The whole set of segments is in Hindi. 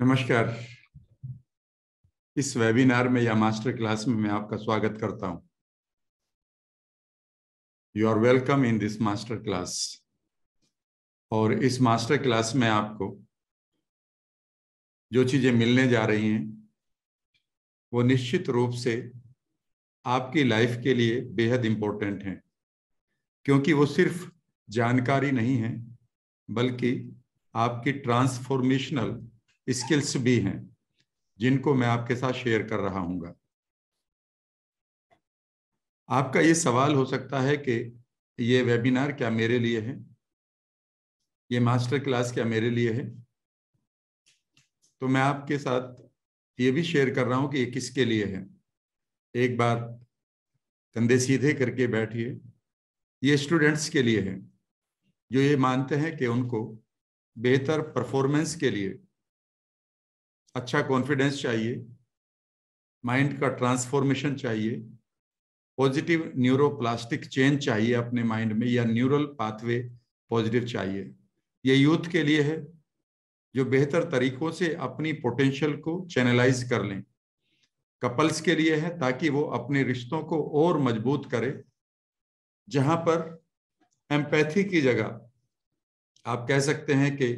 नमस्कार। इस वेबिनार में या मास्टर क्लास में मैं आपका स्वागत करता हूं। You are welcome in this master class. और इस मास्टर क्लास में आपको जो चीजें मिलने जा रही हैं वो निश्चित रूप से आपकी लाइफ के लिए बेहद इम्पोर्टेंट हैं, क्योंकि वो सिर्फ जानकारी नहीं है बल्कि आपकी ट्रांसफॉर्मेशनल स्किल्स भी हैं, जिनको मैं आपके साथ शेयर कर रहा हूँगा। आपका ये सवाल हो सकता है कि ये वेबिनार क्या मेरे लिए है, ये मास्टर क्लास क्या मेरे लिए है। तो मैं आपके साथ ये भी शेयर कर रहा हूँ कि ये किसके लिए है। एक बार कंधे सीधे करके बैठिए। ये स्टूडेंट्स के लिए है जो ये मानते हैं कि उनको बेहतर परफॉर्मेंस के लिए अच्छा कॉन्फिडेंस चाहिए, माइंड का ट्रांसफॉर्मेशन चाहिए, पॉजिटिव न्यूरोप्लास्टिक चेंज चाहिए अपने माइंड में, या न्यूरल पाथवे पॉजिटिव चाहिए। ये यूथ के लिए है जो बेहतर तरीकों से अपनी पोटेंशियल को चैनलाइज कर लें। कपल्स के लिए है ताकि वो अपने रिश्तों को और मजबूत करें, जहाँ पर एम्पैथी की जगह आप कह सकते हैं कि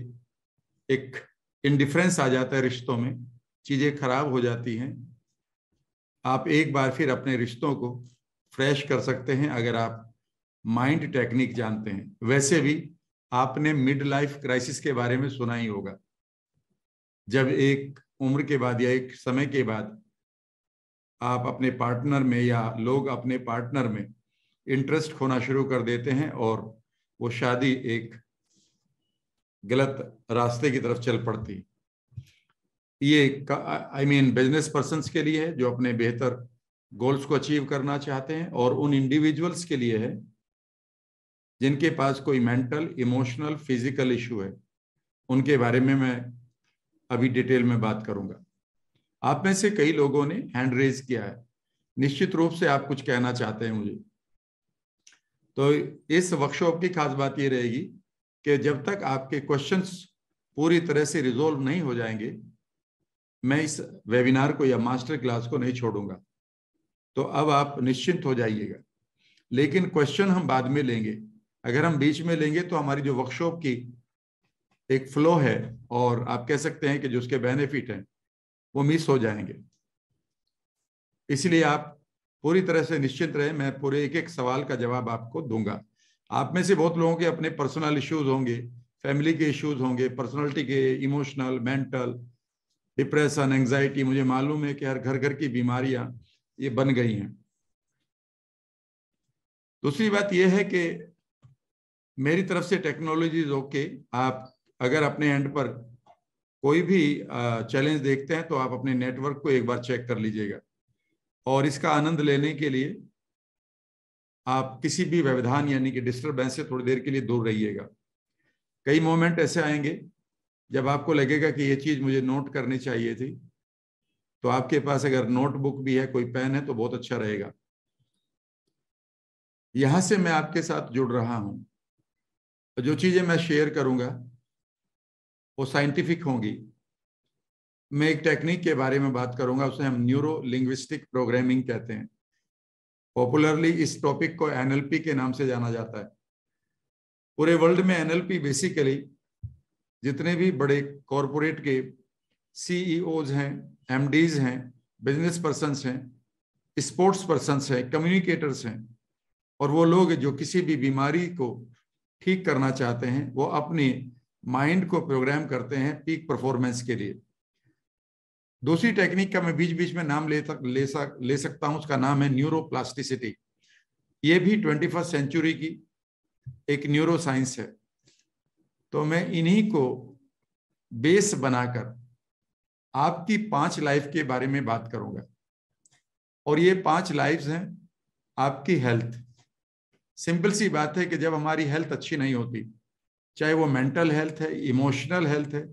एक इंडिफरेंस आ जाता है, रिश्तों में चीज़ें खराब हो जाती हैं। आप एक बार फिर अपने रिश्तों को फ्रेश कर सकते हैं अगर आप माइंड टेक्निक जानते हैं। वैसे भी आपने मिड लाइफ क्राइसिस के बारे में सुना ही होगा, जब एक उम्र के बाद या एक समय के बाद आप अपने पार्टनर में या लोग अपने पार्टनर में इंटरेस्ट खोना शुरू कर देते हैं और वो शादी एक गलत रास्ते की तरफ चल पड़ती। ये बिजनेस पर्संस के लिए है जो अपने बेहतर गोल्स को अचीव करना चाहते हैं, और उन इंडिविजुअल्स के लिए है जिनके पास कोई मेंटल, इमोशनल, फिजिकल इशू है। उनके बारे में मैं अभी डिटेल में बात करूंगा। आप में से कई लोगों ने हैंड रेज किया है, निश्चित रूप से आप कुछ कहना चाहते हैं मुझे। तो इस वर्कशॉप की खास बात ये रहेगी कि जब तक आपके क्वेश्चंस पूरी तरह से रिजोल्व नहीं हो जाएंगे, मैं इस वेबिनार को या मास्टर क्लास को नहीं छोड़ूंगा। तो अब आप निश्चिंत हो जाइएगा। लेकिन क्वेश्चन हम बाद में लेंगे। अगर हम बीच में लेंगे तो हमारी जो वर्कशॉप की एक फ्लो है और आप कह सकते हैं कि जो उसके बेनिफिट हैं वो मिस हो जाएंगे। इसलिए आप पूरी तरह से निश्चिंत रहें। मैं पूरे एक एक सवाल का जवाब आपको दूंगा। आप में से बहुत लोगों के अपने पर्सनल इश्यूज होंगे, फैमिली के इश्यूज होंगे, पर्सनालिटी के, इमोशनल, मेंटल, डिप्रेशन, एंजाइटी। मुझे मालूम है कि हर घर घर की बीमारियां ये बन गई हैं। दूसरी बात यह है कि मेरी तरफ से टेक्नोलॉजीज ओके। आप अगर अपने एंड पर कोई भी चैलेंज देखते हैं तो आप अपने नेटवर्क को एक बार चेक कर लीजिएगा, और इसका आनंद लेने के लिए आप किसी भी व्यवधान यानी कि डिस्टर्बेंस से थोड़ी देर के लिए दूर रहिएगा। कई मोमेंट ऐसे आएंगे जब आपको लगेगा कि ये चीज़ मुझे नोट करनी चाहिए थी, तो आपके पास अगर नोटबुक भी है, कोई पेन है, तो बहुत अच्छा रहेगा। यहाँ से मैं आपके साथ जुड़ रहा हूँ। जो चीज़ें मैं शेयर करूँगा वो साइंटिफिक होंगी। मैं एक टेक्निक के बारे में बात करूँगा, उसे हम न्यूरोलिंग्विस्टिक प्रोग्रामिंग कहते हैं। पॉपुलरली इस टॉपिक को एनएलपी के नाम से जाना जाता है। पूरे वर्ल्ड में एनएलपी बेसिकली जितने भी बड़े कॉरपोरेट के सीईओज हैं, एमडीज हैं, बिजनेस पर्सन्स हैं, स्पोर्ट्स पर्सन्स हैं, कम्युनिकेटर्स हैं, और वो लोग जो किसी भी बीमारी को ठीक करना चाहते हैं, वो अपने माइंड को प्रोग्राम करते हैं पीक परफॉर्मेंस के लिए। दूसरी टेक्निक का मैं बीच बीच में नाम ले सकता हूं, उसका नाम है न्यूरोप्लास्टिसिटी। ये भी 21st सेंचुरी की एक न्यूरो साइंस है। तो मैं इन्हीं को बेस बनाकर आपकी 5 लाइफ के बारे में बात करूंगा, और ये 5 लाइफ्स हैं। आपकी हेल्थ, सिंपल सी बात है कि जब हमारी हेल्थ अच्छी नहीं होती, चाहे वो मेंटल हेल्थ है, इमोशनल हेल्थ है,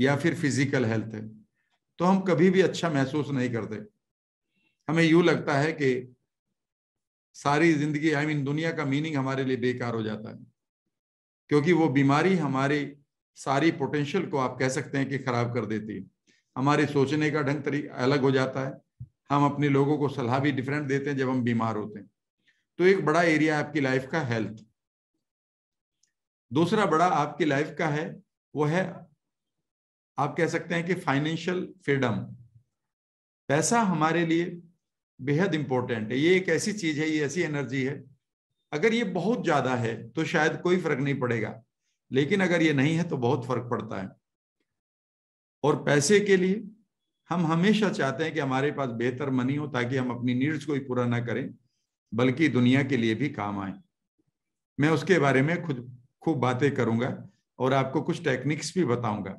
या फिर फिजिकल हेल्थ है, तो हम कभी भी अच्छा महसूस नहीं करते। हमें यूँ लगता है कि सारी जिंदगी दुनिया का मीनिंग हमारे लिए बेकार हो जाता है, क्योंकि वो बीमारी हमारी सारी पोटेंशियल को आप कह सकते हैं कि खराब कर देती है। हमारे सोचने का ढंग तरीका अलग हो जाता है, हम अपने लोगों को सलाह भी डिफरेंट देते हैं जब हम बीमार होते हैं। तो एक बड़ा एरिया आपकी लाइफ का हेल्थ। दूसरा बड़ा आपकी लाइफ का है वो है, आप कह सकते हैं कि फाइनेंशियल फ्रीडम। पैसा हमारे लिए बेहद इंपॉर्टेंट है, ये एक ऐसी चीज है, ये ऐसी एनर्जी है, अगर ये बहुत ज्यादा है तो शायद कोई फर्क नहीं पड़ेगा, लेकिन अगर ये नहीं है तो बहुत फर्क पड़ता है। और पैसे के लिए हम हमेशा चाहते हैं कि हमारे पास बेहतर मनी हो ताकि हम अपनी नीड्स को ही पूरा ना करें बल्कि दुनिया के लिए भी काम आए। मैं उसके बारे में खुद खूब बातें करूंगा और आपको कुछ टेक्निक्स भी बताऊंगा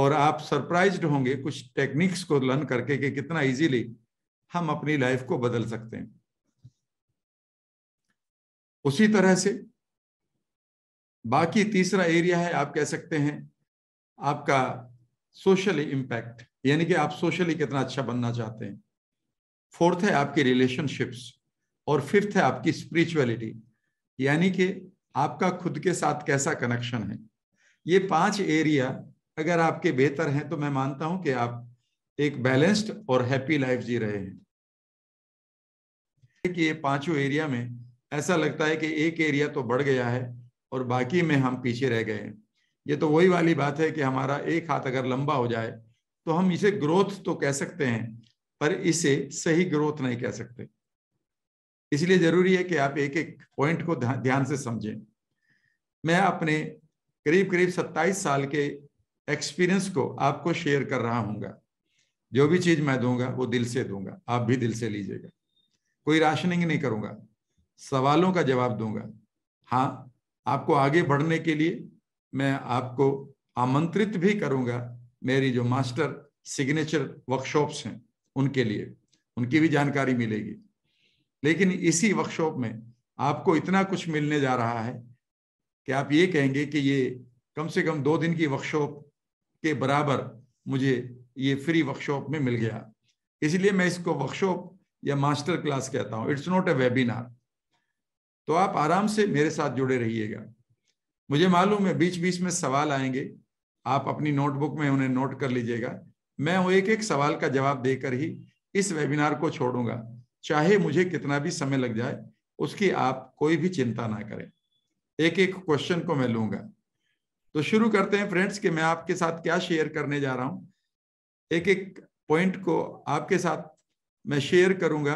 और आप सरप्राइज्ड होंगे कुछ टेक्निक्स को लर्न करके कि कितना इजीली हम अपनी लाइफ को बदल सकते हैं। उसी तरह से बाकी तीसरा एरिया है, आप कह सकते हैं आपका सोशली इम्पैक्ट, यानी कि आप सोशली कितना अच्छा बनना चाहते हैं। फोर्थ है आपकी रिलेशनशिप्स और फिफ्थ है आपकी स्पिरिचुअलिटी, यानी कि आपका खुद के साथ कैसा कनेक्शन है। ये पांच एरिया अगर आपके बेहतर हैं तो मैं मानता हूं कि आप एक बैलेंस्ड और हैप्पी लाइफ जी रहे हैं। कि ये पांचों एरिया में ऐसा लगता है कि एक एरिया तो बढ़ गया है और बाकी में हम पीछे रह गए हैं। ये तो वही वाली बात है कि हमारा एक हाथ अगर लंबा हो जाए तो हम इसे ग्रोथ तो कह सकते हैं पर इसे सही ग्रोथ नहीं कह सकते। इसलिए जरूरी है कि आप एक एक पॉइंट को ध्यान से समझें। मैं अपने करीब करीब 27 साल के एक्सपीरियंस को आपको शेयर कर रहा हूँगा। जो भी चीज़ मैं दूंगा वो दिल से दूंगा, आप भी दिल से लीजिएगा, कोई राशनिंग नहीं करूँगा, सवालों का जवाब दूंगा। हाँ, आपको आगे बढ़ने के लिए मैं आपको आमंत्रित भी करूँगा। मेरी जो मास्टर सिग्नेचर वर्कशॉप्स हैं उनके लिए उनकी भी जानकारी मिलेगी, लेकिन इसी वर्कशॉप में आपको इतना कुछ मिलने जा रहा है कि आप ये कहेंगे कि ये कम से कम 2 दिन की वर्कशॉप के बराबर मुझे ये फ्री वर्कशॉप में मिल गया। इसलिए मैं इसको वर्कशॉप या मास्टर क्लास कहता हूँ, इट्स नॉट ए वेबिनार। तो आप आराम से मेरे साथ जुड़े रहिएगा। मुझे मालूम है बीच बीच में सवाल आएंगे, आप अपनी नोटबुक में उन्हें नोट कर लीजिएगा। मैं वो एक एक सवाल का जवाब देकर ही इस वेबिनार को छोड़ूंगा, चाहे मुझे कितना भी समय लग जाए उसकी आप कोई भी चिंता ना करें। एक एक क्वेश्चन को मैं लूंगा। तो शुरू करते हैं फ्रेंड्स कि मैं आपके साथ क्या शेयर करने जा रहा हूँ। एक एक पॉइंट को आपके साथ मैं शेयर करूंगा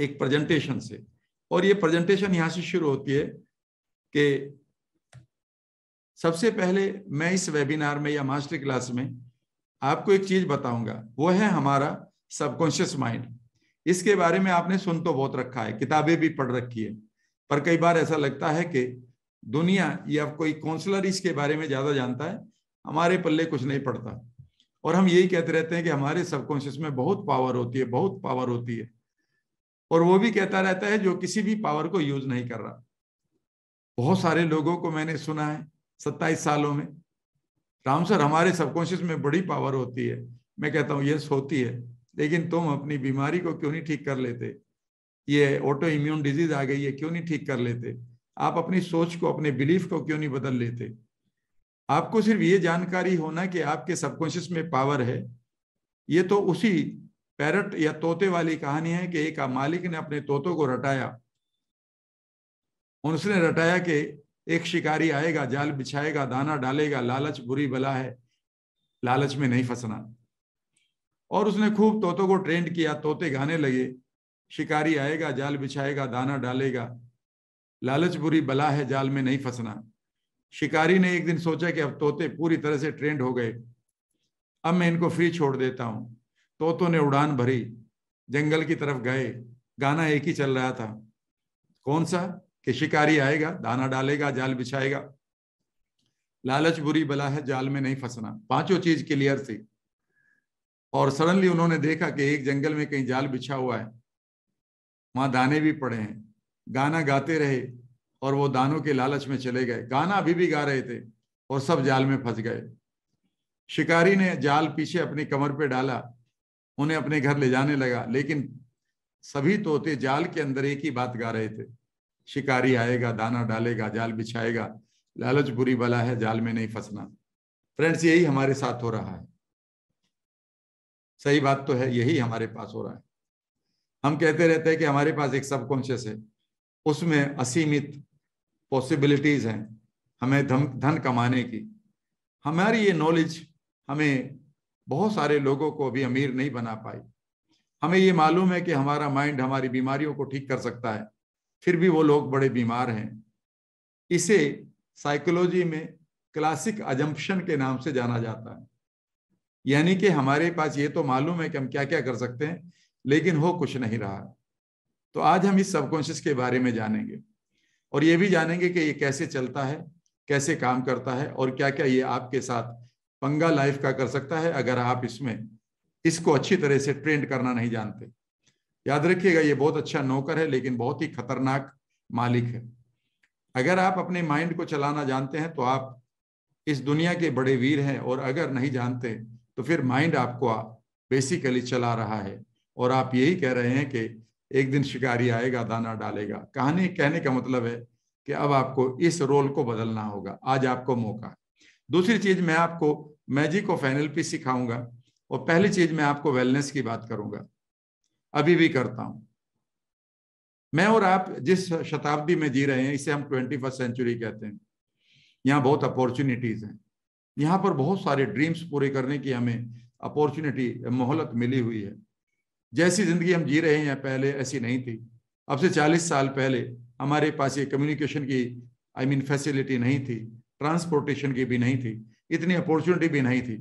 एक प्रेजेंटेशन से, और ये प्रेजेंटेशन यहाँ से शुरू होती है कि सबसे पहले मैं इस वेबिनार में या मास्टर क्लास में आपको एक चीज बताऊंगा, वो है हमारा सबकॉन्शियस माइंड। इसके बारे में आपने सुन तो बहुत रखा है, किताबें भी पढ़ रखी है, पर कई बार ऐसा लगता है कि दुनिया या कोई काउंसलर इसके बारे में ज्यादा जानता है, हमारे पल्ले कुछ नहीं पड़ता। और हम यही कहते रहते हैं कि हमारे सबकॉन्शियस में बहुत पावर होती है, बहुत पावर होती है, और वो भी कहता रहता है जो किसी भी पावर को यूज नहीं कर रहा। बहुत सारे लोगों को मैंने सुना है 27 सालों में, राम सर हमारे सबकॉन्शियस में बड़ी पावर होती है। मैं कहता हूँ यस होती है, लेकिन तुम अपनी बीमारी को क्यों नहीं ठीक कर लेते? ये ऑटो इम्यून डिजीज आ गई है, क्यों नहीं ठीक कर लेते? आप अपनी सोच को, अपने बिलीफ को क्यों नहीं बदल लेते? आपको सिर्फ ये जानकारी होना कि आपके सबकॉन्शियस में पावर है, ये तो उसी पैरट या तोते वाली कहानी है कि एक मालिक ने अपने तोतों को रटाया। उसने रटाया कि एक शिकारी आएगा, जाल बिछाएगा, दाना डालेगा, लालच बुरी बला है, लालच में नहीं फंसना। और उसने खूब तोतों को ट्रेंड किया, तोते गाने लगे, शिकारी आएगा, जाल बिछाएगा, दाना डालेगा, लालच बुरी बला है, जाल में नहीं फंसना। शिकारी ने एक दिन सोचा कि अब तोते पूरी तरह से ट्रेंड हो गए, अब मैं इनको फ्री छोड़ देता हूँ। तोतों ने उड़ान भरी, जंगल की तरफ गए, गाना एक ही चल रहा था, कौन सा? कि शिकारी आएगा, दाना डालेगा, जाल बिछाएगा, लालच बुरी बला है, जाल में नहीं फंसना। पांचों चीज क्लियर थी। और सडनली उन्होंने देखा कि एक जंगल में कहीं जाल बिछा हुआ है, वहां दाने भी पड़े हैं। गाना गाते रहे और वो दानों के लालच में चले गए, गाना अभी भी गा रहे थे और सब जाल में फंस गए। शिकारी ने जाल पीछे अपनी कमर पे डाला, उन्हें अपने घर ले जाने लगा, लेकिन सभी तोते जाल के अंदर एक ही बात गा रहे थे, शिकारी आएगा, दाना डालेगा, जाल बिछाएगा, लालच बुरी बला है, जाल में नहीं फंसना। फ्रेंड्स, यही हमारे साथ हो रहा है। सही बात तो है, यही हमारे पास हो रहा है। हम कहते रहते हैं कि हमारे पास एक सबकॉन्शियस है, उसमें असीमित पॉसिबिलिटीज हैं हमें धन कमाने की। हमारी ये नॉलेज हमें बहुत सारे लोगों को भी अमीर नहीं बना पाई। हमें ये मालूम है कि हमारा माइंड हमारी बीमारियों को ठीक कर सकता है, फिर भी वो लोग बड़े बीमार हैं। इसे साइकोलॉजी में क्लासिक अजम्पशन के नाम से जाना जाता है। यानी कि हमारे पास ये तो मालूम है कि हम क्या क्या कर सकते हैं, लेकिन हो कुछ नहीं रहा। तो आज हम इस सबकॉन्शियस के बारे में जानेंगे और ये भी जानेंगे कि ये कैसे चलता है, कैसे काम करता है और क्या क्या ये आपके साथ पंगा लाइफ का कर सकता है अगर आप इसको अच्छी तरह से ट्रेंड करना नहीं जानते। याद रखिएगा, ये बहुत अच्छा नौकर है लेकिन बहुत ही खतरनाक मालिक है। अगर आप अपने माइंड को चलाना जानते हैं तो आप इस दुनिया के बड़े वीर हैं, और अगर नहीं जानते तो फिर माइंड आपको बेसिकली चला रहा है और आप यही कह रहे हैं कि एक दिन शिकारी आएगा, दाना डालेगा। कहानी कहने का मतलब है कि अब आपको इस रोल को बदलना होगा, आज आपको मौका है। दूसरी चीज, मैं आपको मैजिक ऑफ एनएलपी सिखाऊंगा और पहली चीज मैं आपको वेलनेस की बात करूंगा, अभी भी करता हूं। मैं और आप जिस शताब्दी में जी रहे हैं, इसे हम 21st सेंचुरी कहते हैं। यहाँ बहुत अपॉर्चुनिटीज हैं, यहाँ पर बहुत सारे ड्रीम्स पूरे करने की हमें अपॉर्चुनिटी, मोहलत मिली हुई है। जैसी जिंदगी हम जी रहे हैं पहले ऐसी नहीं थी। अब से 40 साल पहले हमारे पास ये कम्युनिकेशन की फैसिलिटी नहीं थी, ट्रांसपोर्टेशन की भी नहीं थी, इतनी अपॉर्चुनिटी भी नहीं थी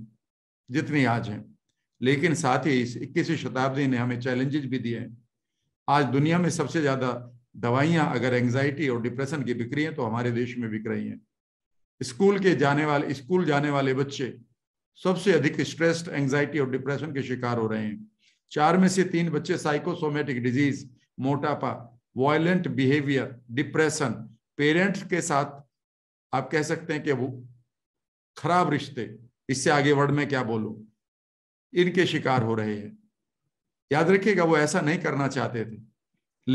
जितनी आज है। लेकिन साथ ही इस 21वीं शताब्दी ने हमें चैलेंजेस भी दिए हैं। आज दुनिया में सबसे ज्यादा दवाइयाँ अगर एंग्जाइटी और डिप्रेशन की बिक रही हैं तो हमारे देश में बिक रही हैं। स्कूल जाने वाले बच्चे सबसे अधिक स्ट्रेस्ड, एंग्जाइटी और डिप्रेशन के शिकार हो रहे हैं। 4 में से 3 बच्चे साइकोसोमेटिक डिजीज, मोटापा, वायलेंट बिहेवियर, डिप्रेशन, पेरेंट्स के साथ आप कह सकते हैं कि वो खराब रिश्ते, इससे आगे वर्ड में क्या बोलूं, इनके शिकार हो रहे हैं। याद रखिएगा, वो ऐसा नहीं करना चाहते थे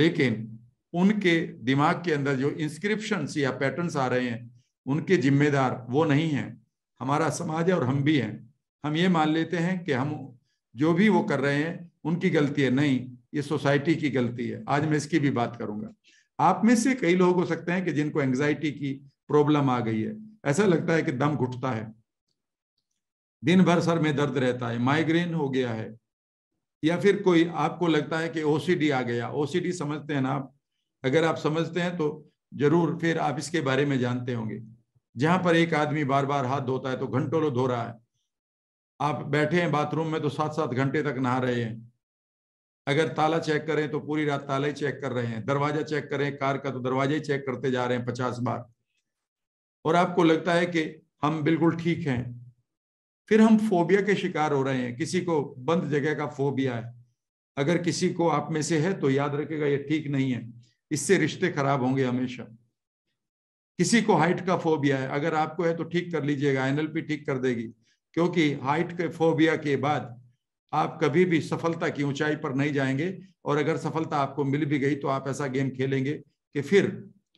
लेकिन उनके दिमाग के अंदर जो इंस्क्रिप्शंस या पैटर्न्स आ रहे हैं उनके जिम्मेदार वो नहीं हैं, हमारा समाज है और हम भी हैं। हम ये मान लेते हैं कि हम जो भी वो कर रहे हैं उनकी गलती है, नहीं, ये सोसाइटी की गलती है। आज मैं इसकी भी बात करूंगा। आप में से कई लोग हो सकते हैं कि जिनको एंग्जाइटी की प्रॉब्लम आ गई है, ऐसा लगता है कि दम घुटता है, दिन भर सर में दर्द रहता है, माइग्रेन हो गया है, या फिर कोई आपको लगता है कि ओसीडी आ गया। ओसीडी समझते हैं ना आप? अगर आप समझते हैं तो जरूर फिर आप इसके बारे में जानते होंगे। जहां पर एक आदमी बार बार हाथ धोता है तो घंटों लो धो रहा है, आप बैठे हैं बाथरूम में तो 7-7 घंटे तक नहा रहे हैं, अगर ताला चेक करें तो पूरी रात ताला ही चेक कर रहे हैं, दरवाजा चेक करें कार का तो दरवाजा ही चेक करते जा रहे हैं 50 बार, और आपको लगता है कि हम बिल्कुल ठीक हैं। फिर हम फोबिया के शिकार हो रहे हैं, किसी को बंद जगह का फोबिया है। अगर किसी को आप में से है तो याद रखेगा ये ठीक नहीं है, इससे रिश्ते खराब होंगे हमेशा। किसी को हाइट का फोबिया है, अगर आपको है तो ठीक कर लीजिएगा, एनएलपी ठीक कर देगी, क्योंकि हाइट के फोबिया के बाद आप कभी भी सफलता की ऊंचाई पर नहीं जाएंगे, और अगर सफलता आपको मिल भी गई तो आप ऐसा गेम खेलेंगे कि फिर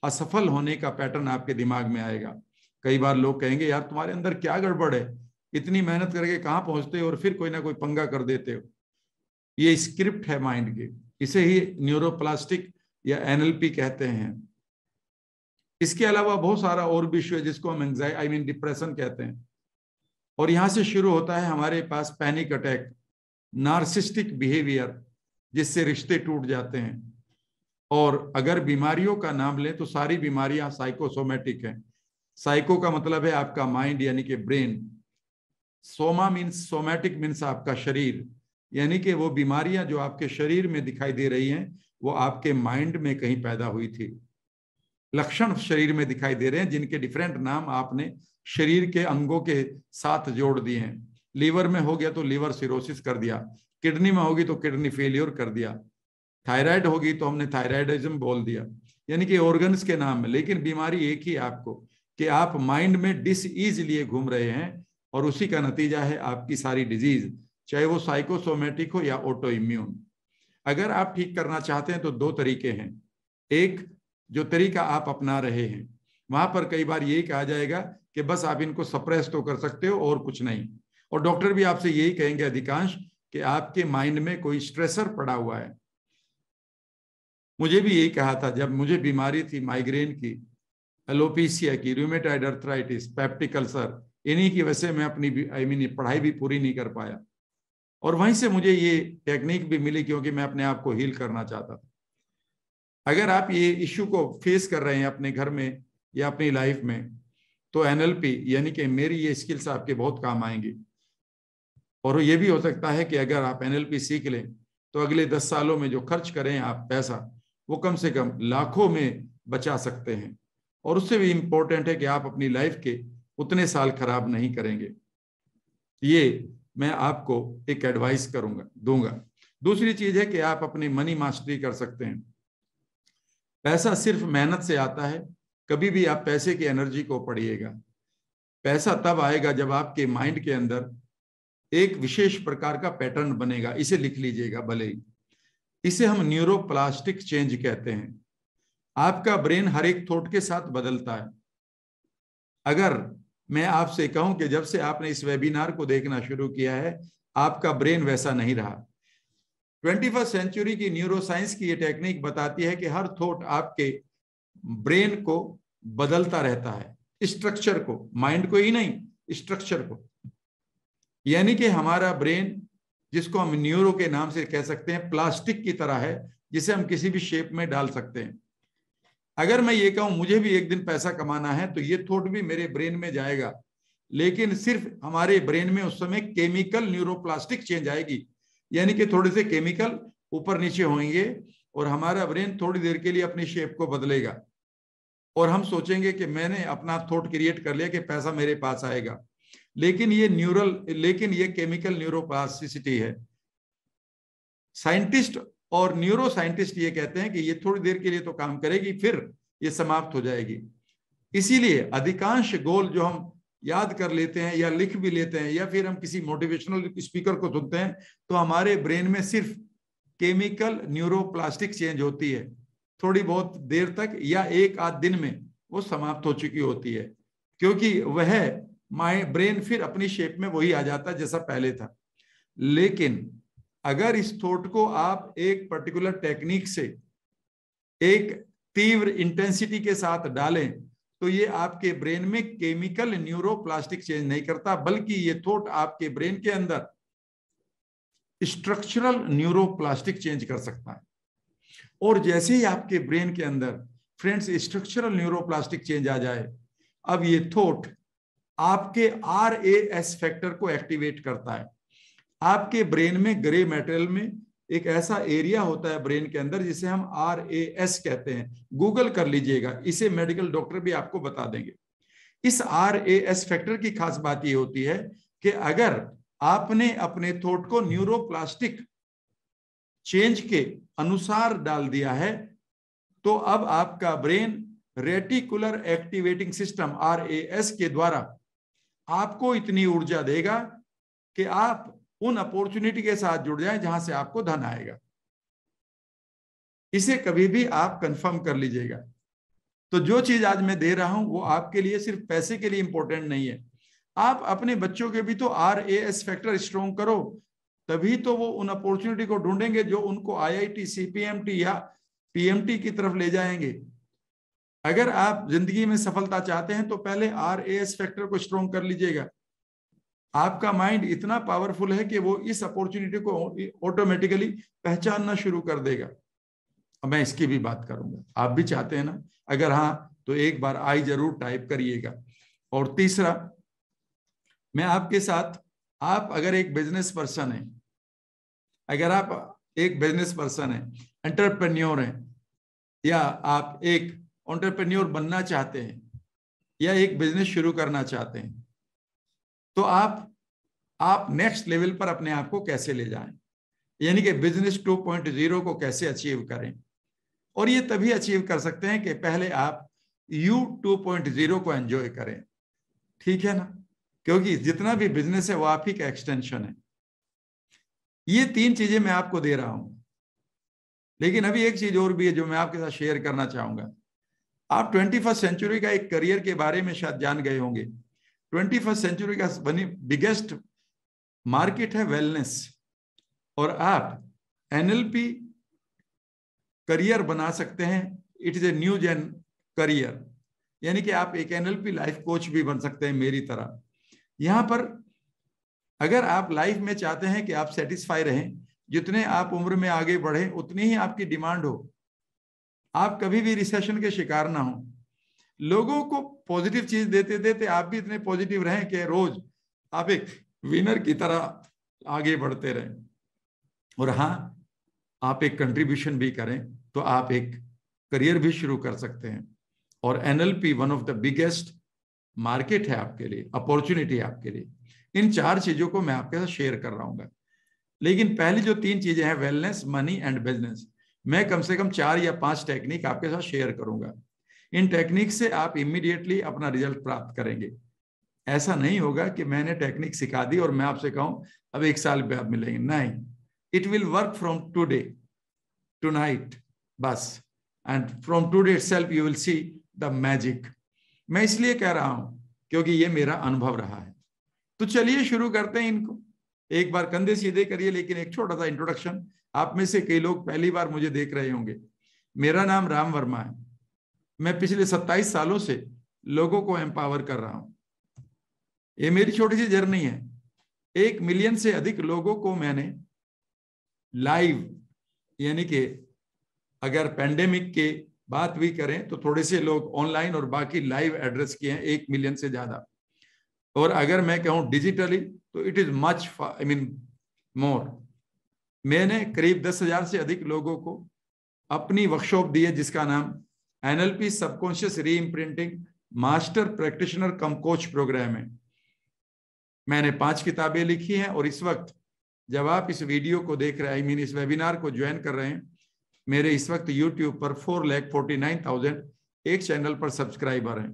असफल होने का पैटर्न आपके दिमाग में आएगा। कई बार लोग कहेंगे, यार तुम्हारे अंदर क्या गड़बड़ है, इतनी मेहनत करके कहाँ पहुंचते हो और फिर कोई ना कोई पंगा कर देते हो। ये स्क्रिप्ट है माइंड के, इसे ही न्यूरोप्लास्टिक या एनएलपी कहते हैं। इसके अलावा बहुत सारा और विषय है जिसको हम डिप्रेशन कहते हैं, और यहाँ से शुरू होता है हमारे पास पैनिक अटैक, नार्सिस्टिक बिहेवियर जिससे रिश्ते टूट जाते हैं। और अगर बीमारियों का नाम लें तो सारी बीमारियां साइकोसोमेटिक हैं। साइको का मतलब है आपका माइंड यानी कि brain, soma means somatic means आपका शरीर, यानी कि वो बीमारियां जो आपके शरीर में दिखाई दे रही हैं वो आपके माइंड में कहीं पैदा हुई थी। लक्षण शरीर में दिखाई दे रहे हैं जिनके डिफरेंट नाम आपने शरीर के अंगों के साथ जोड़ दिए हैं। लीवर में हो गया तो लीवर सिरोसिस कर दिया, किडनी में होगी तो किडनी फेलियर कर दिया, थायराइड होगी तो हमने थायराइडिज्म बोल दिया, यानी कि ऑर्गन्स के नाम है। लेकिन बीमारी एक ही आपको कि आप माइंड में डिसईज लिए घूम रहे हैं और उसी का नतीजा है आपकी सारी डिजीज, चाहे वो साइकोसोमेटिक हो या ऑटो इम्यून। अगर आप ठीक करना चाहते हैं तो 2 तरीके हैं। एक जो तरीका आप अपना रहे हैं वहां पर कई बार ये कहा जाएगा कि बस आप इनको सप्रेस तो कर सकते हो और कुछ नहीं, और डॉक्टर भी आपसे यही कहेंगे अधिकांश कि आपके माइंड में कोई स्ट्रेसर पड़ा हुआ है। मुझे भी यही कहा था जब मुझे बीमारी थी माइग्रेन की, एलोपीसिया की, रूमेटॉइड आर्थराइटिस, पेप्टिक अल्सर, इन्हीं की वजह से मैं अपनी पढ़ाई भी पूरी नहीं कर पाया। और वहीं से मुझे ये टेक्निक भी मिली क्योंकि मैं अपने आप को हील करना चाहता था। अगर आप ये इश्यू को फेस कर रहे हैं अपने घर में या अपनी लाइफ में, तो एनएलपी यानी कि मेरी ये स्किल्स आपके बहुत काम आएंगी। और ये भी हो सकता है कि अगर आप एनएलपी सीख लें तो अगले 10 सालों में जो खर्च करें आप पैसा, वो कम से कम लाखों में बचा सकते हैं। और उससे भी इम्पोर्टेंट है कि आप अपनी लाइफ के उतने साल खराब नहीं करेंगे। ये मैं आपको एक एडवाइस दूंगा। दूसरी चीज है कि आप अपनी मनी मास्टरी कर सकते हैं। पैसा सिर्फ मेहनत से आता है। कभी भी आप पैसे की एनर्जी को पढ़िएगा। पैसा तब आएगा जब आपके माइंड के अंदर एक विशेष प्रकार का पैटर्न बनेगा। इसे लिख लीजिएगा भले ही। इसे हम न्यूरोप्लास्टिक चेंज कहते हैं। आपका ब्रेन हर एक थॉट के साथ बदलता है। अगर मैं आपसे कहूं कि जब से आपने इस वेबिनार को देखना शुरू किया है आपका ब्रेन वैसा नहीं रहा। 21वीं सेंचुरी की न्यूरोसाइंस की ये टेक्निक बताती है कि हर थॉट आपके ब्रेन को बदलता रहता है, स्ट्रक्चर को, माइंड को ही नहीं, स्ट्रक्चर को। यानी कि हमारा ब्रेन, जिसको हम न्यूरो के नाम से कह सकते हैं, प्लास्टिक की तरह है जिसे हम किसी भी शेप में डाल सकते हैं। अगर मैं ये कहूं मुझे भी एक दिन पैसा कमाना है तो ये थॉट भी मेरे ब्रेन में जाएगा, लेकिन सिर्फ हमारे ब्रेन में उस समय केमिकल न्यूरोप्लास्टिक चेंज आएगी। यानी कि थोड़े से केमिकल ऊपर नीचे होंगे और हमारा ब्रेन थोड़ी देर के लिए अपनी शेप को बदलेगा और हम सोचेंगे कि मैंने अपना थॉट क्रिएट कर लिया कि पैसा मेरे पास आएगा। लेकिन ये केमिकल न्यूरोप्लास्टिसिटी है। साइंटिस्ट और न्यूरो साइंटिस्ट ये कहते हैं कि ये थोड़ी देर के लिए तो काम करेगी, फिर ये समाप्त हो जाएगी। इसीलिए अधिकांश गोल जो हम याद कर लेते हैं या लिख भी लेते हैं या फिर हम किसी मोटिवेशनल स्पीकर को सुनते हैं तो हमारे ब्रेन में सिर्फ केमिकल न्यूरोप्लास्टिक चेंज होती है। थोड़ी बहुत देर तक या एक आध दिन में वो समाप्त हो चुकी होती है, क्योंकि वह माय ब्रेन फिर अपनी शेप में वही आ जाता है जैसा पहले था। लेकिन अगर इस थॉट को आप एक पर्टिकुलर टेक्निक से एक तीव्र इंटेंसिटी के साथ डालें तो ये आपके ब्रेन में केमिकल न्यूरोप्लास्टिक चेंज नहीं करता, बल्कि ये थॉट आपके ब्रेन के अंदर स्ट्रक्चरल न्यूरोप्लास्टिक चेंज कर सकता है। और जैसे ही आपके ब्रेन के अंदर फ्रेंड्स स्ट्रक्चरल न्यूरोप्लास्टिक चेंज आ जाए, अब ये थॉट आपके RAS फैक्टर को एक्टिवेट करता है। आपके ब्रेन में ग्रे मैटेरियल में एक ऐसा एरिया होता है ब्रेन के अंदर जिसे हम RAS कहते हैं। गूगल कर लीजिएगा, इसे मेडिकल डॉक्टर भी आपको बता देंगे। इस RAS फैक्टर की खास बात यह होती है कि अगर आपने अपने थॉट को न्यूरोप्लास्टिक चेंज के अनुसार डाल दिया है तो अब आपका brain reticular activating system RAS के द्वारा आपको इतनी ऊर्जा देगा कि आप उन अपॉर्चुनिटी के साथ जुड़ जाएं जहां से आपको धन आएगा। इसे कभी भी आप कंफर्म कर लीजिएगा। तो जो चीज आज मैं दे रहा हूं वो आपके लिए सिर्फ पैसे के लिए इंपॉर्टेंट नहीं है। आप अपने बच्चों के भी तो RAS फैक्टर स्ट्रॉन्ग करो, तभी तो वो उन अपॉर्चुनिटी को ढूंढेंगे जो उनको IIT, CPMT या PMT की तरफ ले जाएंगे। अगर आप जिंदगी में सफलता चाहते हैं तो पहले RAS फैक्टर को स्ट्रॉन्ग कर लीजिएगा। आपका माइंड इतना पावरफुल है कि वो इस अपॉर्चुनिटी को ऑटोमेटिकली पहचानना शुरू कर देगा। मैं इसकी भी बात करूंगा, आप भी चाहते हैं ना? अगर हाँ तो एक बार आई जरूर टाइप करिएगा। और तीसरा मैं आपके साथ, आप अगर एक बिजनेस पर्सन है, अगर आप एक बिजनेस पर्सन है, एंटरप्रेन्योर है, या आप एक एंटरप्रेन्योर बनना चाहते हैं या एक बिजनेस शुरू करना चाहते हैं, तो आप नेक्स्ट लेवल पर अपने आप को कैसे ले जाएं, यानी कि बिजनेस 2.0 को कैसे अचीव करें। और ये तभी अचीव कर सकते हैं कि पहले आप यू 2.0 को एंजॉय करें, ठीक है ना? क्योंकि जितना भी बिजनेस है वो आप ही का एक्सटेंशन है। ये 3 चीजें मैं आपको दे रहा हूं, लेकिन अभी एक चीज और भी है जो मैं आपके साथ शेयर करना चाहूंगा। आप 21वीं सेंचुरी का एक करियर के बारे में शायद जान गए होंगे। 21वीं सेंचुरी का बिगेस्ट मार्केट है वेलनेस। और आप एनएलपी करियर बना सकते हैं। It is a new gen career, यानी कि आप एक एनएलपी लाइफ कोच भी बन सकते हैं मेरी तरह। यहाँ पर अगर आप लाइफ में चाहते हैं कि आप सेटिस्फाई रहें, जितने आप उम्र में आगे बढ़ें उतनी ही आपकी डिमांड हो, आप कभी भी रिसेशन के शिकार ना हो, लोगों को पॉजिटिव चीज देते देते आप भी इतने पॉजिटिव रहें कि रोज आप एक विनर की तरह आगे बढ़ते रहें। और हाँ, आप एक कंट्रीब्यूशन भी करें तो आप एक करियर भी शुरू कर सकते हैं। और NLP one of the biggest market है आपके लिए, अपॉर्चुनिटी है आपके लिए। इन चार चीजों को मैं आपके साथ शेयर कर रहा हूँ, लेकिन पहली जो तीन चीजें हैं, वेलनेस, मनी एंड बिजनेस, मैं कम से कम 4 या 5 टेक्निक आपके साथ शेयर करूंगा। इन टेक्निक से आप इमीडिएटली अपना रिजल्ट प्राप्त करेंगे। ऐसा नहीं होगा कि मैंने टेक्निक सिखा दी और मैं आपसे कहूं अब 1 साल बाद मिलेंगे, नहीं। It will work from today, tonight बस, and from today itself you will see the magic. मैं इसलिए कह रहा हूं क्योंकि ये मेरा अनुभव रहा है। तो चलिए शुरू करते हैं इनको। एक बार कंधे सीधे करिए, लेकिन एक छोटा सा इंट्रोडक्शन। आप में से कई लोग पहली बार मुझे देख रहे होंगे। मेरा नाम राम वर्मा है। मैं पिछले 27 सालों से लोगों को एम्पावर कर रहा हूं। ये मेरी छोटी सी जर्नी है। 1 मिलियन से अधिक लोगों को मैंने लाइव, यानी कि अगर पैंडेमिक के बात भी करें तो थोड़े से लोग ऑनलाइन और बाकी लाइव एड्रेस किए हैं, 1 मिलियन से ज्यादा। और अगर मैं कहूँ डिजिटली तो इट इज मच मोर। मैंने करीब 10,000 से अधिक लोगों को अपनी वर्कशॉप दी है, जिसका नाम NLP subconscious re imprinting master practitioner cum coach program है। मैंने 5 किताबें लिखी हैं। और इस वक्त जब आप इस वीडियो को देख रहे हैं, इस वेबिनार को ज्वाइन कर रहे हैं, मेरे इस वक्त यूट्यूब पर 4,49,000 एक चैनल पर सब्सक्राइबर हैं।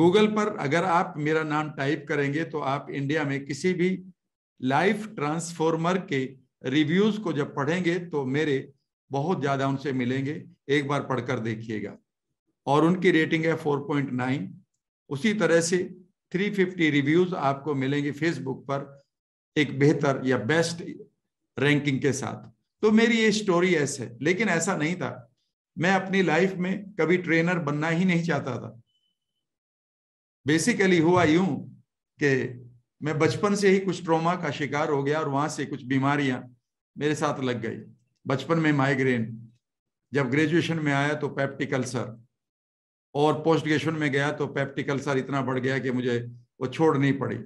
गूगल पर अगर आप मेरा नाम टाइप करेंगे तो आप इंडिया में किसी भी लाइफ ट्रांसफॉर्मर के रिव्यूज को जब पढ़ेंगे तो मेरे बहुत ज़्यादा उनसे मिलेंगे। एक बार पढ़कर देखिएगा। और उनकी रेटिंग है 4.9। उसी तरह से 350 रिव्यूज आपको मिलेंगे फेसबुक पर एक बेहतर या बेस्ट रैंकिंग के साथ। तो मेरी ये स्टोरी ऐसे है, लेकिन ऐसा नहीं था। मैं अपनी लाइफ में कभी ट्रेनर बनना ही नहीं चाहता था। बेसिकली हुआ यूं कि मैं बचपन से ही कुछ ट्रॉमा का शिकार हो गया और वहां से कुछ बीमारियां मेरे साथ लग गई। बचपन में माइग्रेन, जब ग्रेजुएशन में आया तो पेप्टिक अल्सर, और पोस्ट ग्रेजुएशन में गया तो पेप्टिक अल्सर इतना बढ़ गया कि मुझे वो छोड़नी पड़ी।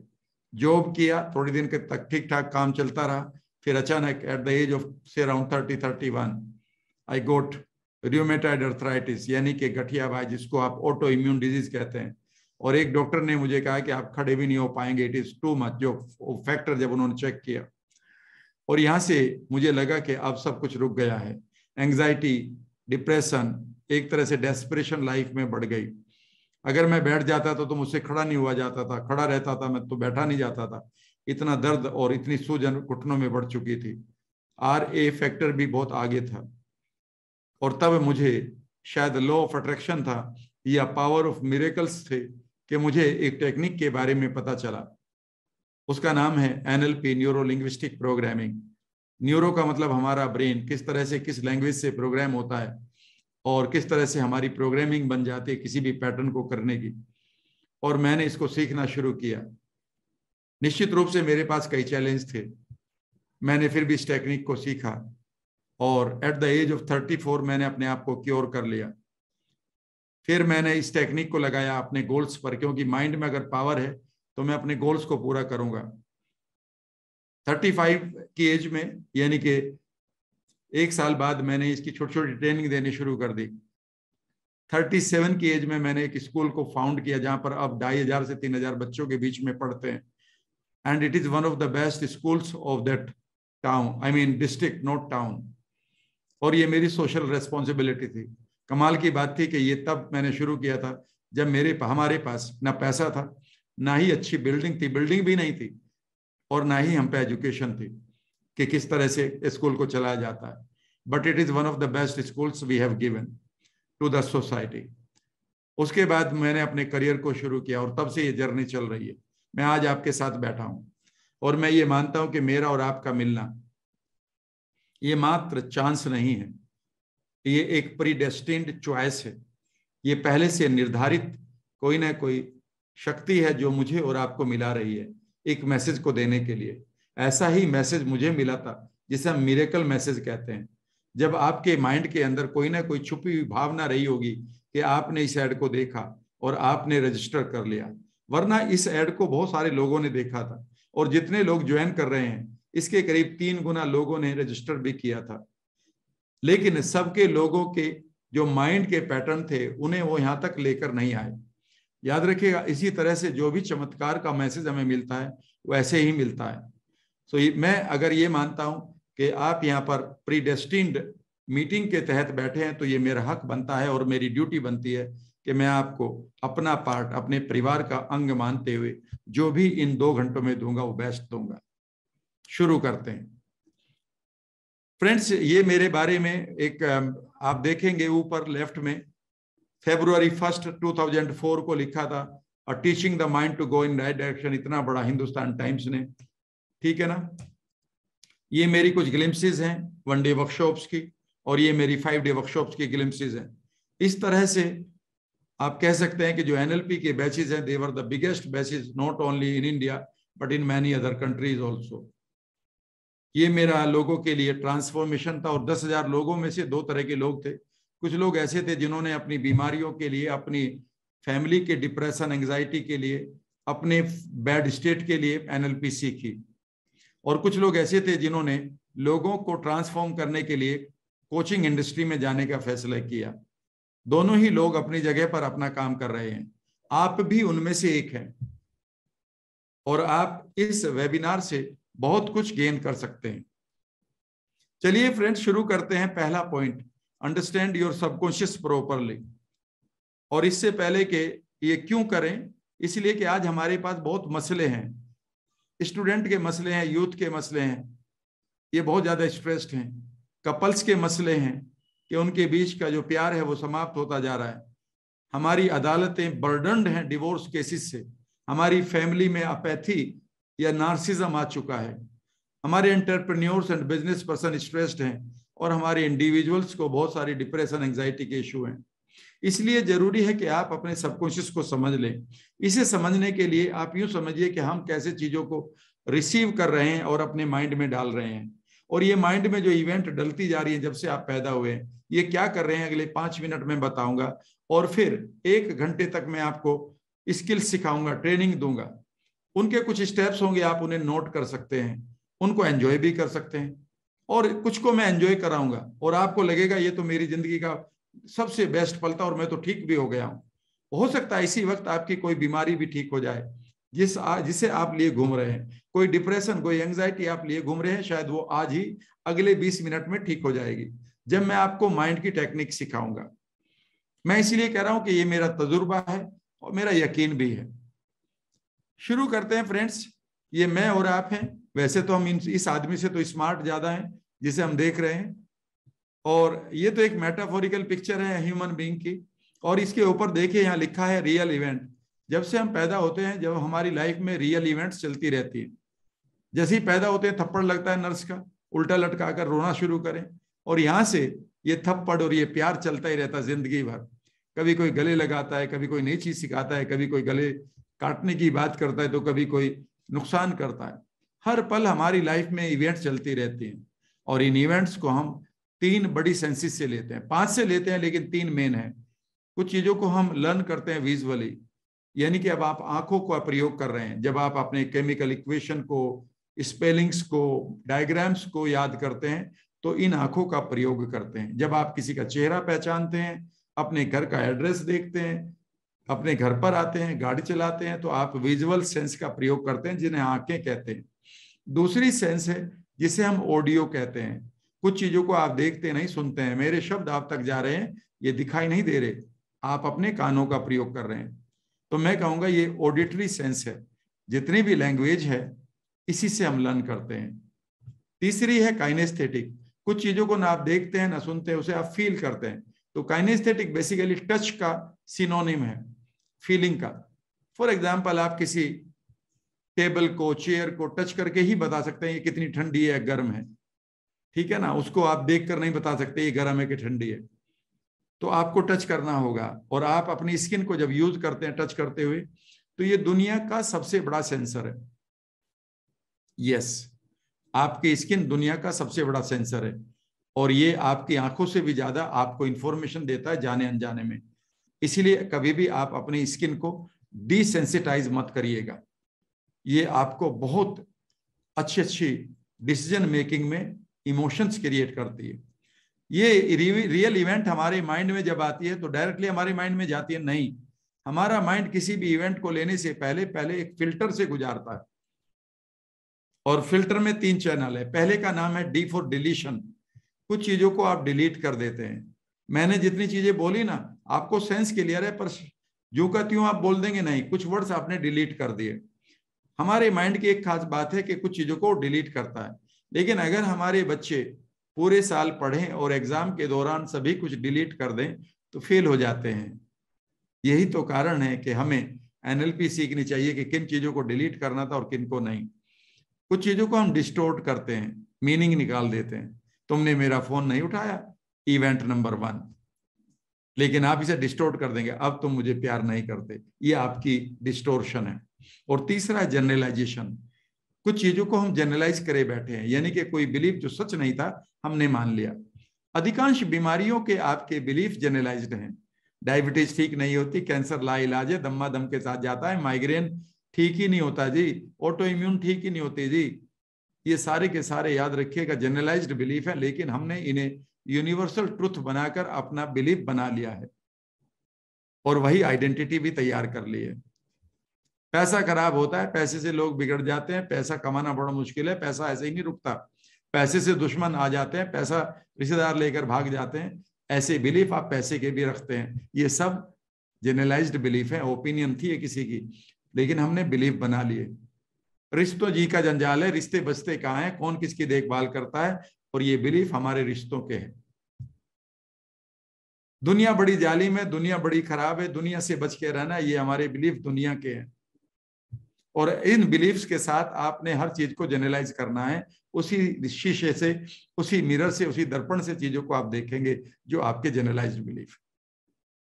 जॉब किया, थोड़ी दिन तक ठीक ठाक काम चलता रहा। फिर अचानक एट द एज ऑफ से around 30-31 I got rheumatoid arthritis, यानी कि गठिया भाई, जिसको आप ऑटो इम्यून डिजीज कहते हैं। और एक डॉक्टर ने मुझे कहा कि आप खड़े भी नहीं हो पाएंगे, इट इज टू मच, जो फैक्टर जब उन्होंने चेक किया। और यहाँ से मुझे लगा कि अब सब कुछ रुक गया है। एंग्जाइटी, डिप्रेशन, एक तरह से डेस्परेशन लाइफ में बढ़ गई। अगर मैं बैठ जाता तो मुझसे खड़ा नहीं हुआ जाता था, खड़ा रहता था मैं तो बैठा नहीं जाता था। इतना दर्द और इतनी सूजन घुटनों में बढ़ चुकी थी। RA फैक्टर भी बहुत आगे था। और तब मुझे शायद लॉ ऑफ अट्रैक्शन था या पावर ऑफ मिरेकल्स थे कि मुझे एक टेक्निक के बारे में पता चला। उसका नाम है एनएलपी, न्यूरोलिंग्विस्टिक प्रोग्रामिंग। न्यूरो का मतलब हमारा ब्रेन, किस तरह से किस लैंग्वेज से प्रोग्राम होता है और किस तरह से हमारी प्रोग्रामिंग बन जाती है किसी भी पैटर्न को करने की। और मैंने इसको सीखना शुरू किया। निश्चित रूप से मेरे पास कई चैलेंज थे, मैंने फिर भी इस टेक्निक को सीखा। और एट द एज ऑफ 34 मैंने अपने आप को क्योर कर लिया। फिर मैंने इस टेक्निक को लगाया अपने गोल्स पर, क्योंकि माइंड में अगर पावर है तो मैं अपने गोल्स को पूरा करूंगा। 35 की एज में, यानी कि 1 साल बाद, मैंने इसकी छोटी छोटी ट्रेनिंग देनी शुरू कर दी। 37 की एज में मैंने एक स्कूल को फाउंड किया, जहां पर अब 2,500 से 3,000 बच्चों के बीच में पढ़ते हैं। And it is one of the best schools of that town, I mean district, not town. और ये मेरी सोशल रेस्पॉन्सिबिलिटी थी। कमाल की बात थी कि ये तब मैंने शुरू किया था जब हमारे पास ना पैसा था, ना ही अच्छी बिल्डिंग थी, बिल्डिंग भी नहीं थी, और ना ही हम पे एजुकेशन थी कि किस तरह से स्कूल को चलाया जाता है। But it is one of the best schools we have given to the society. उसके बाद मैंने अपने करियर को शुरू किया और तब से ये जर्नी चल रही है। मैं आज आपके साथ बैठा हूँ। और मैं ये मानता हूं कि मेरा और आपका मिलना ये मात्र चांस नहीं है, ये एक प्रीडेस्टिन्ड चॉइस है, ये पहले से निर्धारित कोई ना कोई शक्ति है जो मुझे और आपको मिला रही है एक मैसेज को देने के लिए। ऐसा ही मैसेज मुझे मिला था जिसे हम मिरेकल मैसेज कहते हैं। जब आपके माइंड के अंदर कोई ना कोई छुपी हुई भावना रही होगी कि आपने इस ऐड को देखा और आपने रजिस्टर कर लिया, वरना इस ऐड को बहुत सारे लोगों ने देखा था और जितने लोग ज्वाइन कर रहे हैं इसके करीब 3 गुना लोगों ने रजिस्टर भी किया था, लेकिन सबके लोगों के जो माइंड के पैटर्न थे उन्हें वो यहाँ तक लेकर नहीं आए। याद रखिएगा, इसी तरह से जो भी चमत्कार का मैसेज हमें मिलता है वो ऐसे ही मिलता है। तो मैं अगर ये मानता हूँ कि आप यहाँ पर प्रीडेस्टिन्ड मीटिंग के तहत बैठे हैं तो ये मेरा हक बनता है और मेरी ड्यूटी बनती है कि मैं आपको अपना पार्ट, अपने परिवार का अंग मानते हुए जो भी इन 2 घंटों में दूंगा वो बेस्ट दूंगा। शुरू करते हैं फ्रेंड्स। ये मेरे बारे में एक आप देखेंगे ऊपर लेफ्ट में February 1st 2004 को लिखा था, और teaching the mind to go in right direction, इतना बड़ा हिंदुस्तान टाइम्स ने, ठीक है ना। ये मेरी कुछ ग्लिम्पसेस हैं 1 डे वर्कशॉप्स की और ये मेरी 5 डे वर्कशॉप्स की ग्लिम्पसेस हैं। इस तरह से आप कह सकते हैं कि जो एनएलपी के बैचेस हैं they were the biggest batches not only in India but in many other countries also. ये मेरा लोगों के लिए ट्रांसफॉर्मेशन था और 10,000 लोगों में से 2 तरह के लोग थे। कुछ लोग ऐसे थे जिन्होंने अपनी बीमारियों के लिए, अपनी फैमिली के डिप्रेशन एंग्जाइटी के लिए, अपने बैड स्टेट के लिए एनएलपी सीखी, और कुछ लोग ऐसे थे जिन्होंने लोगों को ट्रांसफॉर्म करने के लिए कोचिंग इंडस्ट्री में जाने का फैसला किया। दोनों ही लोग अपनी जगह पर अपना काम कर रहे हैं। आप भी उनमें से एक हैं और आप इस वेबिनार से बहुत कुछ गेन कर सकते हैं। चलिए फ्रेंड्स शुरू करते हैं। पहला point, understand your subconscious properly. और इससे पहले कि ये क्यों करें, इसलिए कि आज हमारे पास बहुत मसले हैं, स्टूडेंट के मसले हैं, यूथ के मसले हैं, ये बहुत ज़्यादा स्ट्रेस्ड हैं, कपल्स के मसले हैं कि उनके बीच का जो प्यार है वो समाप्त होता जा रहा है। हमारी अदालतें बर्डनड हैं डिवोर्स केसेस से, हमारी फैमिली में अपैथी या नार्सिज्म आ चुका है, हमारे entrepreneurs and business person stressed हैं और हमारे इंडिविजुअल्स को बहुत सारी डिप्रेशन एंग्जाइटी के इशू हैं। इसलिए जरूरी है कि आप अपने सबकॉन्शियस को समझ लें। इसे समझने के लिए आप यूं समझिए कि हम कैसे चीज़ों को रिसीव कर रहे हैं और अपने माइंड में डाल रहे हैं, और ये माइंड में जो इवेंट डलती जा रही है जब से आप पैदा हुए हैं, ये क्या कर रहे हैं अगले 5 मिनट में बताऊंगा और फिर 1 घंटे तक मैं आपको स्किल्स सिखाऊंगा, ट्रेनिंग दूंगा। उनके कुछ स्टेप्स होंगे, आप उन्हें नोट कर सकते हैं, उनको एंजॉय भी कर सकते हैं, और कुछ को मैं एंजॉय कराऊंगा और आपको लगेगा ये तो मेरी जिंदगी का सबसे बेस्ट पल था और मैं तो ठीक भी हो गया हूँ। हो सकता है इसी वक्त आपकी कोई बीमारी भी ठीक हो जाए जिसे आप लिए घूम रहे हैं, कोई डिप्रेशन, कोई एंग्जाइटी आप लिए घूम रहे हैं, शायद वो आज ही अगले 20 मिनट में ठीक हो जाएगी जब मैं आपको माइंड की टेक्निक सिखाऊंगा। मैं इसलिए कह रहा हूं कि ये मेरा तजुर्बा है और मेरा यकीन भी है। शुरू करते हैं फ्रेंड्स। ये मैं और आप हैं। वैसे तो हम इस आदमी से तो स्मार्ट ज्यादा हैं जिसे हम देख रहे हैं, और ये तो एक मेटाफोरिकल पिक्चर है ह्यूमन बीइंग की, और इसके ऊपर देखिए यहाँ लिखा है रियल इवेंट। जब से हम पैदा होते हैं, जब हमारी लाइफ में रियल इवेंट्स चलती रहती है। जैसे ही पैदा होते हैं थप्पड़ लगता है नर्स का, उल्टा लटका कर रोना शुरू करें, और यहाँ से ये थप्पड़ और ये प्यार चलता ही रहता है जिंदगी भर। कभी कोई गले लगाता है, कभी कोई नई चीज सिखाता है, कभी कोई गले काटने की बात करता है तो कभी कोई नुकसान करता है। हर पल हमारी लाइफ में इवेंट्स चलती रहती हैं, और इन इवेंट्स को हम 3 बड़ी सेंसेस से लेते हैं, 5 से लेते हैं लेकिन 3 मेन है। कुछ चीज़ों को हम लर्न करते हैं विजुअली, यानी कि अब आप आंखों का प्रयोग कर रहे हैं। जब आप अपने केमिकल इक्वेशन को, स्पेलिंग्स को, डायग्राम्स को याद करते हैं तो इन आंखों का प्रयोग करते हैं। जब आप किसी का चेहरा पहचानते हैं, अपने घर का एड्रेस देखते हैं, अपने घर पर आते हैं, गाड़ी चलाते हैं, तो आप विजुअल सेंस का प्रयोग करते हैं जिन्हें आंखें कहते हैं। दूसरी सेंस है जिसे हम ऑडियो कहते हैं। कुछ चीजों को आप देखते नहीं, सुनते हैं। मेरे शब्द आप तक जा रहे हैं, ये दिखाई नहीं दे रहे, आप अपने कानों का प्रयोग कर रहे हैं। तो मैं कहूंगा ये ऑडिटरी सेंस है। जितनी भी लैंग्वेज है इसी से हम लर्न करते हैं। तीसरी है काइनेस्थेटिक। कुछ चीजों को ना आप देखते हैं ना सुनते हैं, उसे आप फील करते हैं। तो काइनेस्थेटिक बेसिकली टच का सिनोनिम है, फीलिंग का। फॉर एग्जाम्पल, आप किसी टेबल को, चेयर को टच करके ही बता सकते हैं ये कितनी ठंडी है या गर्म है, ठीक है ना। उसको आप देख कर नहीं बता सकते ये गर्म है कि ठंडी है, तो आपको टच करना होगा। और आप अपनी स्किन को जब यूज करते हैं टच करते हुए, तो ये दुनिया का सबसे बड़ा सेंसर है। यस, आपकी स्किन दुनिया का सबसे बड़ा सेंसर है, और ये आपकी आंखों से भी ज्यादा आपको इंफॉर्मेशन देता है जाने अनजाने में। इसीलिए कभी भी आप अपनी स्किन को डिसेंसिटाइज मत करिएगा। ये आपको बहुत अच्छी अच्छी डिसीजन मेकिंग में इमोशंस क्रिएट करती है। ये रियल इवेंट हमारे माइंड में जब आती है तो डायरेक्टली हमारे माइंड में जाती है नहीं, हमारा माइंड किसी भी इवेंट को लेने से पहले पहले एक फिल्टर से गुजारता है, और फिल्टर में 3 चैनल है। पहले का नाम है डी फॉर डिलीशन, कुछ चीजों को आप डिलीट कर देते हैं। मैंने जितनी चीजें बोली ना, आपको सेंस क्लियर है, पर जो का त्यों आप बोल देंगे नहीं, कुछ वर्ड्स आपने डिलीट कर दिए। हमारे माइंड की एक खास बात है कि कुछ चीजों को डिलीट करता है। लेकिन अगर हमारे बच्चे पूरे साल पढ़ें और एग्जाम के दौरान सभी कुछ डिलीट कर दें तो फेल हो जाते हैं। यही तो कारण है कि हमें एनएलपी सीखनी चाहिए कि किन चीजों को डिलीट करना था और किन को नहीं। कुछ चीजों को हम डिस्टोर्ट करते हैं, मीनिंग निकाल देते हैं। तुमने मेरा फोन नहीं उठाया, इवेंट नंबर 1, लेकिन आप इसे डिस्टोर्ट कर देंगे, अब तुम मुझे प्यार नहीं करते, ये आपकी डिस्टोर्शन है। और तीसरा है जनरलाइजेशन, कुछ चीजों को हम जनरलाइज करे बैठे हैं, यानी कि कोई बिलीफ जो सच नहीं था हमने मान लिया। अधिकांश बीमारियों के आपके बिलीफ जनरलाइज्ड हैं। डायबिटीज ठीक नहीं होती, कैंसर लाइलाज है, दम्मा दम के साथ जाता है, माइग्रेन ठीक ही नहीं होता जी, ऑटो इम्यून ठीक ही नहीं होती जी। ये सारे के सारे याद रखिएगा जनरलाइज्ड बिलीफ है, लेकिन हमने इन्हें यूनिवर्सल ट्रुथ बनाकर अपना बिलीफ बना लिया है और वही आइडेंटिटी भी तैयार कर ली है। पैसा खराब होता है, पैसे से लोग बिगड़ जाते हैं, पैसा कमाना बड़ा मुश्किल है, पैसा ऐसे ही नहीं रुकता, पैसे से दुश्मन आ जाते हैं, पैसा रिश्तेदार लेकर भाग जाते हैं। ऐसे बिलीफ आप पैसे के भी रखते हैं। ये सब जनरलाइज्ड बिलीफ है, ओपिनियन थी किसी की, लेकिन हमने बिलीफ बना लिए। रिश्तों जी का जंजाल है, रिश्ते बचते कहाँ हैं, कौन किसकी देखभाल करता है, और ये बिलीफ हमारे रिश्तों के हैं। दुनिया बड़ी जालिम है, दुनिया बड़ी खराब है, दुनिया से बच के रहना, ये हमारे बिलीफ दुनिया के हैं। और इन बिलीफ्स के साथ आपने हर चीज को जनरलाइज करना है। उसी शीशे से, उसी मिरर से, उसी दर्पण से चीजों को आप देखेंगे जो आपके जनरलाइज्ड बिलीफ।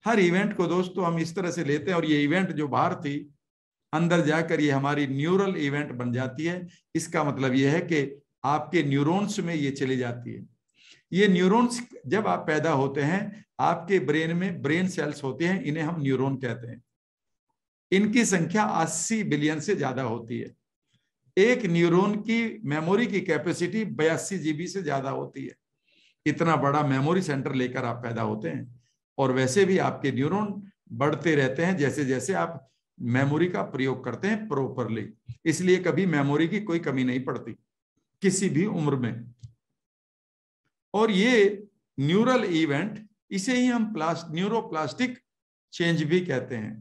हर इवेंट को दोस्तों हम इस तरह से लेते हैं, और ये इवेंट जो बाहर थी अंदर जाकर ये हमारी न्यूरल इवेंट बन जाती है। इसका मतलब यह है कि आपके न्यूरॉन्स में ये चली जाती है। ये न्यूरॉन्स जब आप पैदा होते हैं, आपके ब्रेन में ब्रेन सेल्स होते हैं, इन्हें हम न्यूरॉन कहते हैं। इनकी संख्या 80 बिलियन से ज्यादा होती है। एक न्यूरॉन की मेमोरी की कैपेसिटी 82 GB से ज्यादा होती है। इतना बड़ा मेमोरी सेंटर लेकर आप पैदा होते हैं, और वैसे भी आपके न्यूरॉन बढ़ते रहते हैं जैसे जैसे आप मेमोरी का प्रयोग करते हैं प्रॉपरली। इसलिए कभी मेमोरी की कोई कमी नहीं पड़ती किसी भी उम्र में। और ये न्यूरल इवेंट, इसे ही हम न्यूरोप्लास्टिक चेंज भी कहते हैं।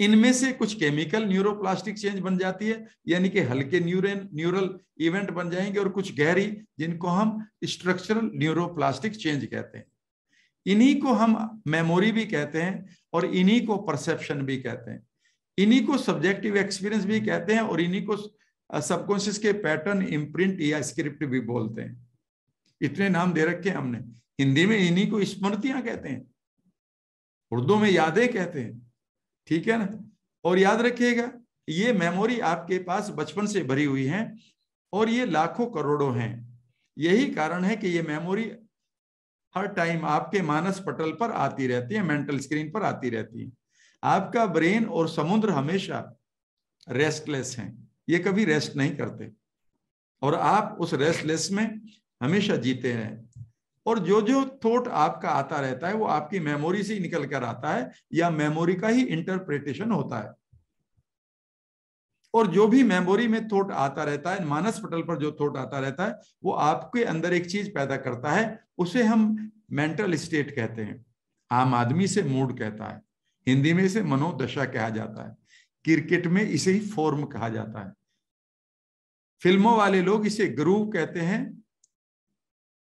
इनमें से कुछ केमिकल न्यूरोप्लास्टिक चेंज बन जाती है, यानी कि हल्के न्यूरल इवेंट बन जाएंगे, और कुछ गहरी, जिनको हम स्ट्रक्चरल न्यूरोप्लास्टिक चेंज कहते हैं। इन्हीं को हम मेमोरी भी कहते हैं, और इन्हीं को परसेप्शन भी कहते हैं, इन्हीं को सब्जेक्टिव एक्सपीरियंस भी कहते हैं, और इन्हीं को सबकॉन्शियस के पैटर्न, इम्प्रिंट या स्क्रिप्ट भी बोलते हैं। इतने नाम दे रखे हमने। हिंदी में इन्हीं को स्मृतियां कहते हैं, उर्दू में यादें कहते हैं, ठीक है ना। और याद रखिएगा ये मेमोरी आपके पास बचपन से भरी हुई है, और ये लाखों करोड़ों हैं। यही कारण है कि ये मेमोरी हर टाइम आपके मानस पटल पर आती रहती है, मेंटल स्क्रीन पर आती रहती है। आपका ब्रेन और समुद्र हमेशा रेस्टलेस हैं, ये कभी रेस्ट नहीं करते, और आप उस रेस्टलेस में हमेशा जीते हैं। और जो जो थॉट आपका आता रहता है वो आपकी मेमोरी से ही निकल कर आता है, या मेमोरी का ही इंटरप्रिटेशन होता है। और जो भी मेमोरी में थॉट आता रहता है, मानस पटल पर जो थॉट आता रहता है, वो आपके अंदर एक चीज पैदा करता है, उसे हम मेंटल स्टेट कहते हैं। आम आदमी से मूड कहता है, हिंदी में इसे मनोदशा कहा जाता है, क्रिकेट में इसे ही फॉर्म कहा जाता है, फिल्मों वाले लोग इसे ग्रूव कहते हैं,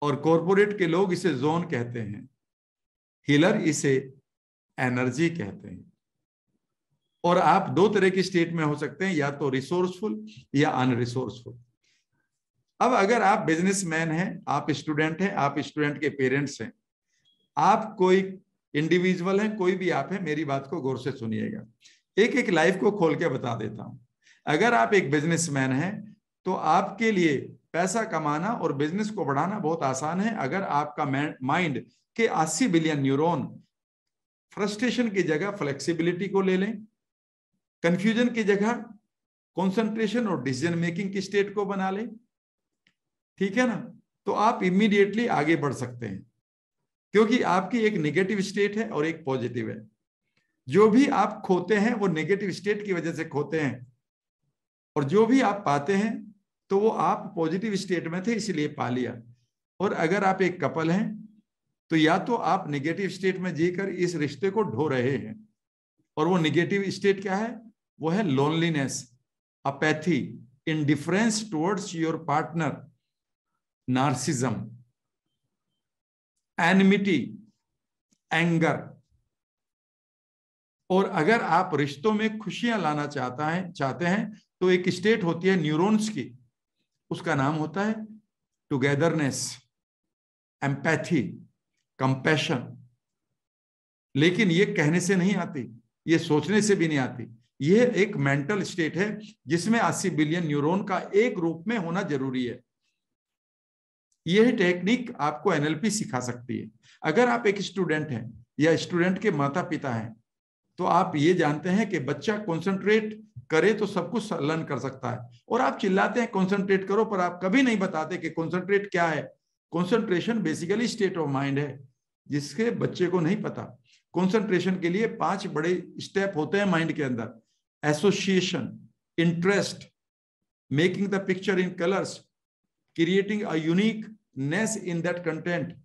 और कॉरपोरेट के लोग इसे जोन कहते हैं, हिलर इसे एनर्जी कहते हैं। और आप दो तरह की स्टेट में हो सकते हैं, या तो रिसोर्सफुल या अनरिसोर्सफुल। अब अगर आप बिजनेसमैन हैं, आप स्टूडेंट हैं, आप स्टूडेंट के पेरेंट्स हैं, आप कोई इंडिविजुअल हैं, कोई भी आप हैं, मेरी बात को गौर से सुनिएगा। एक एक लाइफ को खोल के बता देता हूं। अगर आप एक बिजनेसमैन हैं तो आपके लिए पैसा कमाना और बिजनेस को बढ़ाना बहुत आसान है, अगर आपका माइंड के 80 बिलियन न्यूरॉन फ्रस्ट्रेशन की जगह फ्लेक्सिबिलिटी को ले लें, कंफ्यूजन की जगह कंसंट्रेशन और डिसीजन मेकिंग की स्टेट को बना लें, ठीक है ना, तो आप इमीडिएटली आगे बढ़ सकते हैं, क्योंकि आपकी एक नेगेटिव स्टेट है और एक पॉजिटिव है। जो भी आप खोते हैं वो नेगेटिव स्टेट की वजह से खोते हैं, और जो भी आप पाते हैं तो वो आप पॉजिटिव स्टेट में थे इसलिए पा लिया। और अगर आप एक कपल हैं तो या तो आप नेगेटिव स्टेट में जीकर इस रिश्ते को ढो रहे हैं, और वो नेगेटिव स्टेट क्या है, वो है loneliness, apathy, indifference towards your partner, narcissism, enmity, anger. और अगर आप रिश्तों में खुशियां लाना चाहते हैं तो एक स्टेट होती है न्यूरॉन्स की, उसका नाम होता है टुगेदरनेस, एम्पैथी, कंपैशन। लेकिन ये कहने से नहीं आती, ये सोचने से भी नहीं आती, ये एक मेंटल स्टेट है जिसमें 80 बिलियन न्यूरॉन का एक रूप में होना जरूरी है। यह टेक्निक आपको एनएलपी सिखा सकती है। अगर आप एक स्टूडेंट हैं या स्टूडेंट के माता पिता हैं तो आप ये जानते हैं कि बच्चा कंसंट्रेट करे तो सब कुछ लर्न कर सकता है, और आप चिल्लाते हैं कंसंट्रेट करो, पर आप कभी नहीं बताते कि कंसंट्रेट क्या है। Concentration basically state of mind है जिसके बच्चे को नहीं पता। कंसंट्रेशन के लिए 5 बड़े स्टेप होते हैं माइंड के अंदर, association, interest, making the picture in colours, creating a uniqueness in that content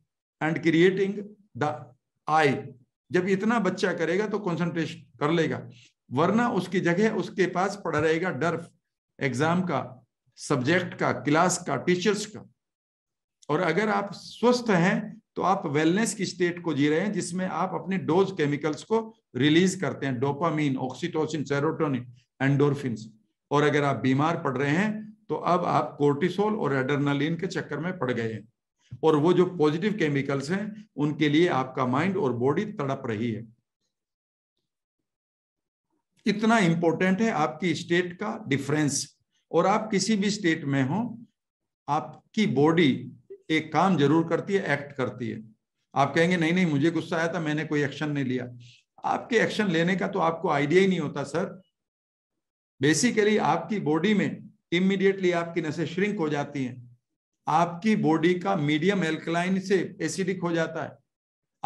and creating the eye. जब इतना बच्चा करेगा तो कंसंट्रेशन कर लेगा, वरना उसकी जगह उसके पास पड़ा रहेगा डर एग्जाम का, सब्जेक्ट का, क्लास का, टीचर्स का। और अगर आप स्वस्थ हैं तो आप वेलनेस की स्टेट को जी रहे हैं, जिसमें आप अपने डोज केमिकल्स को रिलीज करते हैं, डोपामीन, ऑक्सीटोसिन, सेरोटोनिन, एंडोरफिन। और अगर आप बीमार पड़ रहे हैं तो अब आप कोर्टिसोल और एड्रेनालिन के चक्कर में पड़ गए हैं, और वो जो पॉजिटिव केमिकल्स हैं उनके लिए आपका माइंड और बॉडी तड़प रही है। इतना इंपॉर्टेंट है आपकी स्टेट का डिफरेंस। और आप किसी भी स्टेट में हो, आपकी बॉडी एक काम जरूर करती है, एक्ट करती है। आप कहेंगे नहीं नहीं मुझे गुस्सा आया था, मैंने कोई एक्शन नहीं लिया। आपके एक्शन लेने का तो आपको आइडिया ही नहीं होता सर। बेसिकली आपकी बॉडी में इमीडिएटली आपकी नसें श्रिंक हो जाती हैं, आपकी बॉडी का मीडियम एल्कलाइन से एसिडिक हो जाता है,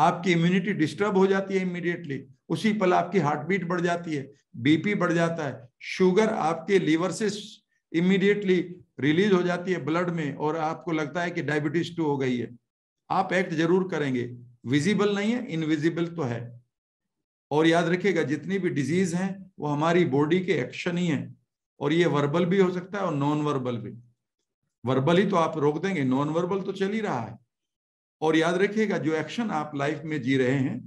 आपकी इम्यूनिटी डिस्टर्ब हो जाती है इमीडिएटली, उसी पल आपकी हार्ट बीट बढ़ जाती है, बीपी बढ़ जाता है, शुगर आपके लीवर से इमीडिएटली रिलीज हो जाती है ब्लड में, और आपको लगता है कि डायबिटीज 2 हो गई है। आप एक्ट जरूर करेंगे, विजिबल नहीं है, इनविजिबल तो है। और याद रखिएगा जितनी भी डिजीज हैं वो हमारी बॉडी के एक्शन ही हैं, और ये वर्बल भी हो सकता है और नॉन वर्बल भी। वर्बल ही तो आप रोक देंगे, नॉन वर्बल तो चल ही रहा है। और याद रखिएगा जो एक्शन आप लाइफ में जी रहे हैं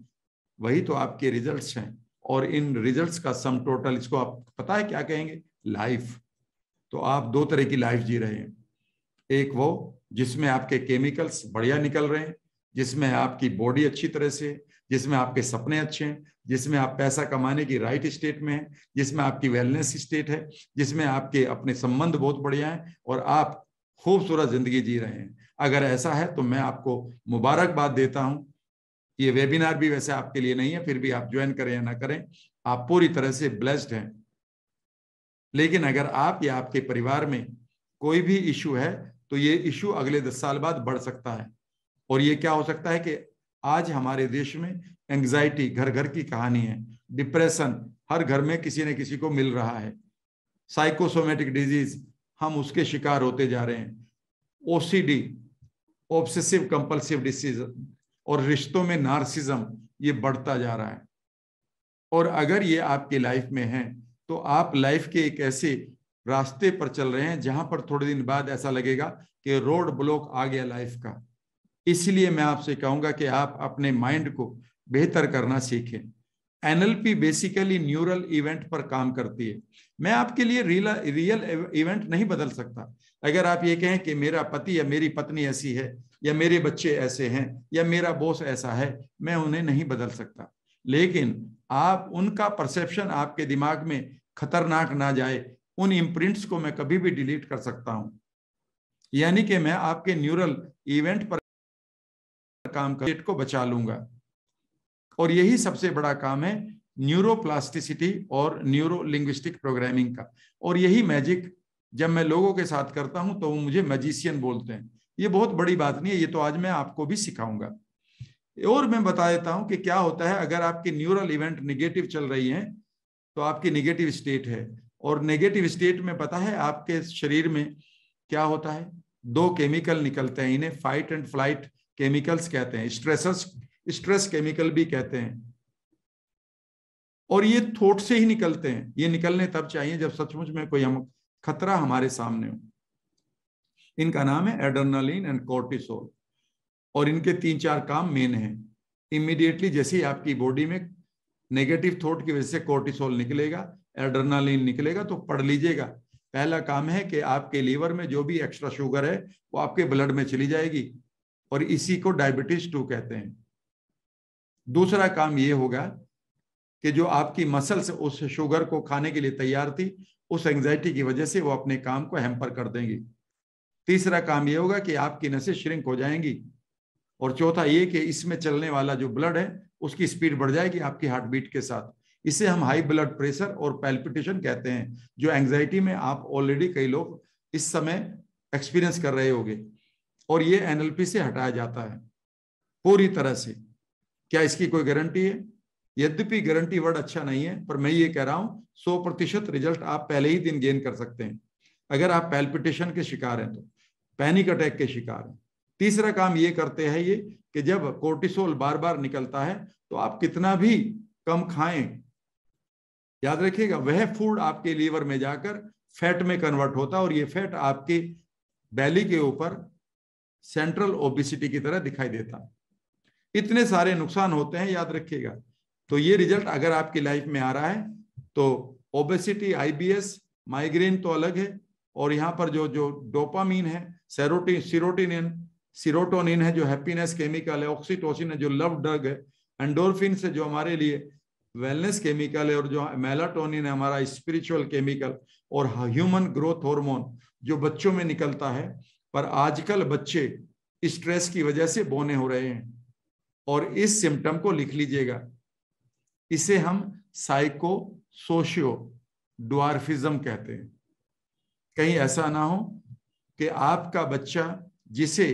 वही तो आपके रिजल्ट्स हैं, और इन रिजल्ट्स का सम टोटल, इसको आप पता है क्या कहेंगे, लाइफ। तो आप दो तरह की लाइफ जी रहे हैं, एक वो जिसमें आपके केमिकल्स बढ़िया निकल रहे हैं, जिसमें आपकी बॉडी अच्छी तरह से, जिसमें आपके सपने अच्छे हैं, जिसमें आप पैसा कमाने की राइट स्टेट में हैं, जिसमें आपकी वेलनेस स्टेट है, जिसमें आपके अपने संबंध बहुत बढ़िया हैं और आप खूबसूरत जिंदगी जी रहे हैं। अगर ऐसा है तो मैं आपको मुबारकबाद देता हूं। ये वेबिनार भी वैसे आपके लिए नहीं है, फिर भी आप ज्वाइन करें या ना करें, आप पूरी तरह से ब्लेस्ड हैं। लेकिन अगर आप या आपके परिवार में कोई भी इशू है तो ये इशू अगले 10 साल बाद बढ़ सकता है। और ये क्या हो सकता है कि आज हमारे देश में एंग्जाइटी घर घर की कहानी है, डिप्रेशन हर घर में किसी न किसी को मिल रहा है, साइकोसोमेटिक डिजीज हम उसके शिकार होते जा रहे हैं, ओसीडी, ऑब्सेसिव कंपल्सिव डिसीजन, और रिश्तों में नार्सिज्म, ये बढ़ता जा रहा है। और अगर ये आपकी लाइफ में है तो आप लाइफ के एक ऐसे रास्ते पर चल रहे हैं जहां पर थोड़े दिन बाद ऐसा लगेगा कि रोड ब्लॉक आ गया लाइफ का। इसलिए मैं आपसे कहूंगा कि आप अपने माइंड को बेहतर करना सीखें, एनएलपी बेसिकली न्यूरल इवेंट पर काम करती है। मैं आपके लिए रियल इवेंट नहीं बदल सकता। अगर आप ये कहें कि मेरा पति या मेरी पत्नी ऐसी है या मेरे बच्चे ऐसे हैं या मेरा बॉस ऐसा है, मैं उन्हें नहीं बदल सकता, लेकिन आप उनका परसेप्शन आपके दिमाग में खतरनाक ना जाए, उन इम्प्रिंट्स को मैं कभी भी डिलीट कर सकता हूँ। यानी कि मैं आपके न्यूरल इवेंट पर काम करके को बचा लूंगा, और यही सबसे बड़ा काम है न्यूरोप्लास्टिसिटी और न्यूरोलिंग्विस्टिक प्रोग्रामिंग का। और यही मैजिक जब मैं लोगों के साथ करता हूं तो वो मुझे मैजिशियन बोलते हैं। ये बहुत बड़ी बात नहीं है, ये तो आज मैं आपको भी सिखाऊंगा। और मैं बता देता हूं कि क्या होता है। अगर आपकी न्यूरल इवेंट निगेटिव चल रही है तो आपकी निगेटिव स्टेट है, और नेगेटिव स्टेट में पता है आपके शरीर में क्या होता है, दो केमिकल निकलते हैं, इन्हें फाइट एंड फ्लाइट केमिकल्स कहते हैं, स्ट्रेस केमिकल भी कहते हैं, और ये थॉट से ही निकलते हैं। ये निकलने तब चाहिए जब सचमुच में कोई हम खतरा हमारे सामने हो। इनका नाम है एड्रेनालिन एंड कॉर्टिसोल, और इनके 3-4 काम मेन हैं। इमीडिएटली जैसे ही आपकी बॉडी में नेगेटिव थॉट की वजह से कॉर्टिसोल निकलेगा, एड्रेनालिन निकलेगा, तो पढ़ लीजिएगा, पहला काम है कि आपके लीवर में जो भी एक्स्ट्रा शुगर है वो आपके ब्लड में चली जाएगी, और इसी को डायबिटीज 2 कहते हैं। दूसरा काम ये होगा कि जो आपकी मसल्स उस शुगर को खाने के लिए तैयार थी, उस एंजाइटी की वजह से वो अपने काम को हैम्पर कर देंगी। तीसरा काम ये होगा कि आपकी नसें श्रिंक हो जाएंगी, और चौथा ये कि इसमें चलने वाला जो ब्लड है उसकी स्पीड बढ़ जाएगी आपकी हार्ट बीट के साथ। इसे हम हाई ब्लड प्रेशर और पैल्पिटेशन कहते हैं, जो एंजाइटी में आप ऑलरेडी कई लोग इस समय एक्सपीरियंस कर रहे होंगे, और ये एनएलपी से हटाया जाता है पूरी तरह से। क्या इसकी कोई गारंटी है? यद्यपि गारंटी वर्ड अच्छा नहीं है, पर मैं ये कह रहा हूं 100% रिजल्ट आप पहले ही दिन गेन कर सकते हैं अगर आप पैल्पिटेशन के शिकार हैं, तो पैनिक अटैक के शिकार हैं। तीसरा काम ये करते हैं ये कि जब कोर्टिसोल बार बार निकलता है तो आप कितना भी कम खाएं, याद रखिएगा वह फूड आपके लीवर में जाकर फैट में कन्वर्ट होता है, और ये फैट आपके बैली के ऊपर सेंट्रल ओबेसिटी की तरह दिखाई देता है। इतने सारे नुकसान होते हैं, याद रखिएगा। तो ये रिजल्ट अगर आपकी लाइफ में आ रहा है तो ओबेसिटी, आईबीएस, माइग्रेन तो अलग है, और यहाँ पर जो डोपामीन है, सीरोटोनिन है जो हैप्पीनेस केमिकल है, ऑक्सीटोसिन है जो लव ड्रग है, एंडोरफिन से जो हमारे लिए वेलनेस केमिकल है, और जो मेलाटोनिन है हमारा स्पिरिचुअल केमिकल, और ह्यूमन ग्रोथ हॉर्मोन जो बच्चों में निकलता है, पर आजकल बच्चे स्ट्रेस की वजह से बोने हो रहे हैं। और इस सिम्टम को लिख लीजिएगा, इसे हम साइको सोशियो ड्वार्फिज्म कहते हैं। कहीं ऐसा ना हो कि आपका बच्चा जिसे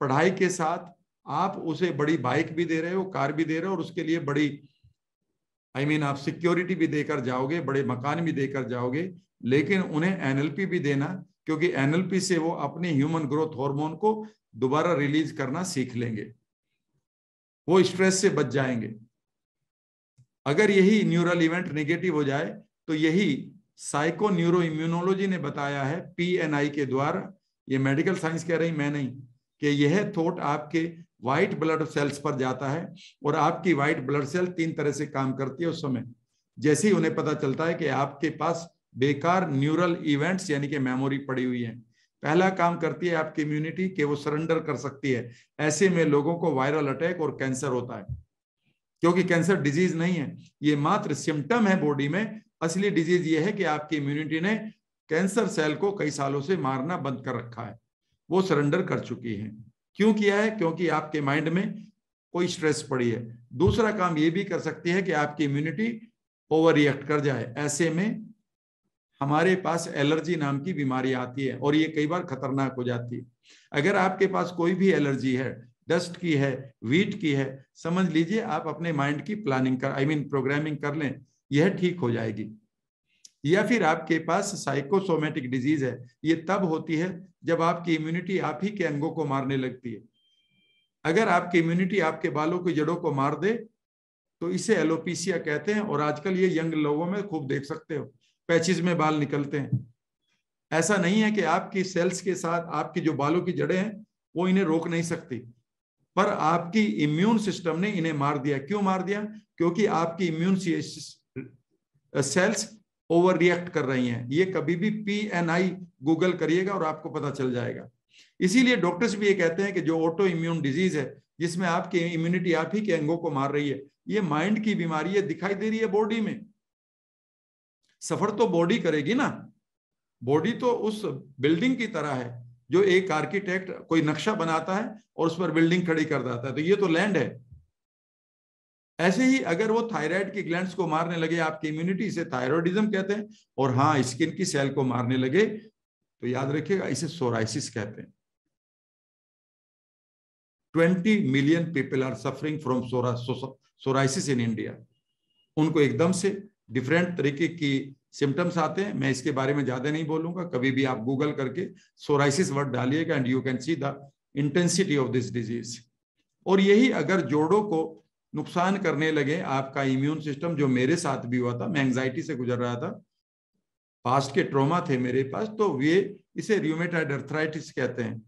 पढ़ाई के साथ आप उसे बड़ी बाइक भी दे रहे हो, कार भी दे रहे हो, और उसके लिए बड़ी आप सिक्योरिटी भी देकर जाओगे, बड़े मकान भी देकर जाओगे, लेकिन उन्हें एनएलपी भी देना, क्योंकि एनएलपी से वो अपने ह्यूमन ग्रोथ हार्मोन को दोबारा रिलीज करना सीख लेंगे, वो स्ट्रेस से बच जाएंगे। अगर यही न्यूरल इवेंट नेगेटिव हो जाए तो यही साइको न्यूरो इम्यूनोलॉजी ने बताया है PNI के द्वारा, ये मेडिकल साइंस कह रही मैं नहीं, कि यह थॉट आपके व्हाइट ब्लड सेल्स पर जाता है, और आपकी व्हाइट ब्लड सेल 3 तरह से काम करती है उस समय। जैसे ही उन्हें पता चलता है कि आपके पास बेकार न्यूरल इवेंट्स यानी कि मेमोरी पड़ी हुई है, पहला काम करती है आपकी इम्यूनिटी कि वो सरेंडर कर सकती है। ऐसे में लोगों को वायरल अटैक और कैंसर होता है, क्योंकि कैंसर डिजीज नहीं है, ये मात्र सिम्टम है बॉडी में। असली डिजीज ये है कि आपकी इम्यूनिटी ने कैंसर सेल को कई सालों से मारना बंद कर रखा है, वो सरेंडर कर चुकी है। क्यों किया है? क्योंकि आपके माइंड में कोई स्ट्रेस पड़ी है। दूसरा काम ये भी कर सकती है कि आपकी इम्यूनिटी ओवर रिएक्ट कर जाए, ऐसे में हमारे पास एलर्जी नाम की बीमारी आती है, और ये कई बार खतरनाक हो जाती है। अगर आपके पास कोई भी एलर्जी है, डस्ट की है, वीट की है, समझ लीजिए आप अपने माइंड की प्लानिंग कर प्रोग्रामिंग कर लें, यह ठीक हो जाएगी। या फिर आपके पास साइकोसोमेटिक डिजीज है, ये तब होती है जब आपकी इम्यूनिटी आप ही के अंगों को मारने लगती है। अगर आपकी इम्यूनिटी आपके बालों की जड़ों को मार दे तो इसे एलोपीसिया कहते हैं, और आजकल ये यंग लोगों में खूब देख सकते हो, पैचेस में बाल निकलते हैं। ऐसा नहीं है कि आपकी सेल्स के साथ आपकी जो बालों की जड़ें हैं वो इन्हें रोक नहीं सकती, पर आपकी इम्यून सिस्टम ने इन्हें मार दिया। क्यों मार दिया? क्योंकि आपकी इम्यून सेल्स ओवर रिएक्ट कर रही हैं। ये कभी भी PNI गूगल करिएगा और आपको पता चल जाएगा। इसीलिए डॉक्टर्स भी ये कहते हैं कि जो ऑटो इम्यून डिजीज है, जिसमें आपकी इम्यूनिटी आप ही के अंगों को मार रही है, ये माइंड की बीमारी है, दिखाई दे रही है बॉडी में। सफर तो बॉडी करेगी ना। बॉडी तो उस बिल्डिंग की तरह है जो एक आर्किटेक्ट कोई नक्शा बनाता है और उस पर बिल्डिंग खड़ी कर देता है, तो ये तो लैंड है। ऐसे ही अगर वो थायराइड की ग्लैंड्स को मारने लगे आपकी इम्यूनिटी, इसे थायराइडिज्म कहते हैं, और हाँ स्किन की सेल को मारने लगे तो याद रखिएगा इसे सोराइसिस कहते हैं। 20 million people are suffering from psoriasis in India. उनको एकदम से डिफरेंट तरीके की सिम्टम्स आते हैं। मैं इसके बारे में ज्यादा नहीं बोलूंगा, कभी भी आप गूगल करके सोराइसिस वर्ड डालिएगा and you can see the intensity of this disease. और यही अगर जोड़ों को नुकसान करने लगे आपका इम्यून सिस्टम, जो मेरे साथ भी हुआ था, मैं एंग्जाइटी से गुजर रहा था, पास्ट के ट्रॉमा थे मेरे पास, तो ये इसे रूमेटॉइड आर्थराइटिस कहते हैं।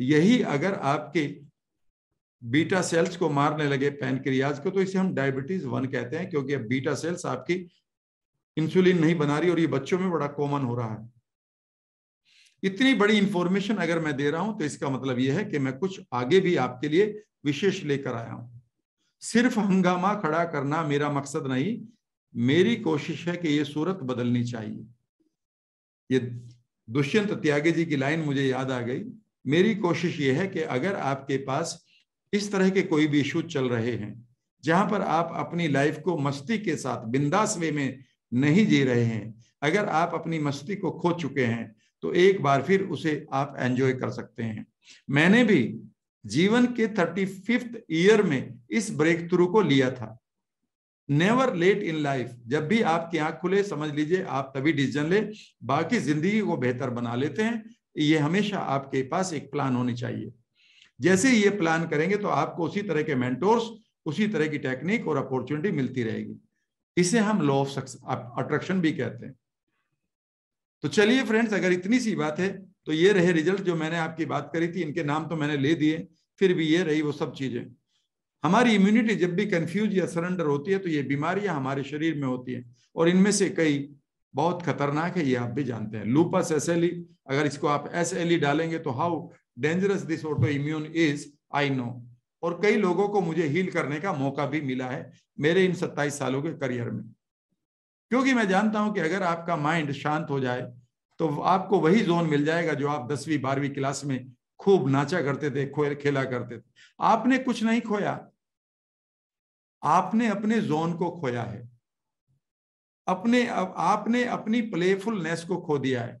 यही अगर आपके बीटा सेल्स को मारने लगे पैनक्रियाज को, तो इसे हम डायबिटीज 1 कहते हैं, क्योंकि अब बीटा सेल्स आपकी इंसुलिन नहीं बना रही और ये बच्चों में बड़ा कॉमन हो रहा है। इतनी बड़ी इंफॉर्मेशन अगर मैं दे रहा हूं तो इसका मतलब यह है कि मैं कुछ आगे भी आपके लिए विशेष लेकर आया हूं। सिर्फ हंगामा खड़ा करना मेरा मकसद नहीं, मेरी कोशिश है कि ये सूरत बदलनी चाहिए। ये दुष्यंत त्यागी जी की लाइन मुझे याद आ गई। मेरी कोशिश ये है कि अगर आपके पास इस तरह के कोई भी इशू चल रहे हैं, जहां पर आप अपनी लाइफ को मस्ती के साथ बिंदास वे में नहीं जी रहे हैं, अगर आप अपनी मस्ती को खो चुके हैं, तो एक बार फिर उसे आप एंजॉय कर सकते हैं। मैंने भी जीवन के 35th ईयर में इस ब्रेक थ्रू को लिया था। Never late in life. जब भी आपकी आंख खुले समझ लीजिए आप तभी डिसीजन ले, बाकी जिंदगी को बेहतर बना लेते हैं। ये हमेशा आपके पास एक प्लान होनी चाहिए। जैसे ये प्लान करेंगे तो आपको उसी तरह के मेंटोर्स, उसी तरह की टेक्निक और अपॉर्चुनिटी मिलती रहेगी। इसे हम लॉ ऑफ अट्रैक्शन भी कहते हैं। तो चलिए फ्रेंड्स, अगर इतनी सी बात है तो ये रहे रिजल्ट जो मैंने आपकी बात करी थी। इनके नाम तो मैंने ले दिए, फिर भी ये रही वो सब चीजें। हमारी इम्यूनिटी जब भी कंफ्यूज या सरेंडर होती है तो ये बीमारियां हमारे शरीर में होती हैं, और इनमें से कई बहुत खतरनाक है, ये आप भी जानते हैं। लूपस SLE, अगर इसको आप SLE डालेंगे तो how dangerous this autoimmune is I know. और कई लोगों को मुझे हील करने का मौका भी मिला है मेरे इन 27 सालों के करियर में, क्योंकि मैं जानता हूं कि अगर आपका माइंड शांत हो जाए तो आपको वही जोन मिल जाएगा जो आप 10वीं 12वीं क्लास में खूब नाचा करते थे, खेला करते थे। आपने कुछ नहीं खोया, आपने अपने जोन को खोया है, आपने अपनी प्लेफुलनेस को खो दिया है।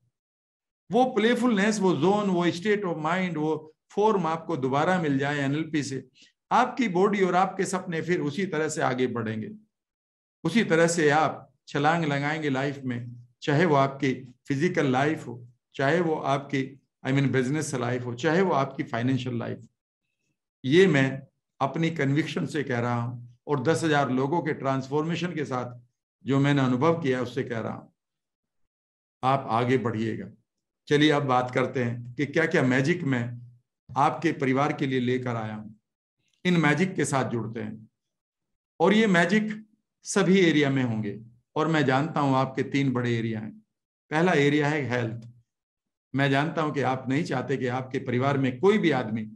वो प्लेफुलनेस, वो जोन, वो स्टेट ऑफ माइंड, वो फॉर्म आपको दोबारा मिल जाए NLP से, आपकी बॉडी और आपके सपने फिर उसी तरह से आगे बढ़ेंगे। उसी तरह से आप छलांग लगाएंगे लाइफ में, चाहे वो आपकी फिजिकल लाइफ हो, चाहे वो आपकी बिजनेस लाइफ हो, चाहे वो आपकी फाइनेंशियल लाइफ। ये मैं अपनी कन्विक्शन से कह रहा हूं और 10,000 लोगों के ट्रांसफॉर्मेशन के साथ जो मैंने अनुभव किया उससे कह रहा हूँ। आप आगे बढ़िएगा। चलिए अब बात करते हैं कि क्या क्या मैजिक में आपके परिवार के लिए लेकर आया हूं। इन मैजिक के साथ जुड़ते हैं और ये मैजिक सभी एरिया में होंगे, और मैं जानता हूं आपके 3 बड़े एरिया हैं। पहला एरिया है हेल्थ। मैं जानता हूं कि आप नहीं चाहते कि आपके परिवार में कोई भी आदमी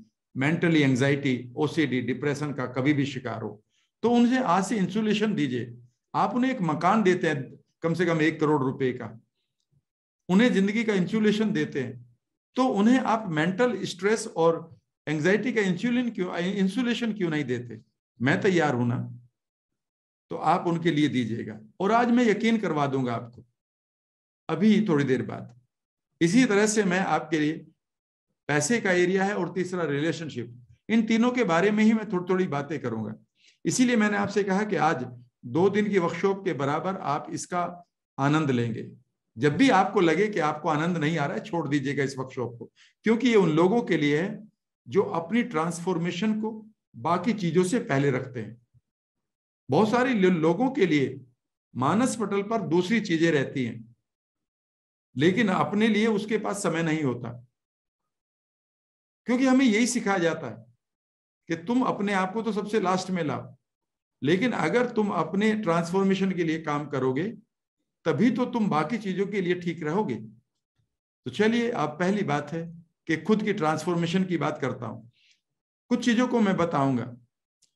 मेंटली एंजाइटी, OCD, डिप्रेशन का कभी भी शिकार हो, तो उनसे आज से इंसुलेशन दीजिए। आप उन्हें एक मकान देते हैं कम से कम 1 करोड़ रुपए का, उन्हें जिंदगी का इंसुलेशन देते हैं, तो उन्हें आप मेंटल स्ट्रेस और एंजाइटी का इंसुलेशन क्यों नहीं देते? मैं तैयार हूं ना, तो आप उनके लिए दीजिएगा। और आज मैं यकीन करवा दूंगा आपको, अभी थोड़ी देर बाद। इसी तरह से मैं आपके लिए पैसे का एरिया है और तीसरा रिलेशनशिप। इन तीनों के बारे में ही मैं थोड़ी थोड़ी बातें करूंगा। इसीलिए मैंने आपसे कहा कि आज 2 दिन की वर्कशॉप के बराबर आप इसका आनंद लेंगे। जब भी आपको लगे कि आपको आनंद नहीं आ रहा है, छोड़ दीजिएगा इस वर्कशॉप को, क्योंकि ये उन लोगों के लिए है जो अपनी ट्रांसफॉर्मेशन को बाकी चीजों से पहले रखते हैं। बहुत सारे लोगों के लिए मानस पटल पर दूसरी चीजें रहती हैं, लेकिन अपने लिए उसके पास समय नहीं होता, क्योंकि हमें यही सिखाया जाता है कि तुम अपने आप को तो सबसे लास्ट में लाओ, लेकिन अगर तुम अपने ट्रांसफॉर्मेशन के लिए काम करोगे तभी तो तुम बाकी चीजों के लिए ठीक रहोगे। तो चलिए, आप पहली बात है कि खुद की ट्रांसफॉर्मेशन की बात करता हूं। कुछ चीजों को मैं बताऊंगा,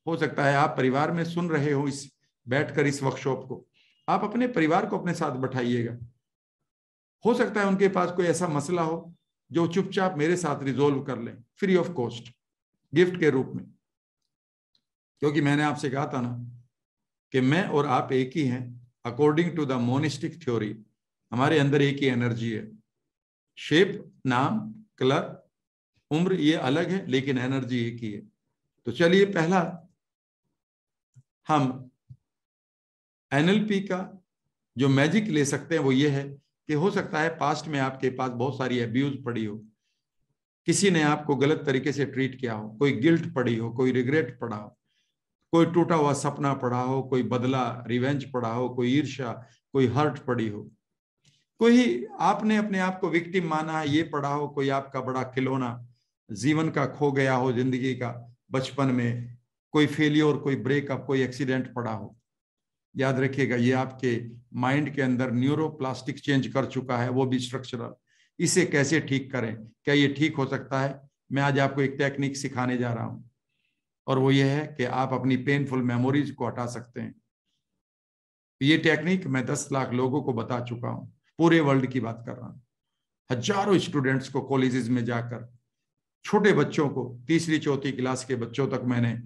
हो सकता है आप परिवार में सुन रहे हो इस बैठकर इस वर्कशॉप को, आप अपने परिवार को अपने साथ बैठाइएगा। हो सकता है उनके पास कोई ऐसा मसला हो जो चुपचाप मेरे साथ रिजोल्व कर लें, फ्री ऑफ कॉस्ट, गिफ्ट के रूप में। क्योंकि मैंने आपसे कहा था ना कि मैं और आप एक ही हैं। According to the monistic theory हमारे अंदर एक ही एनर्जी है। शेप, नाम, कलर, उम्र ये अलग है, लेकिन एनर्जी एक ही है। तो चलिए, पहला हम एनएलपी का जो मैजिक ले सकते हैं वो ये है कि हो सकता है पास्ट में आपके पास बहुत सारी एब्यूज पड़ी हो, किसी ने आपको गलत तरीके से ट्रीट किया हो, कोई गिल्ट पड़ी हो, कोई रिग्रेट पड़ा हो, कोई टूटा हुआ सपना पड़ा हो, कोई बदला रिवेंज पड़ा हो, कोई ईर्ष्या, कोई हर्ट पड़ी हो, कोई आपने अपने आप को विक्टिम माना है ये पड़ा हो, कोई आपका बड़ा खिलौना जीवन का खो गया हो, जिंदगी का बचपन में, कोई फेलियर, कोई ब्रेकअप, कोई एक्सीडेंट पड़ा हो। याद रखिएगा, ये आपके माइंड के अंदर न्यूरोप्लास्टिक चेंज कर चुका है, वो भी स्ट्रक्चरल। इसे कैसे ठीक करें, क्या ये ठीक हो सकता है? मैं आज आपको एक टेक्निक सिखाने जा रहा हूं, और वो ये है कि आप अपनी पेनफुल मेमोरीज को हटा सकते हैं। ये टेक्निक मैं 10 लाख लोगों को बता चुका हूं, पूरे वर्ल्ड की बात कर रहा हूं। हजारों स्टूडेंट्स को कॉलेजेस में जाकर, छोटे बच्चों को, 3rd-4th क्लास के बच्चों तक मैंने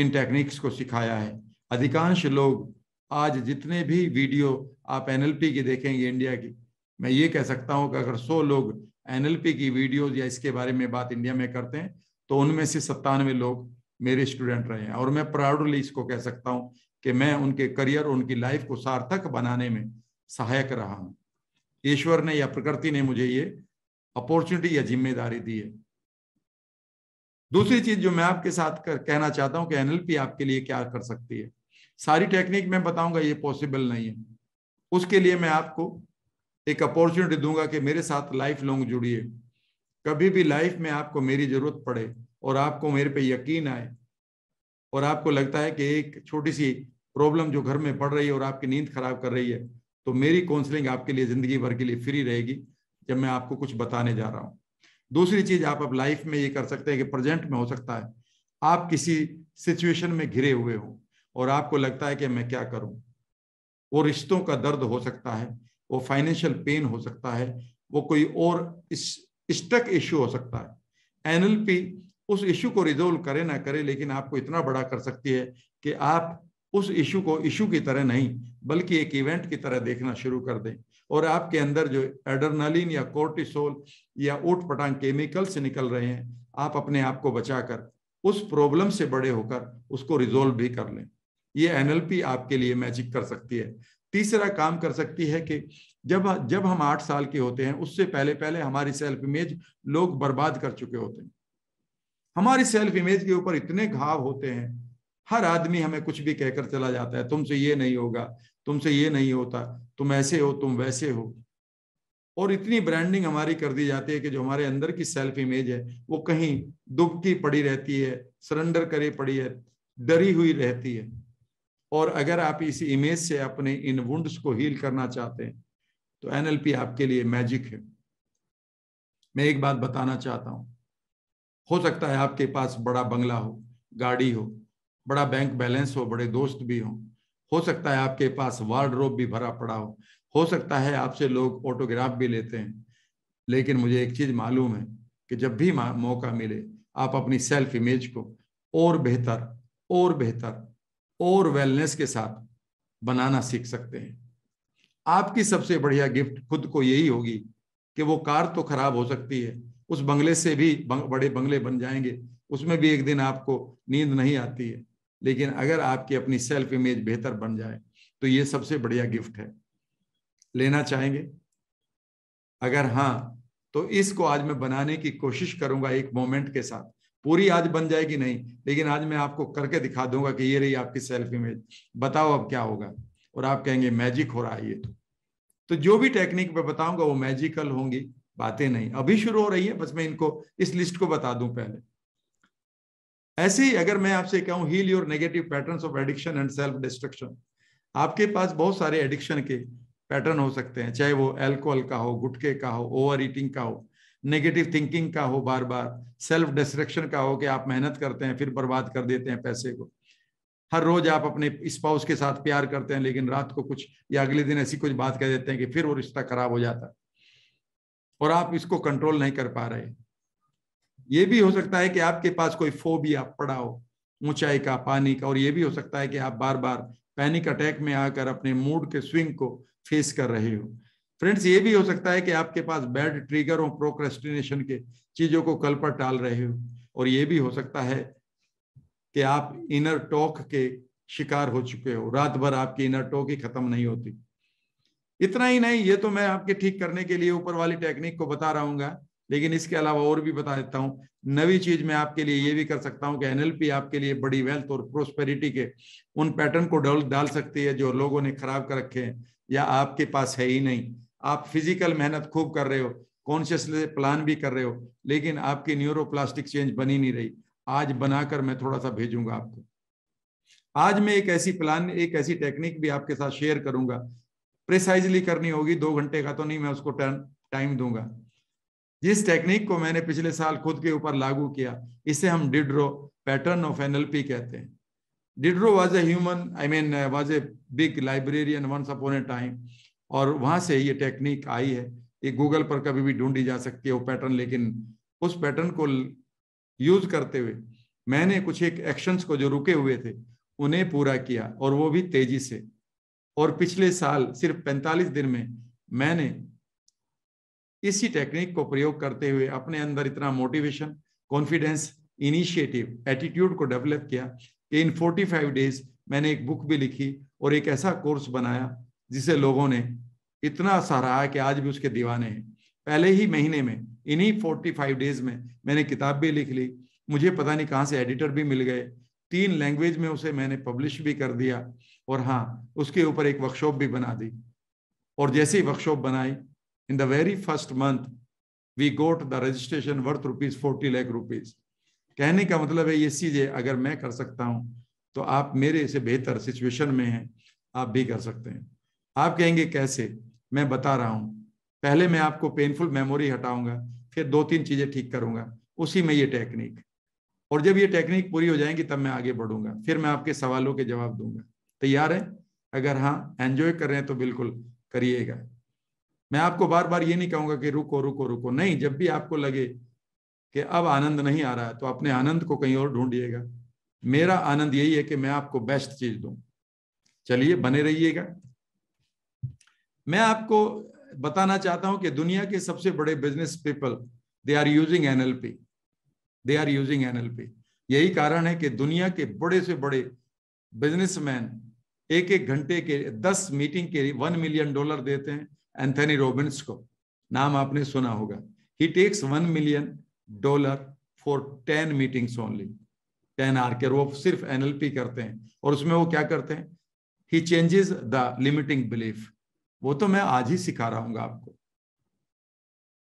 इन टेक्निक्स को सिखाया है। अधिकांश लोग आज जितने भी वीडियो आप एनएलपी की देखेंगे इंडिया की, मैं ये कह सकता हूं कि अगर 100 लोग एनएलपी की वीडियोज या इसके बारे में बात इंडिया में करते हैं तो उनमें से 97 लोग मेरे स्टूडेंट रहे हैं। और मैं प्राउडली इसको कह सकता हूं कि मैं उनके करियर, उनकी लाइफ को सार्थक बनाने में सहायक रहा हूं। ईश्वर ने या प्रकृति ने मुझे ये अपॉर्चुनिटी या जिम्मेदारी दी है। दूसरी चीज जो मैं आपके साथ कहना चाहता हूं कि एनएलपी आपके लिए क्या कर सकती है। सारी टेक्निक मैं बताऊंगा, ये पॉसिबल नहीं है। उसके लिए मैं आपको एक अपॉर्चुनिटी दूंगा कि मेरे साथ लाइफ लॉन्ग जुड़िए। कभी भी लाइफ में आपको मेरी जरूरत पड़े और आपको मेरे पे यकीन आए और आपको लगता है कि एक छोटी सी प्रॉब्लम जो घर में पड़ रही है और आपकी नींद खराब कर रही है, तो मेरी काउंसलिंग आपके लिए जिंदगी भर के लिए फ्री रहेगी, जब मैं आपको कुछ बताने जा रहा हूँ। दूसरी चीज, आप अब लाइफ में ये कर सकते हैं कि प्रेजेंट में, हो सकता है आप किसी सिचुएशन में घिरे हुए हो और आपको लगता है कि मैं क्या करूं। वो रिश्तों का दर्द हो सकता है, वो फाइनेंशियल पेन हो सकता है, वो कोई और स्टक इश्यू हो सकता है। एनएलपी उस इश्यू को रिजोल्व करे ना करे, लेकिन आपको इतना बड़ा कर सकती है कि आप उस इश्यू को इश्यू की तरह नहीं बल्कि एक इवेंट की तरह देखना शुरू कर दें, और आपके अंदर जो एड्रेनालिन या कोर्टिसोल या ऊटपटांग केमिकल्स निकल रहे हैं, आप अपने आप को बचाकर उस प्रॉब्लम से बड़े होकर उसको रिजोल्व भी कर लें। ये एनएलपी आपके लिए मैजिक कर सकती है। तीसरा काम कर सकती है कि जब हम 8 साल के होते हैं, उससे पहले पहले हमारी सेल्फ इमेज लोग बर्बाद कर चुके होते हैं। हमारी सेल्फ इमेज के ऊपर इतने घाव होते हैं, हर आदमी हमें कुछ भी कहकर चला जाता है, तुमसे ये नहीं होगा, तुमसे ये नहीं होता, तुम ऐसे हो, तुम वैसे हो। और इतनी ब्रांडिंग हमारी कर दी जाती है कि जो हमारे अंदर की सेल्फ इमेज है वो कहीं दुबकी पड़ी रहती है, सरेंडर करे पड़ी है, डरी हुई रहती है। और अगर आप इसी इमेज से अपने इन वुंड्स को हील करना चाहते हैं तो एनएलपी आपके लिए मैजिक है। मैं एक बात बताना चाहता हूं, हो सकता है आपके पास बड़ा बंगला हो, गाड़ी हो, बड़ा बैंक बैलेंस हो, बड़े दोस्त भी हों, हो सकता है आपके पास वार्डरोब भी भरा पड़ा हो सकता है आपसे लोग ऑटोग्राफ भी लेते हैं। लेकिन मुझे एक चीज मालूम है कि जब भी मौका मिले, आप अपनी सेल्फ इमेज को और बेहतर और बेहतर और वेलनेस के साथ बनाना सीख सकते हैं। आपकी सबसे बढ़िया गिफ्ट खुद को यही होगी कि वो कार तो खराब हो सकती है, उस बंगले से भी बड़े बंगले बन जाएंगे, उसमें भी एक दिन आपको नींद नहीं आती है, लेकिन अगर आपकी अपनी सेल्फ इमेज बेहतर बन जाए तो ये सबसे बढ़िया गिफ्ट है। लेना चाहेंगे? अगर हाँ, तो इसको आज मैं बनाने की कोशिश करूंगा एक मोमेंट के साथ। पूरी आज बन जाएगी नहीं, लेकिन आज मैं आपको करके दिखा दूंगा कि ये रही आपकी सेल्फ इमेज, बताओ अब क्या होगा। और आप कहेंगे मैजिक हो रहा है ये तो जो भी टेक्निक मैं बताऊंगा वो मैजिकल होंगी, बातें नहीं। अभी शुरू हो रही है, बस मैं इनको इस लिस्ट को बता दूं पहले। ऐसे ही अगर मैं आपसे कहूं heal your negative patterns of addiction and self destruction, आपके पास बहुत सारे एडिक्शन के पैटर्न हो सकते हैं, चाहे वो एल्कोहल का हो, गुटखे का हो, ओवर ईटिंग का हो, नेगेटिव थिंकिंग का हो, बार बार सेल्फ डिस्ट्रक्शन का हो कि आप मेहनत करते हैं फिर बर्बाद कर देते हैं पैसे को, हर रोज आप अपने स्पाउस के साथ प्यार करते हैं लेकिन रात को कुछ या अगले दिन ऐसी कुछ बात कह देते हैं कि फिर वो रिश्ता खराब हो जाता है और आप इसको कंट्रोल नहीं कर पा रहे। ये भी हो सकता है कि आपके पास कोई फोबिया पड़ा हो, ऊंचाई का, पानी का, और ये भी हो सकता है कि आप बार बार पैनिक अटैक में आकर अपने मूड के स्विंग को फेस कर रहे हो। फ्रेंड्स, ये भी हो सकता है कि आपके पास बैड ट्रिगर और प्रोक्रेस्टिनेशन के चीजों को कल पर टाल रहे हो, और ये भी हो सकता है कि आप इनर टॉक के शिकार हो चुके हो, रात भर आपकी इनर टॉक ही खत्म नहीं होती। इतना ही नहीं, ये तो मैं आपके ठीक करने के लिए ऊपर वाली टेक्निक को बता रहा हूँगा, लेकिन इसके अलावा और भी बता देता हूँ नवी चीज मैं आपके लिए ये भी कर सकता हूँ कि एनएलपी आपके लिए बड़ी वेल्थ और प्रोस्पेरिटी के उन पैटर्न को डाल सकती है जो लोगों ने खराब कर रखे हैं या आपके पास है ही नहीं। आप फिजिकल मेहनत खूब कर रहे हो, कॉन्शियसली प्लान भी कर रहे हो, लेकिन आपकी न्यूरोप्लास्टिक चेंज बनी नहीं रही। आज बनाकर मैं थोड़ा सा भेजूंगा आपको। आज मैं एक ऐसी टेक्निक भी आपके साथ शेयर करूंगा, प्रिसाइजली करनी होगी, 2 घंटे का तो नहीं, मैं उसको टाइम दूंगा। जिस टेक्निक को मैंने पिछले साल खुद के ऊपर लागू किया, इसे हम डिड्रो पैटर्न ऑफ एनएलपी कहते हैं। Diderot was a human, I mean was a big librarian once upon a time, और वहां से ये टेक्निक आई है। ये गूगल पर कभी भी ढूंढी जा सकती है वो पैटर्न, लेकिन उस पैटर्न को यूज करते हुए मैंने कुछ एक एक्शंस को जो रुके हुए थे उन्हें पूरा किया, और वो भी तेजी से। और पिछले साल सिर्फ 45 दिन में मैंने इसी टेक्निक को प्रयोग करते हुए अपने अंदर इतना मोटिवेशन, कॉन्फिडेंस, इनिशिएटिव, एटीट्यूड को डेवलप किया कि इन 45 डेज मैंने एक बुक भी लिखी और एक ऐसा कोर्स बनाया जिसे लोगों ने इतना सराहा कि आज भी उसके दीवाने हैं। पहले ही महीने में, इन्हीं 45 डेज में मैंने किताब भी लिख ली, मुझे पता नहीं कहाँ से एडिटर भी मिल गए, 3 लैंग्वेज में उसे मैंने पब्लिश भी कर दिया, और हाँ, उसके ऊपर एक वर्कशॉप भी बना दी। और जैसे ही वर्कशॉप बनाई, in the very first month we got the registration worth ₹40 lakh. कहने का मतलब है ये चीजें अगर मैं कर सकता हूं तो आप मेरे से बेहतर सिचुएशन में हैं, आप भी कर सकते हैं। आप कहेंगे कैसे, मैं बता रहा हूं। पहले मैं आपको पेनफुल मेमोरी हटाऊंगा, फिर 2-3 चीजें ठीक करूंगा, उसी में ये टेक्निक, और जब ये टेक्निक पूरी हो जाएंगी तब मैं आगे बढ़ूंगा, फिर मैं आपके सवालों के जवाब दूंगा। तैयार है? अगर हाँ, एंजॉय कर रहे हैं तो बिल्कुल करिएगा। मैं आपको बार बार ये नहीं कहूंगा कि रुको रुको रुको, नहीं। जब भी आपको लगे कि अब आनंद नहीं आ रहा है तो अपने आनंद को कहीं और ढूंढिएगा। मेरा आनंद यही है कि मैं आपको बेस्ट चीज दूं। चलिए, बने रहिएगा। मैं आपको बताना चाहता हूं कि दुनिया के सबसे बड़े business people, they are using NLP, they are using NLP. यही कारण है कि दुनिया के बड़े से बड़े बिजनेसमैन 1-1 घंटे के 10 मीटिंग के $1 मिलियन देते हैं। एंथनी रॉबिन्स को नाम आपने सुना होगा। He takes $1 million for 10 meetings only, 10 आर के। वो सिर्फ एनएलपी करते हैं, और उसमें वो क्या करते हैं, he changes the limiting belief. वो तो मैं आज ही सिखा रहा हूँ आपको।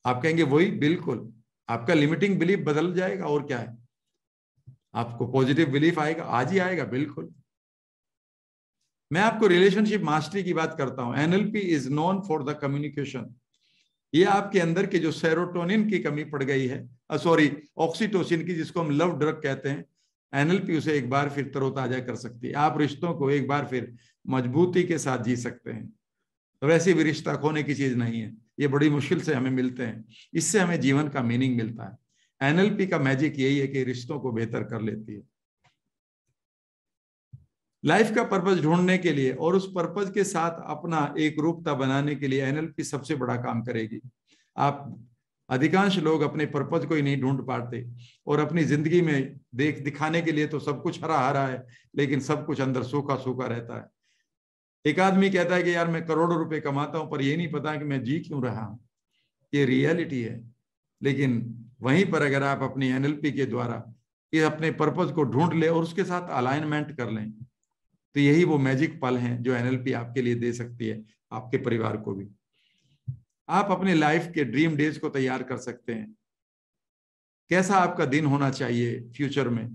आप कहेंगे वही, बिल्कुल, आपका लिमिटिंग बिलीफ बदल जाएगा, और क्या है, आपको पॉजिटिव बिलीफ आएगा, आज ही आएगा, बिल्कुल। मैं आपको रिलेशनशिप मास्टरी की बात करता हूं। NLP is known for the communication. ये आपके अंदर के जो सेरोटोनिन की कमी पड़ गई है, सॉरी ऑक्सीटोसिन की, जिसको हम लव ड्रग कहते हैं, एनएलपी उसे एक बार फिर तरोताजा कर सकती है। आप रिश्तों को एक बार फिर मजबूती के साथ जी सकते हैं। वैसे भी रिश्ता खोने की चीज नहीं है, ये बड़ी मुश्किल से हमें मिलते हैं, इससे हमें जीवन का मीनिंग मिलता है। एनएलपी का मैजिक यही है कि रिश्तों को बेहतर कर लेती है। लाइफ का पर्पस ढूंढने के लिए और उस पर्पस के साथ अपना एक रूपता बनाने के लिए एनएलपी सबसे बड़ा काम करेगी। आप अधिकांश लोग अपने पर्पस को ही नहीं ढूंढ पाते, और अपनी जिंदगी में दिखाने के लिए तो सब कुछ हरा हरा है, लेकिन सब कुछ अंदर सूखा सूखा रहता है। एक आदमी कहता है कि यार मैं करोड़ों रुपए कमाता हूं, पर यह नहीं पता कि मैं जी क्यों रहा हूं। ये रियलिटी है। लेकिन वहीं पर अगर आप अपनी एनएलपी के द्वारा ये अपने पर्पस को ढूंढ लें और उसके साथ अलाइनमेंट कर लें, तो यही वो मैजिक पल हैं जो एनएलपी आपके लिए दे सकती है, आपके परिवार को भी। आप अपने लाइफ के ड्रीम डेज को तैयार कर सकते हैं। कैसा आपका दिन होना चाहिए फ्यूचर में,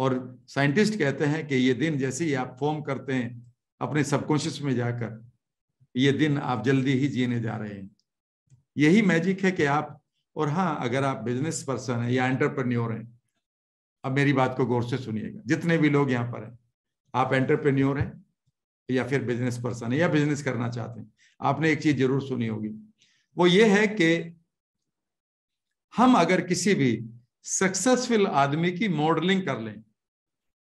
और साइंटिस्ट कहते हैं कि ये दिन जैसे ही आप फॉर्म करते हैं अपने सबकॉन्शियस में जाकर, ये दिन आप जल्दी ही जीने जा रहे हैं। यही मैजिक है कि आप, और हाँ अगर आप बिजनेस पर्सन हैं या एंटरप्रेन्योर हैं, अब मेरी बात को गौर से सुनिएगा, जितने भी लोग यहाँ पर हैं, आप एंटरप्रेन्योर हैं या फिर बिजनेस पर्सन है या बिजनेस करना चाहते हैं, आपने एक चीज जरूर सुनी होगी, वो ये है कि हम अगर किसी भी सक्सेसफुल आदमी की मॉडलिंग कर लें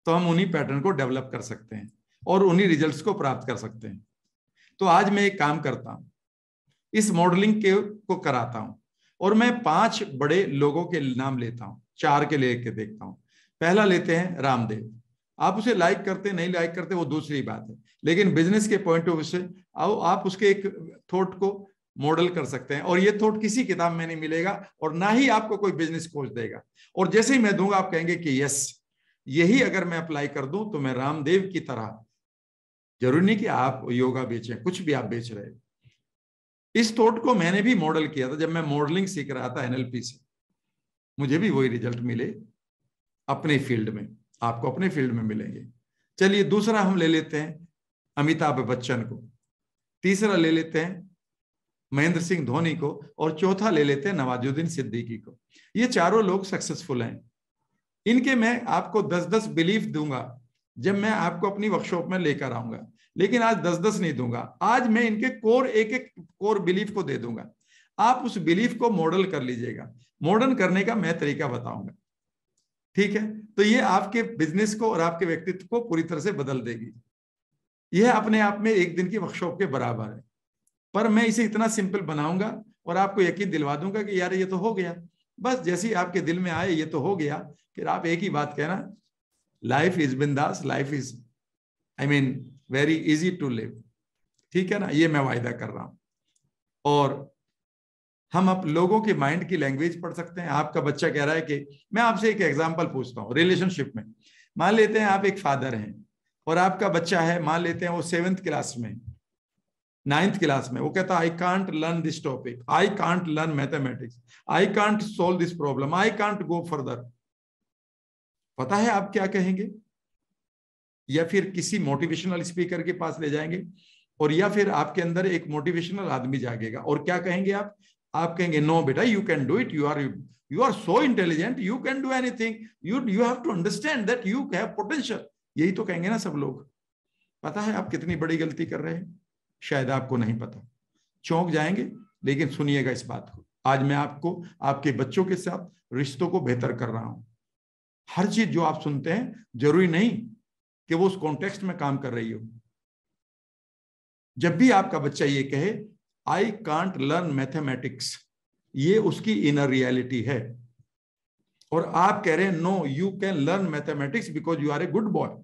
तो हम उन्हीं पैटर्न को डेवलप कर सकते हैं और उन्हीं रिजल्ट्स को प्राप्त कर सकते हैं। तो आज मैं एक काम करता हूं, इस मॉडलिंग को कराता हूं और मैं 5 बड़े लोगों के नाम लेता हूं, 4 के लेके देखता हूं। पहला लेते हैं रामदेव। आप उसे लाइक करते नहीं लाइक करते वो दूसरी बात है, लेकिन बिजनेस के पॉइंट ऑफ व्यू से आप उसके एक थॉट को मॉडल कर सकते हैं। और ये थॉट किसी किताब में नहीं मिलेगा और ना ही आपको कोई बिजनेस कोच देगा, और जैसे ही मैं दूंगा आप कहेंगे कि यस, यही अगर मैं अप्लाई कर दूं तो मैं रामदेव की तरह। जरूरी नहीं कि आप योगा बेचें, कुछ भी आप बेच रहे हो। इस थॉट को मैंने भी मॉडल किया था जब मैं मॉडलिंग सीख रहा था एनएलपी से, मुझे भी वही रिजल्ट मिले अपने फील्ड में, आपको अपने फील्ड में मिलेंगे। चलिए दूसरा हम ले लेते हैं अमिताभ बच्चन को, तीसरा ले लेते हैं महेंद्र सिंह धोनी को, और चौथा ले लेते हैं नवाजुद्दीन सिद्दीकी को। ये चारों लोग सक्सेसफुल हैं। इनके मैं आपको 10-10 बिलीफ दूंगा जब मैं आपको अपनी वर्कशॉप में लेकर आऊंगा, लेकिन आज 10-10 नहीं दूंगा, आज मैं इनके कोर एक कोर बिलीफ को दे दूंगा। आप उस बिलीफ को मॉडल कर लीजिएगा, मॉडल करने का मैं तरीका बताऊंगा, ठीक है? तो ये आपके बिजनेस को और आपके व्यक्तित्व को पूरी तरह से बदल देगी। यह अपने आप में एक दिन की वर्कशॉप के बराबर है, पर मैं इसे इतना सिंपल बनाऊंगा और आपको यकीन दिलवा दूंगा कि यार ये तो हो गया। बस जैसे ही आपके दिल में आए ये तो हो गया, फिर आप एक ही बात कहना, लाइफ इज बिंदास, life is very easy to live, ठीक है ना? ये मैं वायदा कर रहा हूं। और हम आप लोगों के माइंड की लैंग्वेज पढ़ सकते हैं। आपका बच्चा कह रहा है कि मैं आपसे एक एग्जाम्पल पूछता हूँ रिलेशनशिप में। मान लेते हैं आप एक फादर हैं और आपका बच्चा है, मान लेते हैं वो 9th क्लास में, वो कहता है I can't learn this topic, I can't learn mathematics, I can't solve this problem, I can't go further. पता है आप क्या कहेंगे? या फिर किसी मोटिवेशनल स्पीकर के पास ले जाएंगे और या फिर आपके अंदर एक मोटिवेशनल आदमी जागेगा और क्या कहेंगे आप? आप कहेंगे नो बेटा, you can do it, you are so intelligent, you can do anything, you have to understand that you have potential. यही तो कहेंगे ना सब लोग। पता है आप कितनी बड़ी गलती कर रहे हैं? शायद आपको नहीं पता, चौंक जाएंगे, लेकिन सुनिएगा इस बात को। आज मैं आपको आपके बच्चों के साथ रिश्तों को बेहतर कर रहा हूं। हर चीज जो आप सुनते हैं जरूरी नहीं कि वो उस कॉन्टेक्स्ट में काम कर रही हो। जब भी आपका बच्चा ये कहे आई कांट लर्न मैथमेटिक्स, ये उसकी इनर रियलिटी है। और आप कह रहे हैं no, you can learn mathematics because you are a good boy.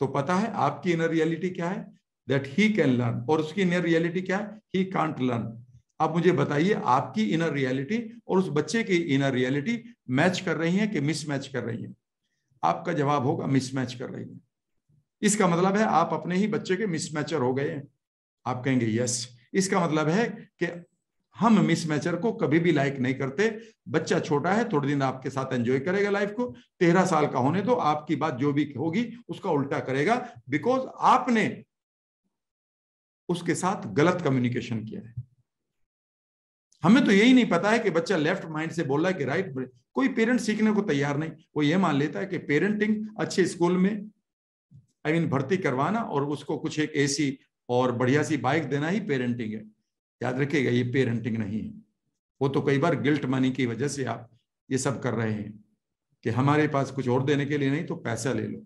तो पता है आपकी इनर रियलिटी क्या है? That he can learn. और उसकी इनर रियलिटी क्या है? He can't learn. आप मुझे बताइए आपकी इनर रियलिटी और उस बच्चे की इनर रियलिटी मैच कर रही है कि मिसमैच कर रही है? आपका जवाब होगा मिसमैच कर रही है। इसका मतलब है आप अपने ही बच्चे के मिसमैचर हो गए हैं। आप कहेंगे यस। इसका मतलब है कि हम मिसमैचर को कभी भी लाइक नहीं करते। बच्चा छोटा है, थोड़े दिन आपके साथ एंजॉय करेगा लाइफ को, 13 साल का होने दो, आपकी बात जो भी होगी उसका उल्टा करेगा, बिकॉज आपने उसके साथ गलत कम्युनिकेशन किया है। हमें तो यही नहीं पता है कि बच्चा लेफ्ट माइंड से बोल रहा है कि राइट। कोई पेरेंट सीखने को तैयार नहीं, वो ये मान लेता है कि पेरेंटिंग अच्छे स्कूल में भर्ती करवाना और उसको कुछ एक एसी और बढ़िया सी बाइक देना ही पेरेंटिंग है। याद रखिएगा ये पेरेंटिंग नहीं है। वो तो कई बार गिल्ट मनी की वजह से आप ये सब कर रहे हैं कि हमारे पास कुछ और देने के लिए नहीं तो पैसा ले लो,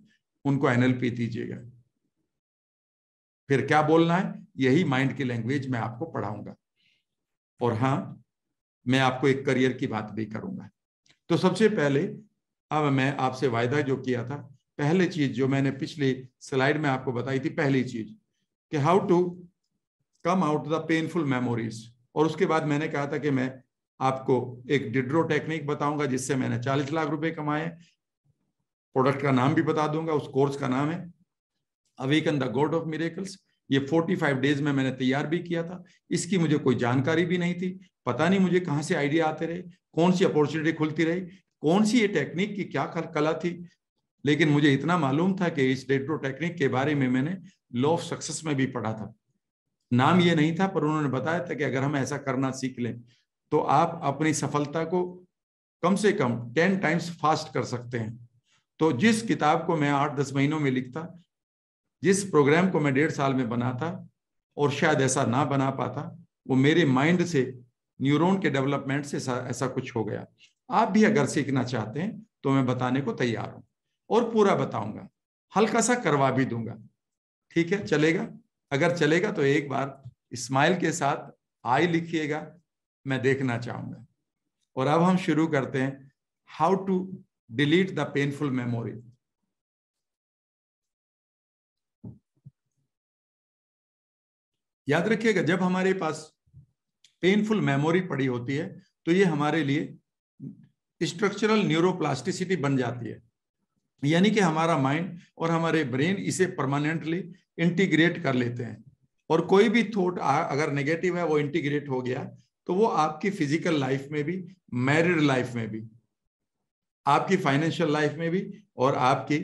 उनको एनएलपी दीजिएगा। फिर क्या बोलना है यही माइंड की लैंग्वेज मैं आपको पढ़ाऊंगा। और हाँ, मैं आपको एक करियर की बात भी करूंगा। तो सबसे पहले अब मैं आपसे वायदा जो किया था, पहली चीज जो मैंने पिछली स्लाइड में आपको बताई थी, पहली चीज कि how to come out the painful memories. और उसके बाद मैंने कहा था कि मैं आपको एक डिड्रो टेक्निक बताऊंगा जिससे मैंने 40 लाख रुपए कमाए। प्रोडक्ट का नाम भी बता दूंगा, उस कोर्स का नाम है awaken the god of miracles. ये 45 डेज में मैंने तैयार भी किया था। इसकी मुझे कोई जानकारी भी नहीं थी, पता नहीं मुझे कहाँ से आइडिया आते रहे, कौन सी अपॉर्चुनिटी खुलती रही। कौन सी ये टेक्निक की क्या कला थी, लेकिन मुझे इतना मालूम था कि इस डेट्रो टेक्निक के बारे में मैंने लॉ ऑफ सक्सेस में भी पढ़ा था। नाम ये नहीं था, पर उन्होंने बताया था कि अगर हम ऐसा करना सीख लें तो आप अपनी सफलता को कम से कम 10 टाइम्स फास्ट कर सकते हैं। तो जिस किताब को मैं 8-10 महीनों में लिखता, जिस प्रोग्राम को मैं 1.5 साल में बनाता और शायद ऐसा ना बना पाता, वो मेरे माइंड से, न्यूरॉन के डेवलपमेंट से ऐसा कुछ हो गया। आप भी अगर सीखना चाहते हैं तो मैं बताने को तैयार हूँ और पूरा बताऊंगा, हल्का सा करवा भी दूंगा। ठीक है, चलेगा? अगर चलेगा तो एक बार स्माइल के साथ आई लिखिएगा, मैं देखना चाहूंगा। और अब हम शुरू करते हैं, how to delete the painful memory. याद रखिएगा, जब हमारे पास पेनफुल मेमोरी पड़ी होती है तो ये हमारे लिए स्ट्रक्चरल न्यूरोप्लास्टिसिटी बन जाती है, यानी कि हमारा माइंड और हमारे ब्रेन इसे परमानेंटली इंटीग्रेट कर लेते हैं। और कोई भी थॉट अगर नेगेटिव है, वो इंटीग्रेट हो गया तो वो आपकी फिजिकल लाइफ में भी, मैरिड लाइफ में भी, आपकी फाइनेंशियल लाइफ में भी और आपकी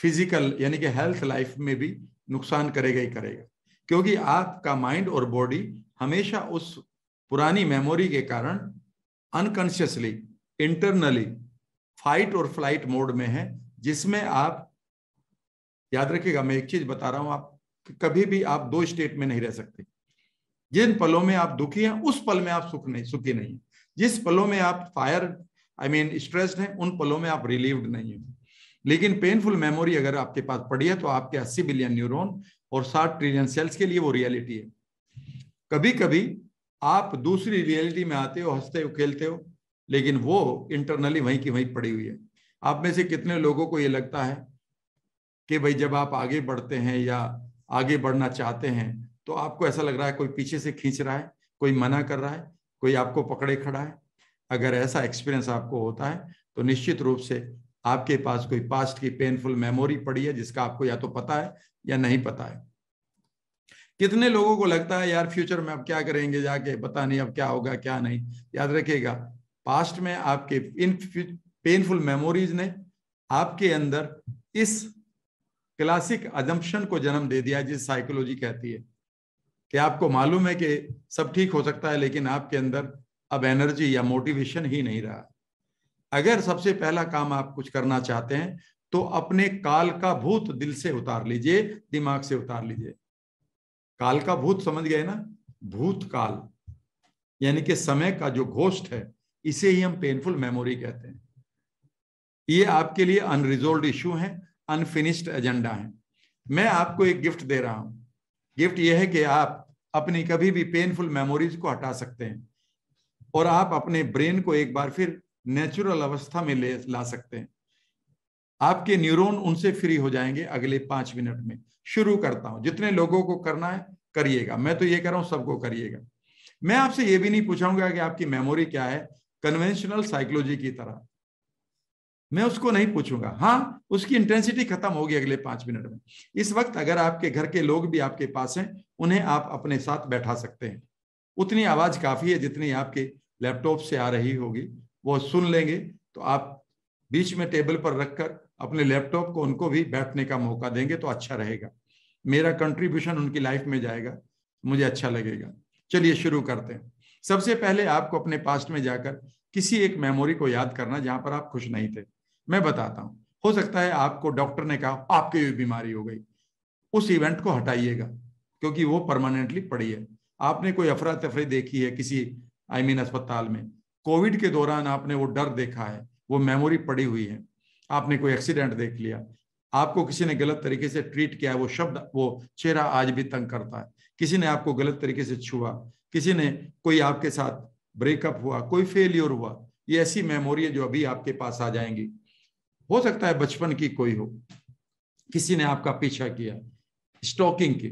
फिजिकल यानी कि हेल्थ लाइफ में भी नुकसान करेगा ही करेगा, क्योंकि आपका माइंड और बॉडी हमेशा उस पुरानी मेमोरी के कारण अनकॉन्शियसली, इंटरनली फाइट और फ्लाइट मोड में है, जिसमें आप, याद रखिएगा मैं एक चीज बता रहा हूं, आप कभी भी आप 2 स्टेट में नहीं रह सकते। जिन पलों में आप दुखी हैं उस पल में आप सुखी नहीं है, जिस पलों में आप स्ट्रेस्ड हैं उन पलों में आप रिलीव्ड नहीं है। लेकिन पेनफुल मेमोरी अगर आपके पास पड़ी है तो आपके 80 बिलियन न्यूरॉन और 60 ट्रिलियन सेल्स के लिए वो रियलिटी है। कभी कभी आप दूसरी रियलिटी में आते हो, हंसते हो, खेलते हो, लेकिन वो इंटरनली वहीं की वहीं पड़ी हुई है। आप में से कितने लोगों को ये लगता है कि भाई जब आप आगे बढ़ते हैं या आगे बढ़ना चाहते हैं तो आपको ऐसा लग रहा है कोई पीछे से खींच रहा है, कोई मना कर रहा है, कोई आपको पकड़े खड़ा है। अगर ऐसा एक्सपीरियंस आपको होता है तो निश्चित रूप से आपके पास कोई पास्ट की पेनफुल मेमोरी पड़ी है, जिसका आपको या तो पता है या नहीं पता है। कितने लोगों को लगता है यार फ्यूचर में अब क्या करेंगे जाके, पता नहीं अब क्या होगा क्या नहीं। याद रखिएगा, पास्ट में आपके इन पेनफुल मेमोरीज ने आपके अंदर इस क्लासिक अजम्पशन को जन्म दे दिया, जिस साइकोलॉजी कहती है कि आपको मालूम है कि सब ठीक हो सकता है, लेकिन आपके अंदर अब एनर्जी या मोटिवेशन ही नहीं रहा। अगर सबसे पहला काम आप कुछ करना चाहते हैं तो अपने काल का भूत दिल से उतार लीजिए, दिमाग से उतार लीजिए। काल का भूत समझ गए ना, भूतकाल यानी कि समय का जो घोस्ट है, इसे ही हम पेनफुल मेमोरी कहते हैं। ये आपके लिए अनरिजोल्व इशू है, अनफिनिश्ड एजेंडा है। मैं आपको एक गिफ्ट दे रहा हूं। गिफ्ट यह है कि आप अपनी कभी भी पेनफुल मेमोरीज को हटा सकते हैं और आप अपने ब्रेन को एक बार फिर नेचुरल अवस्था में ले ला सकते हैं। आपके न्यूरॉन उनसे फ्री हो जाएंगे अगले 5 मिनट में। शुरू करता हूं, जितने लोगों को करना है करिएगा, मैं तो ये कर रहा हूं, सबको करिएगा। मैं आपसे ये भी नहीं पूछूंगा कि आपकी मेमोरी क्या है, कन्वेंशनल साइकोलॉजी की तरह मैं उसको नहीं पूछूंगा। हाँ, उसकी इंटेंसिटी खत्म होगी अगले 5 मिनट में। इस वक्त अगर आपके घर के लोग भी आपके पास हैं, उन्हें आप अपने साथ बैठा सकते हैं। उतनी आवाज काफी है जितनी आपके लैपटॉप से आ रही होगी, वो सुन लेंगे। तो आप बीच में टेबल पर रखकर अपने लैपटॉप को उनको भी बैठने का मौका देंगे तो अच्छा रहेगा। मेरा कंट्रीब्यूशन उनकी लाइफ में जाएगा, मुझे अच्छा लगेगा। चलिए शुरू करते हैं। सबसे पहले आपको अपने पास्ट में जाकर किसी एक मेमोरी को याद करना जहां पर आप खुश नहीं थे। मैं बताता हूं, हो सकता है आपको डॉक्टर ने कहा आपके ये बीमारी हो गई, उस इवेंट को हटाइएगा क्योंकि वो परमानेंटली पड़ी है। आपने कोई अफरा तफरी देखी है किसी अस्पताल में, कोविड के दौरान आपने वो डर देखा है, वो मेमोरी पड़ी हुई है। आपने कोई एक्सीडेंट देख लिया, आपको किसी ने गलत तरीके से ट्रीट किया है, वो शब्द, वो चेहरा आज भी तंग करता है। किसी ने आपको गलत तरीके से छुआ, किसी ने, कोई आपके साथ ब्रेकअप हुआ, कोई फेलियर हुआ, ये ऐसी मेमोरी है जो अभी आपके पास आ जाएंगी। हो सकता है बचपन की कोई हो, किसी ने आपका पीछा किया, स्टॉकिंग की,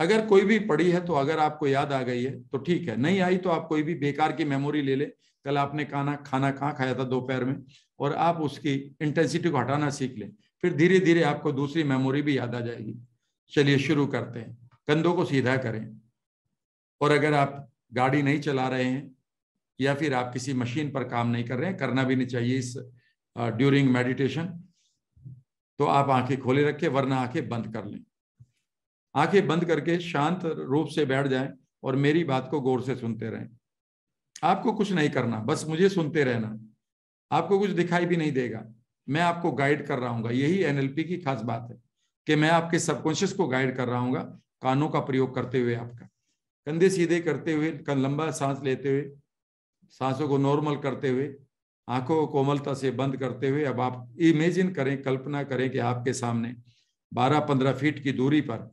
अगर कोई भी पड़ी है तो अगर आपको याद आ गई है तो ठीक है, नहीं आई तो आप कोई भी बेकार की मेमोरी ले ले। कल आपने खाना कहाँ खाया था दोपहर में, और आप उसकी इंटेंसिटी को हटाना सीख लें, फिर धीरे धीरे आपको दूसरी मेमोरी भी याद आ जाएगी। चलिए शुरू करते हैं। कंधों को सीधा करें, और अगर आप गाड़ी नहीं चला रहे हैं या फिर आप किसी मशीन पर काम नहीं कर रहे हैं, करना भी नहीं चाहिए इस ड्यूरिंग मेडिटेशन। तो आप आंखें खोले रखें, वरना आंखें बंद कर लें। आंखें बंद करके शांत रूप से बैठ जाएं और मेरी बात को गौर से सुनते रहें। आपको कुछ नहीं करना, बस मुझे सुनते रहना। आपको कुछ दिखाई भी नहीं देगा, मैं आपको गाइड कर रहा हूँ। यही एनएलपी की खास बात है कि मैं आपके सबकॉन्शियस को गाइड कर रहा हूँ, कानों का प्रयोग करते हुए, आपका कंधे सीधे करते हुए, लंबा सांस लेते हुए, सांसों को नॉर्मल करते हुए, आंखों को कोमलता से बंद करते हुए। अब आप इमेजिन करें, कल्पना करें कि आपके सामने 12-15 फीट की दूरी पर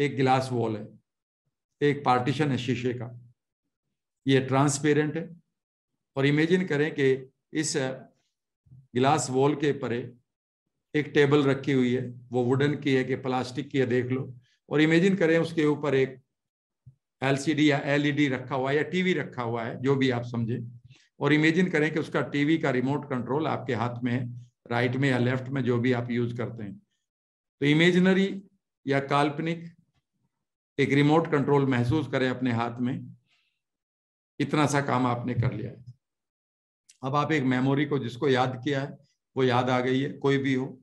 एक ग्लास वॉल है, एक पार्टीशन है शीशे का, ये ट्रांसपेरेंट है। और इमेजिन करें कि इस ग्लास वॉल के परे एक टेबल रखी हुई है, वो वुडन की है कि प्लास्टिक की है देख लो। और इमेजिन करें उसके ऊपर एक एलसीडी या एलईडी रखा हुआ है या टीवी रखा हुआ है, जो भी आप समझे। और इमेजिन करें कि उसका टीवी का रिमोट कंट्रोल आपके हाथ में है, राइट में या लेफ्ट में, जो भी आप यूज करते हैं। तो इमेजिनरी या काल्पनिक एक रिमोट कंट्रोल महसूस करें अपने हाथ में। इतना सा काम आपने कर लिया है। अब आप एक मेमोरी को, जिसको याद किया है वो याद आ गई है, कोई भी हो।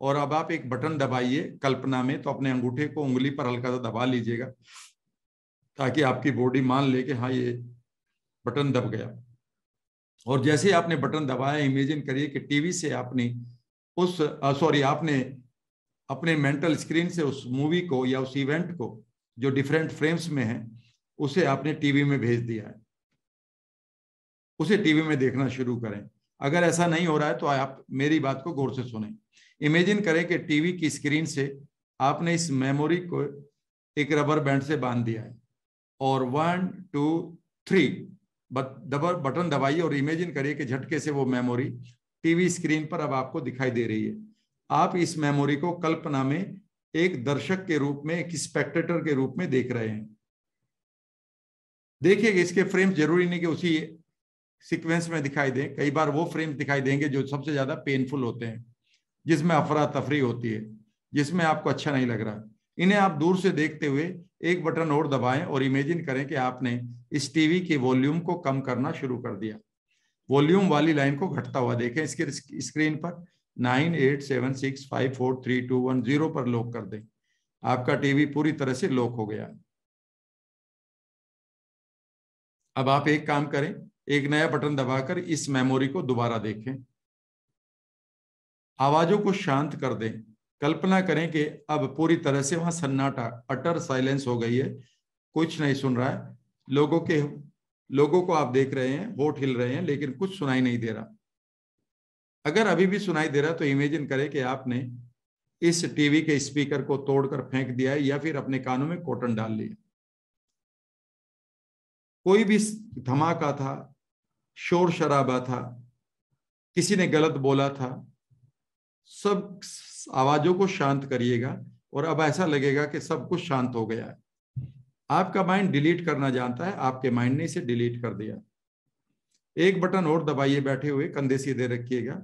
और अब आप एक बटन दबाइए कल्पना में, तो अपने अंगूठे को उंगली पर हल्का सा दबा लीजिएगा, ताकि आपकी बॉडी मान ले कि हाँ ये बटन दब गया। और जैसे ही आपने बटन दबाया, इमेजिन करिए कि टीवी से आपने आपने अपने मेंटल स्क्रीन से उस मूवी को या उस इवेंट को जो डिफरेंट फ्रेम्स में है, उसे आपने टीवी में भेज दिया है। उसे टीवी में देखना शुरू करें। अगर ऐसा नहीं हो रहा है तो आप मेरी बात को गौर से सुनें। इमेजिन करें कि टीवी की स्क्रीन से आपने इस मेमोरी को एक रबर बैंड से बांध दिया है और 1 2 3 बटन दबाइए और इमेजिन करिए कि झटके से वो मेमोरी टीवी स्क्रीन पर अब आपको दिखाई दे रही है। आप इस मेमोरी को कल्पना में एक दर्शक के रूप में, एक स्पेक्टेटर के रूप में देख रहे हैं। देखिए इसके फ्रेम जरूरी नहीं कि उसी सीक्वेंस में दिखाई दें, कई बार वो फ्रेम दिखाई देंगे जो सबसे ज्यादा पेनफुल होते हैं, जिसमें अफरा तफरी होती है, जिसमें आपको अच्छा नहीं लग रहा। इन्हें आप दूर से देखते हुए एक बटन और दबाएं और इमेजिन करें कि आपने इस टीवी के वॉल्यूम को कम करना शुरू कर दिया। वॉल्यूम वाली लाइन को घटता हुआ देखें इसके स्क्रीन पर। 9876543210 पर लॉक कर दें। आपका टीवी पूरी तरह से लॉक हो गया। अब आप एक काम करें, एक नया बटन दबाकर इस मेमोरी को दोबारा देखें। आवाजों को शांत कर दें। कल्पना करें कि अब पूरी तरह से वहां सन्नाटा, अटर साइलेंस हो गई है, कुछ नहीं सुन रहा है। लोगों को आप देख रहे हैं, होठ हिल रहे हैं, लेकिन कुछ सुनाई नहीं दे रहा। अगर अभी भी सुनाई दे रहा तो इमेजिन करें कि आपने इस टीवी के स्पीकर को तोड़कर फेंक दिया है या फिर अपने कानों में कॉटन डाल लिया। कोई भी धमाका था, शोर शराबा था, किसी ने गलत बोला था, सब आवाजों को शांत करिएगा और अब ऐसा लगेगा कि सब कुछ शांत हो गया है। आपका माइंड डिलीट करना जानता है, आपके माइंड ने इसे डिलीट कर दिया। एक बटन और दबाइए बैठे हुए, कंधे सीधे रखिएगा।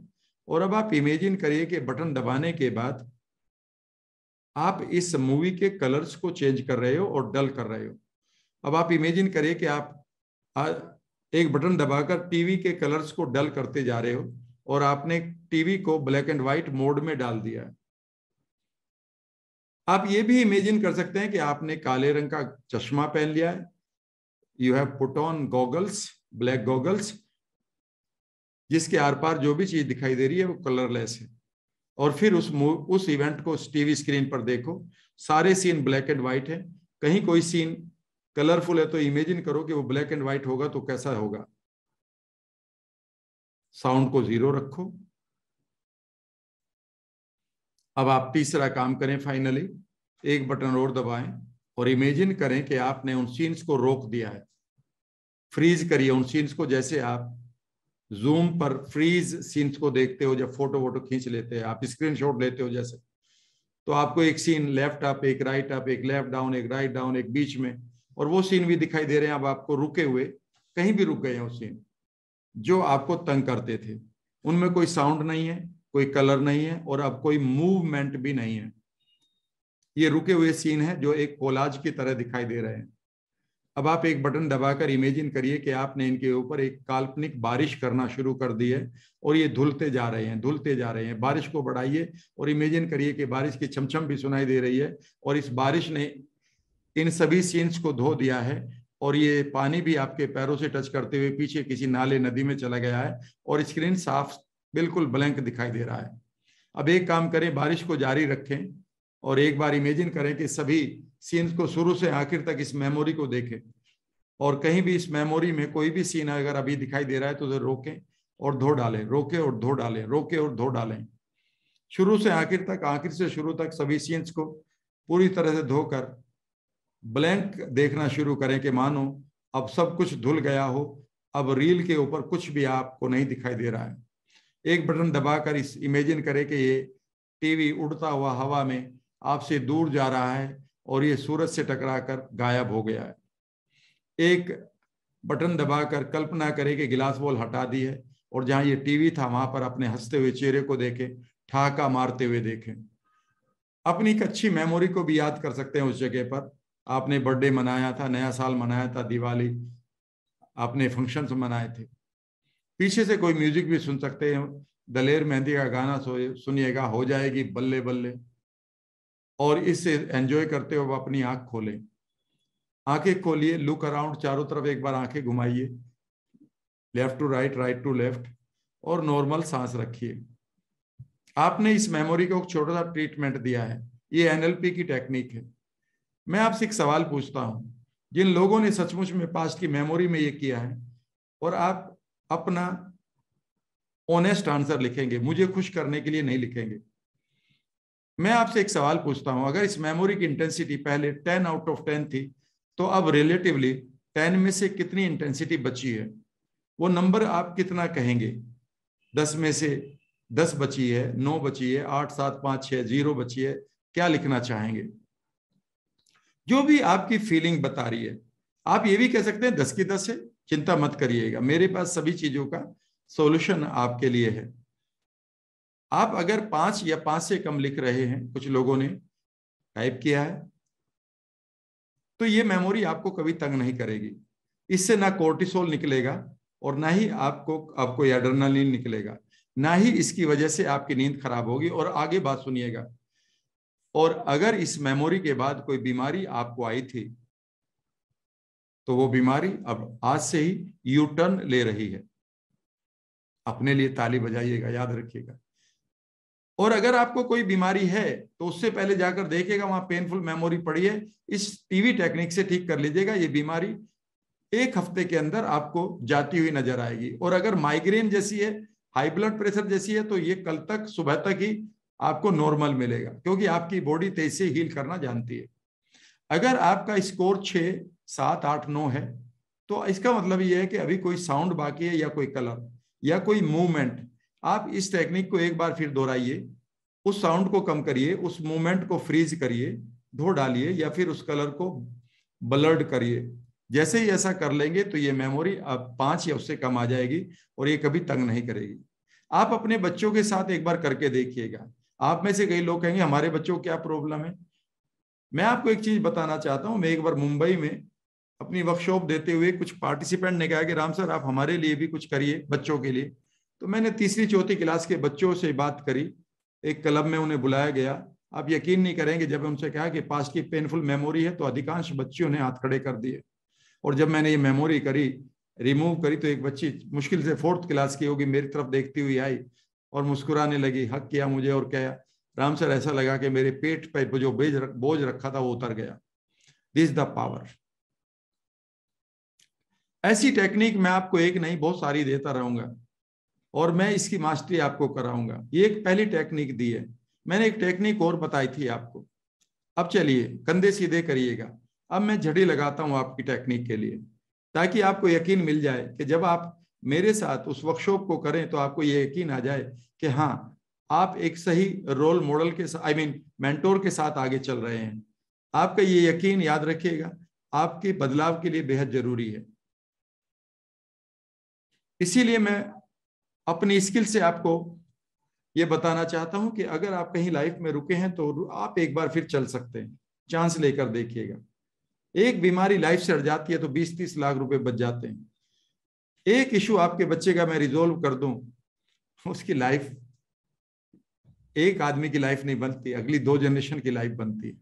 और अब आप इमेजिन करिए कि बटन दबाने के बाद आप इस मूवी के कलर्स को चेंज कर रहे हो और डल कर रहे हो। अब आप इमेजिन करिए कि आप एक बटन दबाकर टीवी के कलर्स को डल करते जा रहे हो और आपने टीवी को ब्लैक एंड व्हाइट मोड में डाल दिया है। आप ये भी इमेजिन कर सकते हैं कि आपने काले रंग का चश्मा पहन लिया है। You have put on goggles, black goggles, जिसके आर पार जो भी चीज दिखाई दे रही है वो कलरलेस है। और फिर उस इवेंट को टीवी स्क्रीन पर देखो। सारे सीन ब्लैक एंड व्हाइट है, कहीं कोई सीन कलरफुल है तो इमेजिन करो कि वो ब्लैक एंड व्हाइट होगा तो कैसा होगा। साउंड को 0 रखो। अब आप तीसरा काम करें, फाइनली एक बटन और दबाएं और इमेजिन करें कि आपने उन सीन्स को रोक दिया है। फ्रीज करिए उन सीन्स को, जैसे आप जूम पर फ्रीज सीन्स को देखते हो जब फोटो खींच लेते हैं, आप स्क्रीनशॉट लेते हो जैसे। तो आपको एक सीन लेफ्ट अप, एक राइट अप, एक लेफ्ट डाउन, एक राइट डाउन, एक बीच में, और वो सीन भी दिखाई दे रहे हैं। अब आपको रुके हुए, कहीं भी रुक गए हैं वो सीन जो आपको तंग करते थे। उनमें कोई साउंड नहीं है, कोई कलर नहीं है और अब कोई मूवमेंट भी नहीं है। ये रुके हुए सीन है जो एक कोलाज की तरह दिखाई दे रहे हैं। अब आप एक बटन दबाकर इमेजिन करिए कि आपने इनके ऊपर एक काल्पनिक बारिश करना शुरू कर दी है और ये धुलते जा रहे हैं धुलते जा रहे हैं। बारिश को बढ़ाइए और इमेजिन करिए कि बारिश की छमछम भी सुनाई दे रही है और इस बारिश ने इन सभी सीन्स को धो दिया है और ये पानी भी आपके पैरों से टच करते हुए पीछे किसी नाले नदी में चला गया है और स्क्रीन साफ बिल्कुल ब्लैंक दिखाई दे रहा है। अब एक काम करें, बारिश को जारी रखें और एक बार इमेजिन करें कि सभी सीन्स को शुरू से आखिर तक इस मेमोरी को देखें और कहीं भी इस मेमोरी में कोई भी सीन अगर अभी दिखाई दे रहा है तो उसे रोकें और धो डालें, रोके और धो डालें, रोके और धो डालें। शुरू से आखिर तक, आखिर से शुरू तक सभी सीन्स को पूरी तरह से धोकर ब्लैंक देखना शुरू करें कि मानो अब सब कुछ धुल गया हो, अब रील के ऊपर कुछ भी आपको नहीं दिखाई दे रहा है। एक बटन दबाकर इस इमेजिन करें कि ये टीवी उड़ता हुआ हवा में आपसे दूर जा रहा है और ये सूरज से टकराकर गायब हो गया है। एक बटन दबाकर कल्पना करें कि गिलास बॉल हटा दी है और जहाँ ये टीवी था वहां पर अपने हंसते हुए चेहरे को देखें, ठहाका मारते हुए देखें। अपनी एक अच्छी मेमोरी को भी याद कर सकते हैं उस जगह पर। आपने बर्थडे मनाया था, नया साल मनाया था, दिवाली, आपने फंक्शंस मनाए थे। पीछे से कोई म्यूजिक भी सुन सकते हैं, दलेर मेहंदी का गाना सुनिएगा, हो जाएगी बल्ले बल्ले, और इससे एंजॉय करते हुए अपनी आंख खोलें। आंखें खोलिए, लुक अराउंड, चारों तरफ एक बार आंखें घुमाइए, left to right, right to left, और नॉर्मल सांस रखिए। आपने इस मेमोरी को एक छोटा सा ट्रीटमेंट दिया है, ये एनएलपी की टेक्निक है। मैं आपसे एक सवाल पूछता हूं, जिन लोगों ने सचमुच में पास्ट की मेमोरी में ये किया है, और आप अपना ऑनेस्ट आंसर लिखेंगे, मुझे खुश करने के लिए नहीं लिखेंगे। मैं आपसे एक सवाल पूछता हूं, अगर इस मेमोरी की इंटेंसिटी पहले 10 out of 10 थी तो अब रिलेटिवली 10 में से कितनी इंटेंसिटी बची है? वो नंबर आप कितना कहेंगे? 10 में से 10 बची है, 9 बची है, 8, 7, 5, 6, 0 बची है, क्या लिखना चाहेंगे? जो भी आपकी फीलिंग बता रही है। आप ये भी कह सकते हैं 10 की 10 है, चिंता मत करिएगा, मेरे पास सभी चीजों का सॉल्यूशन आपके लिए है। आप अगर 5 या 5 से कम लिख रहे हैं, कुछ लोगों ने टाइप किया है, तो ये मेमोरी आपको कभी तंग नहीं करेगी। इससे ना कोर्टिसोल निकलेगा और ना ही आपको एड्रेनालिन निकलेगा, ना ही इसकी वजह से आपकी नींद खराब होगी। और आगे बात सुनिएगा, और अगर इस मेमोरी के बाद कोई बीमारी आपको आई थी तो वो बीमारी अब आज से ही यू टर्न ले रही है। अपने लिए ताली बजाइएगा, याद रखिएगा। और अगर आपको कोई बीमारी है तो उससे पहले जाकर देखिएगा वहां पेनफुल मेमोरी पड़ी है, इस टीवी टेक्निक से ठीक कर लीजिएगा। ये बीमारी 1 हफ्ते के अंदर आपको जाती हुई नजर आएगी। और अगर माइग्रेन जैसी है, हाई ब्लड प्रेशर जैसी है, तो ये कल तक सुबह तक ही आपको नॉर्मल मिलेगा, क्योंकि आपकी बॉडी तेज से हील करना जानती है। अगर आपका स्कोर 6, 7, 8, 9 है तो इसका मतलब यह है कि अभी कोई साउंड बाकी है या कोई कलर या कोई मूवमेंट। आप इस टेक्निक को एक बार फिर दोहराइए, उस साउंड को कम करिए, उस मूवमेंट को फ्रीज करिए, धो डालिए, या फिर उस कलर को ब्लर्ड करिए। जैसे ही ऐसा कर लेंगे तो ये मेमोरी अब 5 या उससे कम आ जाएगी और ये कभी तंग नहीं करेगी। आप अपने बच्चों के साथ एक बार करके देखिएगा। आप में से कई लोग कहेंगे हमारे बच्चों को क्या प्रॉब्लम है। मैं आपको एक चीज बताना चाहता हूँ, मैं एक बार मुंबई में अपनी वर्कशॉप देते हुए कुछ पार्टिसिपेंट ने कहा कि राम सर आप हमारे लिए भी कुछ करिए, बच्चों के लिए। तो मैंने 3rd, 4th क्लास के बच्चों से बात करी, एक क्लब में उन्हें बुलाया गया। आप यकीन नहीं करेंगे, जब उनसे कहा कि पास्ट की पेनफुल मेमोरी है तो अधिकांश बच्चों ने हाथ खड़े कर दिए। और जब मैंने ये मेमोरी रिमूव करी तो एक बच्ची मुश्किल से 4th क्लास की होगी मेरी तरफ देखती हुई आई और मुस्कुराने लगी, हक किया मुझे और कहा राम सर ऐसा लगा कि मेरे पेट पर जो बोझ रखा था वो उतर गया। This the power. ऐसी टेक्निक मैं आपको एक नहीं बहुत सारी देता रहूंगा और मैं इसकी मास्टरी आपको कराऊंगा। ये एक पहली टेक्निक दी है, मैंने एक टेक्निक और बताई थी आपको। अब चलिए कंधे सीधे करिएगा। अब मैं झड़ी लगाता हूं आपकी टेक्निक के लिए, ताकि आपको यकीन मिल जाए कि जब आप मेरे साथ उस वर्कशॉप को करें तो आपको ये यकीन आ जाए कि हाँ आप एक सही रोल मॉडल के साथ, मेंटोर के साथ आगे चल रहे हैं। आपका ये यकीन, याद रखिएगा, आपके बदलाव के लिए बेहद जरूरी है। इसीलिए मैं अपनी स्किल से आपको ये बताना चाहता हूं कि अगर आप कहीं लाइफ में रुके हैं तो आप एक बार फिर चल सकते हैं, चांस लेकर देखिएगा। एक बीमारी लाइफ से हट जाती है तो 20-30 लाख रुपए बच जाते हैं। एक इशू आपके बच्चे का मैं रिजोल्व कर दूं, उसकी लाइफ एक आदमी की लाइफ नहीं बनती, अगली 2 जनरेशन की लाइफ बनती है।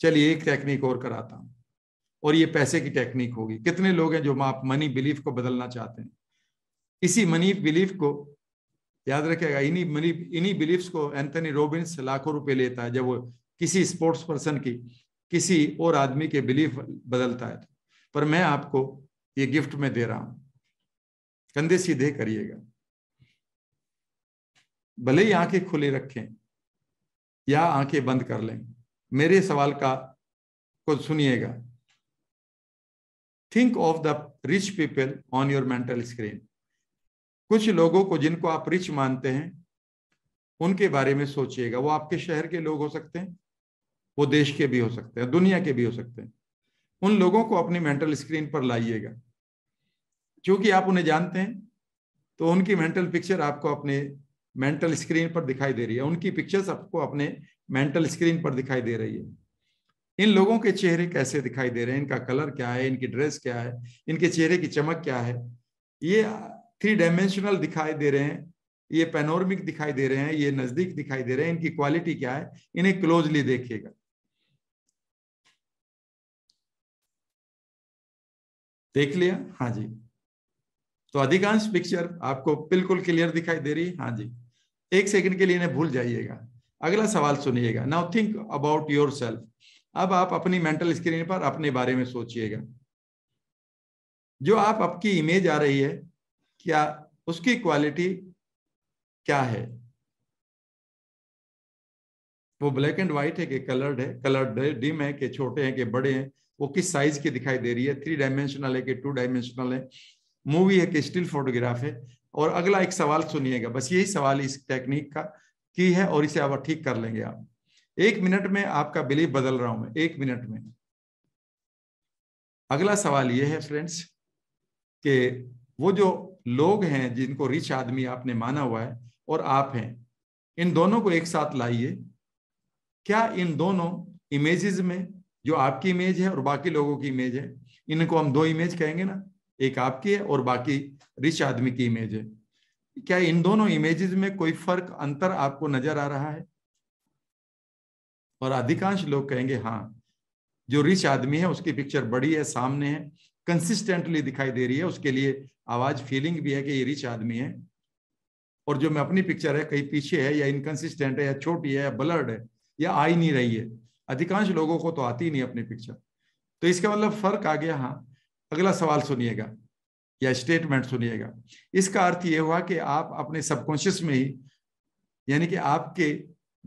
चलिए एक टेक्निक और कराता हूं, और ये पैसे की टेक्निक होगी। कितने लोग हैं जो आप मनी बिलीफ को बदलना चाहते हैं? इसी मनी बिलीफ को याद रखेगा, इन्हीं बिलीफ्स को एंथनी रॉबिन्स लाखों रुपए लेता है जब वो किसी स्पोर्ट्स पर्सन की किसी और आदमी के बिलीफ बदलता है। पर मैं आपको ये गिफ्ट में दे रहा हूं, कंधे सीधे करिएगा, भले ही आंखें खुली रखें या आंखें बंद कर लें, मेरे सवाल का को सुनिएगा। Think of the rich people on your mental screen. कुछ लोगों को जिनको आप रिच मानते हैं उनके बारे में सोचिएगा। वो आपके शहर के लोग हो सकते हैं, वो देश के भी हो सकते हैं, दुनिया के भी हो सकते हैं। उन लोगों को अपनी मेंटल स्क्रीन पर लाइएगा, क्योंकि आप उन्हें जानते हैं तो उनकी मेंटल पिक्चर आपको अपने मेंटल स्क्रीन पर दिखाई दे रही है, उनकी पिक्चर्स आपको अपने मेंटल स्क्रीन पर दिखाई दे रही है। इन लोगों के चेहरे कैसे दिखाई दे रहे हैं, इनका कलर क्या है, इनकी ड्रेस क्या है, इनके चेहरे की चमक क्या है, ये 3 डायमेंशनल दिखाई दे रहे हैं, ये पैनोरमिक दिखाई दे रहे हैं, ये नजदीक दिखाई दे रहे हैं, इनकी क्वालिटी क्या है, इन्हें क्लोजली देखिएगा। देख लिया? हाँ जी। तो अधिकांश पिक्चर आपको बिल्कुल क्लियर दिखाई दे रही है। हाँ जी। 1 सेकंड के लिए इन्हें भूल जाइएगा। अगला सवाल सुनिएगा। Now think about your self. अब आप अपनी मेंटल स्क्रीन पर अपने बारे में सोचिएगा। जो आपकी इमेज आ रही है क्या उसकी क्वालिटी क्या है? वो ब्लैक एंड व्हाइट है कि कलर्ड है, कलर्ड डिम है कि छोटे हैं कि बड़े हैं, वो किस साइज की दिखाई दे रही है, 3 डायमेंशनल है कि 2 डायमेंशनल है, मूवी है कि स्टिल फोटोग्राफ है। और अगला एक सवाल सुनिएगा, बस यही सवाल इस टेक्निक का की है और इसे आप ठीक कर लेंगे। आप 1 मिनट में आपका बिलीफ बदल रहा हूं मैं, 1 मिनट में। अगला सवाल ये है फ्रेंड्स कि वो जो लोग हैं जिनको रिच आदमी आपने माना हुआ है और आप हैं, इन दोनों को एक साथ लाइए। क्या इन दोनों इमेजेस में जो आपकी इमेज है और बाकी लोगों की इमेज है, इनको हम 2 इमेज कहेंगे ना, एक आपकी है और बाकी रिच आदमी की इमेज है, क्या इन दोनों इमेजेस में कोई फर्क अंतर आपको नजर आ रहा है? और अधिकांश लोग कहेंगे हाँ, जो रिच आदमी है उसकी पिक्चर बड़ी है, सामने है, कंसिस्टेंटली दिखाई दे रही है, उसके लिए आवाज फीलिंग भी है कि ये रिच आदमी है। और जो मैं अपनी पिक्चर है कहीं पीछे है या इनकंसिस्टेंट है या छोटी है या ब्लर्ड है या आई नहीं रही है। अधिकांश लोगों को तो आती नहीं अपनी पिक्चर, तो इसका मतलब फर्क आ गया। हाँ, अगला सवाल सुनिएगा या स्टेटमेंट सुनिएगा। इसका अर्थ ये हुआ कि आप अपने सबकॉन्शियस में ही, यानी कि आपके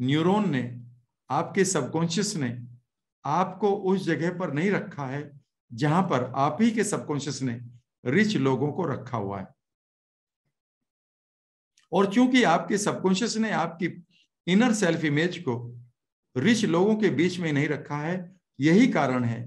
न्यूरोन ने, आपके सबकॉन्शियस ने आपको उस जगह पर नहीं रखा है जहां पर आप ही के सबकॉन्शियस ने रिच लोगों को रखा हुआ है। और चूंकि आपके सबकॉन्शियस ने आपकी इनर सेल्फ इमेज को रिच लोगों के बीच में नहीं रखा है, यही कारण है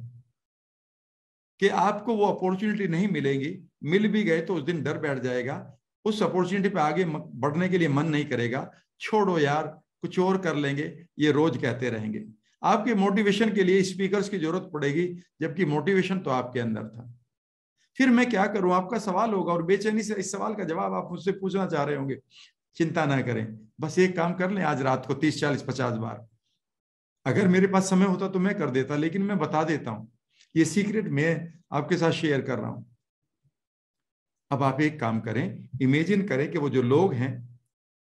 कि आपको वो अपॉर्चुनिटी नहीं मिलेंगी। मिल भी गए तो उस दिन डर बैठ जाएगा, उस अपॉर्चुनिटी पे आगे बढ़ने के लिए मन नहीं करेगा, छोड़ो यार कुछ और कर लेंगे, ये रोज कहते रहेंगे। आपके मोटिवेशन के लिए स्पीकर्स की जरूरत पड़ेगी, जबकि मोटिवेशन तो आपके अंदर था। फिर मैं क्या करूं, आपका सवाल होगा। और बेचैनी से इस सवाल का जवाब आप मुझसे पूछना चाह रहे होंगे। चिंता ना करें, बस एक काम कर लें, आज रात को 30, 40, 50 बार। अगर मेरे पास समय होता तो मैं कर देता, लेकिन मैं बता देता हूं, ये सीक्रेट मैं आपके साथ शेयर कर रहा हूं। अब आप एक काम करें, इमेजिन करें कि वो जो लोग हैं,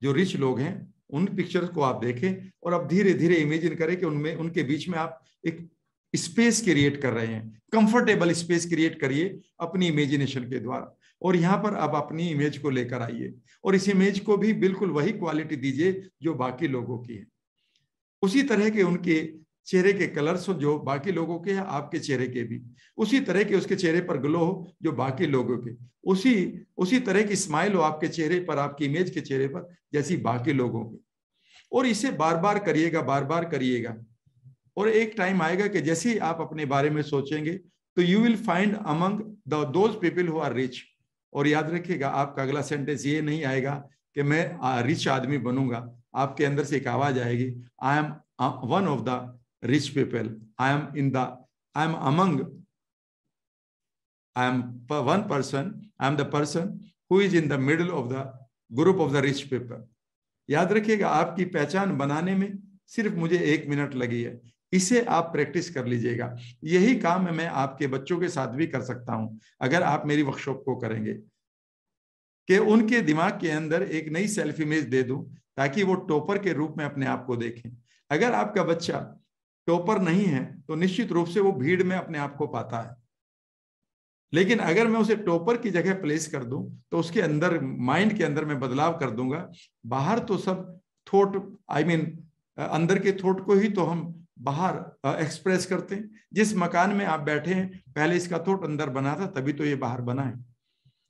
जो रिच लोग हैं, उन पिक्चर्स को आप देखें और आप धीरे धीरे इमेजिन करें कि उनमें, उनके बीच में आप एक स्पेस क्रिएट कर रहे हैं। कंफर्टेबल स्पेस क्रिएट करिए अपनी इमेजिनेशन के द्वारा। और यहाँ पर आप अपनी इमेज को लेकर आइए और इस इमेज को भी बिल्कुल वही क्वालिटी दीजिए जो बाकी लोगों की है। उसी तरह के उनके चेहरे के कलर्स हो जो बाकी लोगों के हैं, आपके चेहरे के भी उसी तरह के, उसके चेहरे पर ग्लो हो जो बाकी लोगों के, उसी तरह की स्माइल हो आपके चेहरे पर, आपकी इमेज के चेहरे पर, जैसी बाकी लोगों के। और इसे बार बार करिएगा, बार बार करिएगा। और एक टाइम आएगा कि जैसे ही आप अपने बारे में सोचेंगे तो you will find among those people who are rich. और याद रखिएगा, आपका अगला सेंटेंस ये नहीं आएगा कि मैं रिच आदमी बनूंगा। आपके अंदर से एक आवाज आएगी, I am one of the rich people, I am in the I am one person. I am the person who is in the middle of the group of the rich people. याद रखिएगा, आपकी पहचान बनाने में सिर्फ मुझे 1 मिनट लगी है। इसे आप प्रैक्टिस कर लीजिएगा। यही काम मैं आपके बच्चों के साथ भी कर सकता हूं अगर आप मेरी वर्कशॉप को करेंगे, कि उनके दिमाग के अंदर एक नई सेल्फ इमेज दे दूं ताकि वो टॉपर के रूप में अपने आप को देखें। अगर आपका बच्चा टॉपर नहीं है तो निश्चित रूप से वो भीड़ में अपने आप को पाता है, लेकिन अगर मैं उसे टॉपर की जगह प्लेस कर दूं तो उसके अंदर, माइंड के अंदर मैं बदलाव कर दूंगा। बाहर तो सब थॉट, अंदर के थॉट को ही तो हम बाहर एक्सप्रेस करते हैं। जिस मकान में आप बैठे हैं पहले इसका थॉट अंदर बना था, तभी तो ये बाहर बना है।